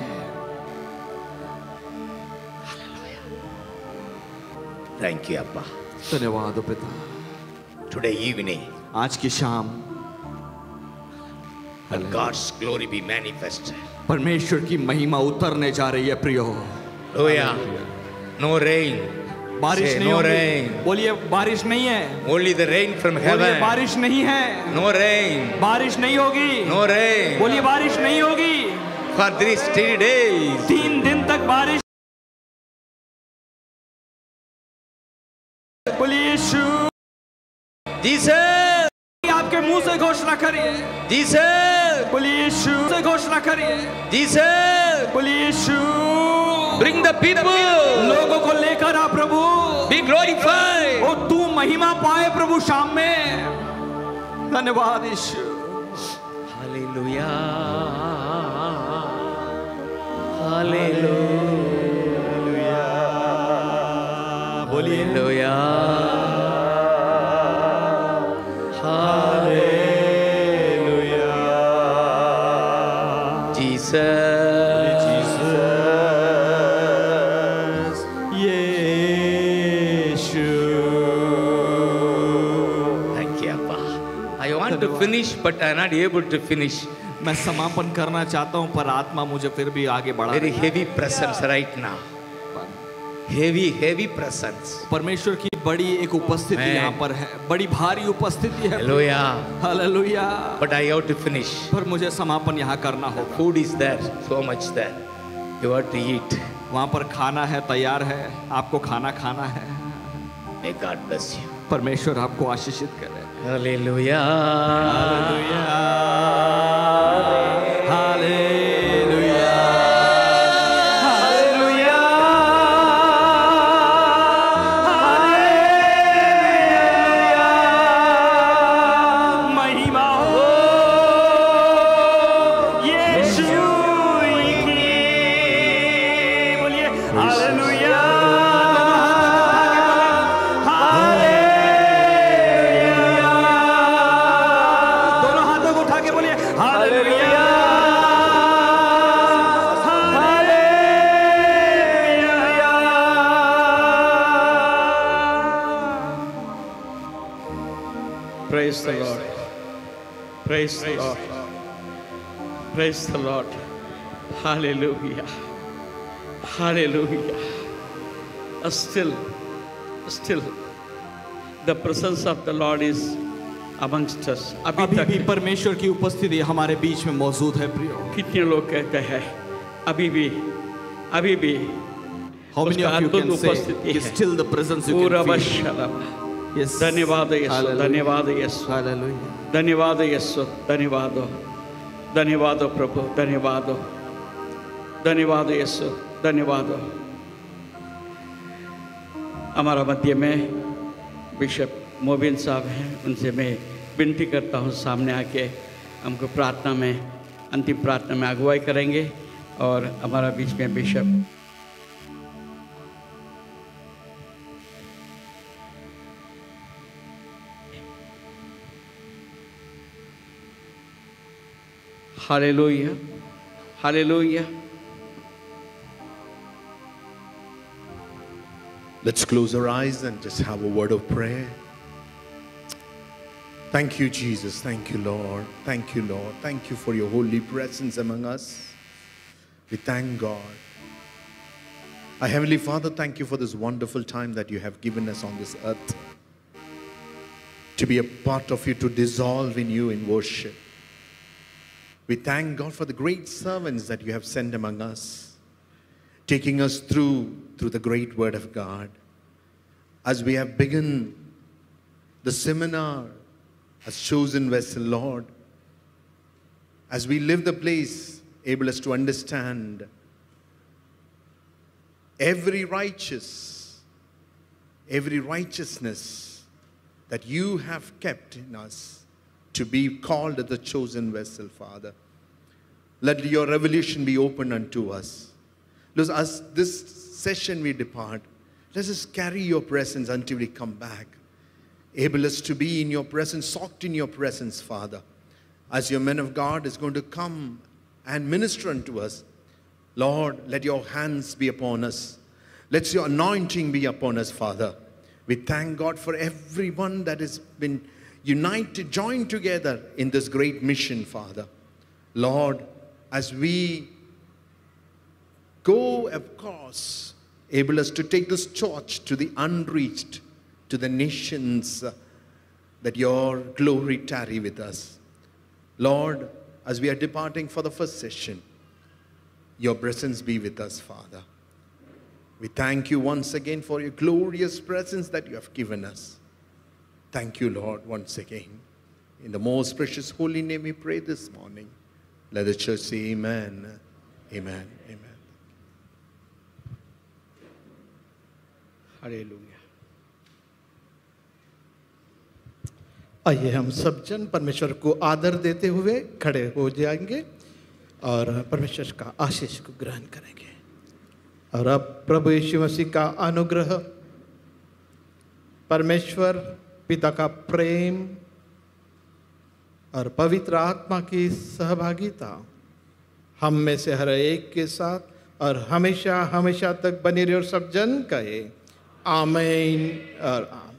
Thank you, Appa. धन्यवाद पिता. Today evening. आज की शाम. And God's glory be manifested. परमेश्वर की महिमा उतरने जा रही है प्रियो. Hallelujah. No rain. बारिश नहीं. No rain. बोलिए बारिश नहीं है. Only the rain from heaven. बोलिए बारिश नहीं है. No rain. बारिश नहीं होगी. No rain. बोलिए बारिश नहीं होगी. For these 3 days. 3 दिन तक बारिश. Jesus. आपके आपके मुंह से घोषणा करिए, जीसे पुलिस से घोषणा करिए, जीसे पुलिस। Bring the people, लोगों को लेकर आ प्रभु, be glorified, और तू महिमा पाए प्रभु शाम में। धन्यवाद यीशु, हालेलुया, हालेलुया, बोलिए hallelujah. Finish, but I am not able to finish. मैं समापन करना चाहता हूँ पर आत्मा मुझे फिर भी आगे बढ़ा। Very heavy presence right now. Heavy, heavy presence. परमेश्वर की बड़ी एक उपस्थिति यहाँ पर है, बड़ी भारी उपस्थिति है। Hallelujah. Hallelujah. But I have to finish. पर मुझे समापन यहाँ करना होगा। Food is there, so much there. You have to eat. वहाँ पर खाना है, तैयार है, आपको खाना खाना है। May God bless you. परमेश्वर आपको आशीषित करे। Hallelujah, hallelujah, hallelujah, hallelujah, hallelujah, महिमा हो यीशु की। बोलिए hallelujah, praise the Lord, praise the Lord, hallelujah, hallelujah. Still the presence of the Lord is amongst us. अभी भी परमेश्वर की उपस्थिति हमारे बीच में मौजूद है प्रियो। कितने लोग कहते हैं अभी भी how many of you can say still the presence you can feel? धन्यवाद यीशु, धन्यवाद यीशु, धन्यवाद यीशु, धन्यवाद, धन्यवाद प्रभु, धन्यवाद, धन्यवाद यीशु, धन्यवाद। हमारा मध्य में बिशप मोबिन साहब हैं, उनसे मैं विनती करता हूं सामने आके हमको प्रार्थना में, अंतिम प्रार्थना में अगुवाई करेंगे। और हमारा बीच में bishop hallelujah, hallelujah. Let's close our eyes and just have a word of prayer. Thank you Jesus, thank you Lord, thank you Lord, thank you for your holy presence among us. We thank God. Our Heavenly Father, thank you for this wonderful time that you have given us on this earth. To be a part of you, to dissolve in you in worship. We thank God for the great servants that you have sent among us, taking us through the great word of God. As we have begun the seminar as chosen vessel, Lord, as we live the place, able us to understand every righteousness that you have kept in us, to be called the chosen vessel, Father. Let your revelation be open unto us. Let us, this session we depart, let us carry your presence until we come back. Able us to be in your presence, soaked in your presence, Father. As your man of God is going to come and minister unto us, Lord, let your hands be upon us. Let your anointing be upon us, Father. We thank God for everyone that has been united, joined together in this great mission, Father. Lord, as we go, of course, able us to take this church to the unreached, to the nations, that your glory tarry with us. Lord, as we are departing for the first session, your presence be with us, Father. We thank you once again for your glorious presence that you have given us. Thank you, Lord, once again. In the most precious holy name we pray this morning. Let the church say amen. Amen. Amen. Hallelujah. आइए हम सब जन परमेश्वर को आदर देते हुए खड़े हो जाएंगे और परमेश्वर का आशीष को ग्रहण करेंगे। और अब प्रभु यीशु मसीह का अनुग्रह, परमेश्वर पिता का प्रेम और पवित्र आत्मा की सहभागिता हम में से हर एक के साथ और हमेशा हमेशा तक बनी रहे। और सब जन कहे आमीन और आमीन।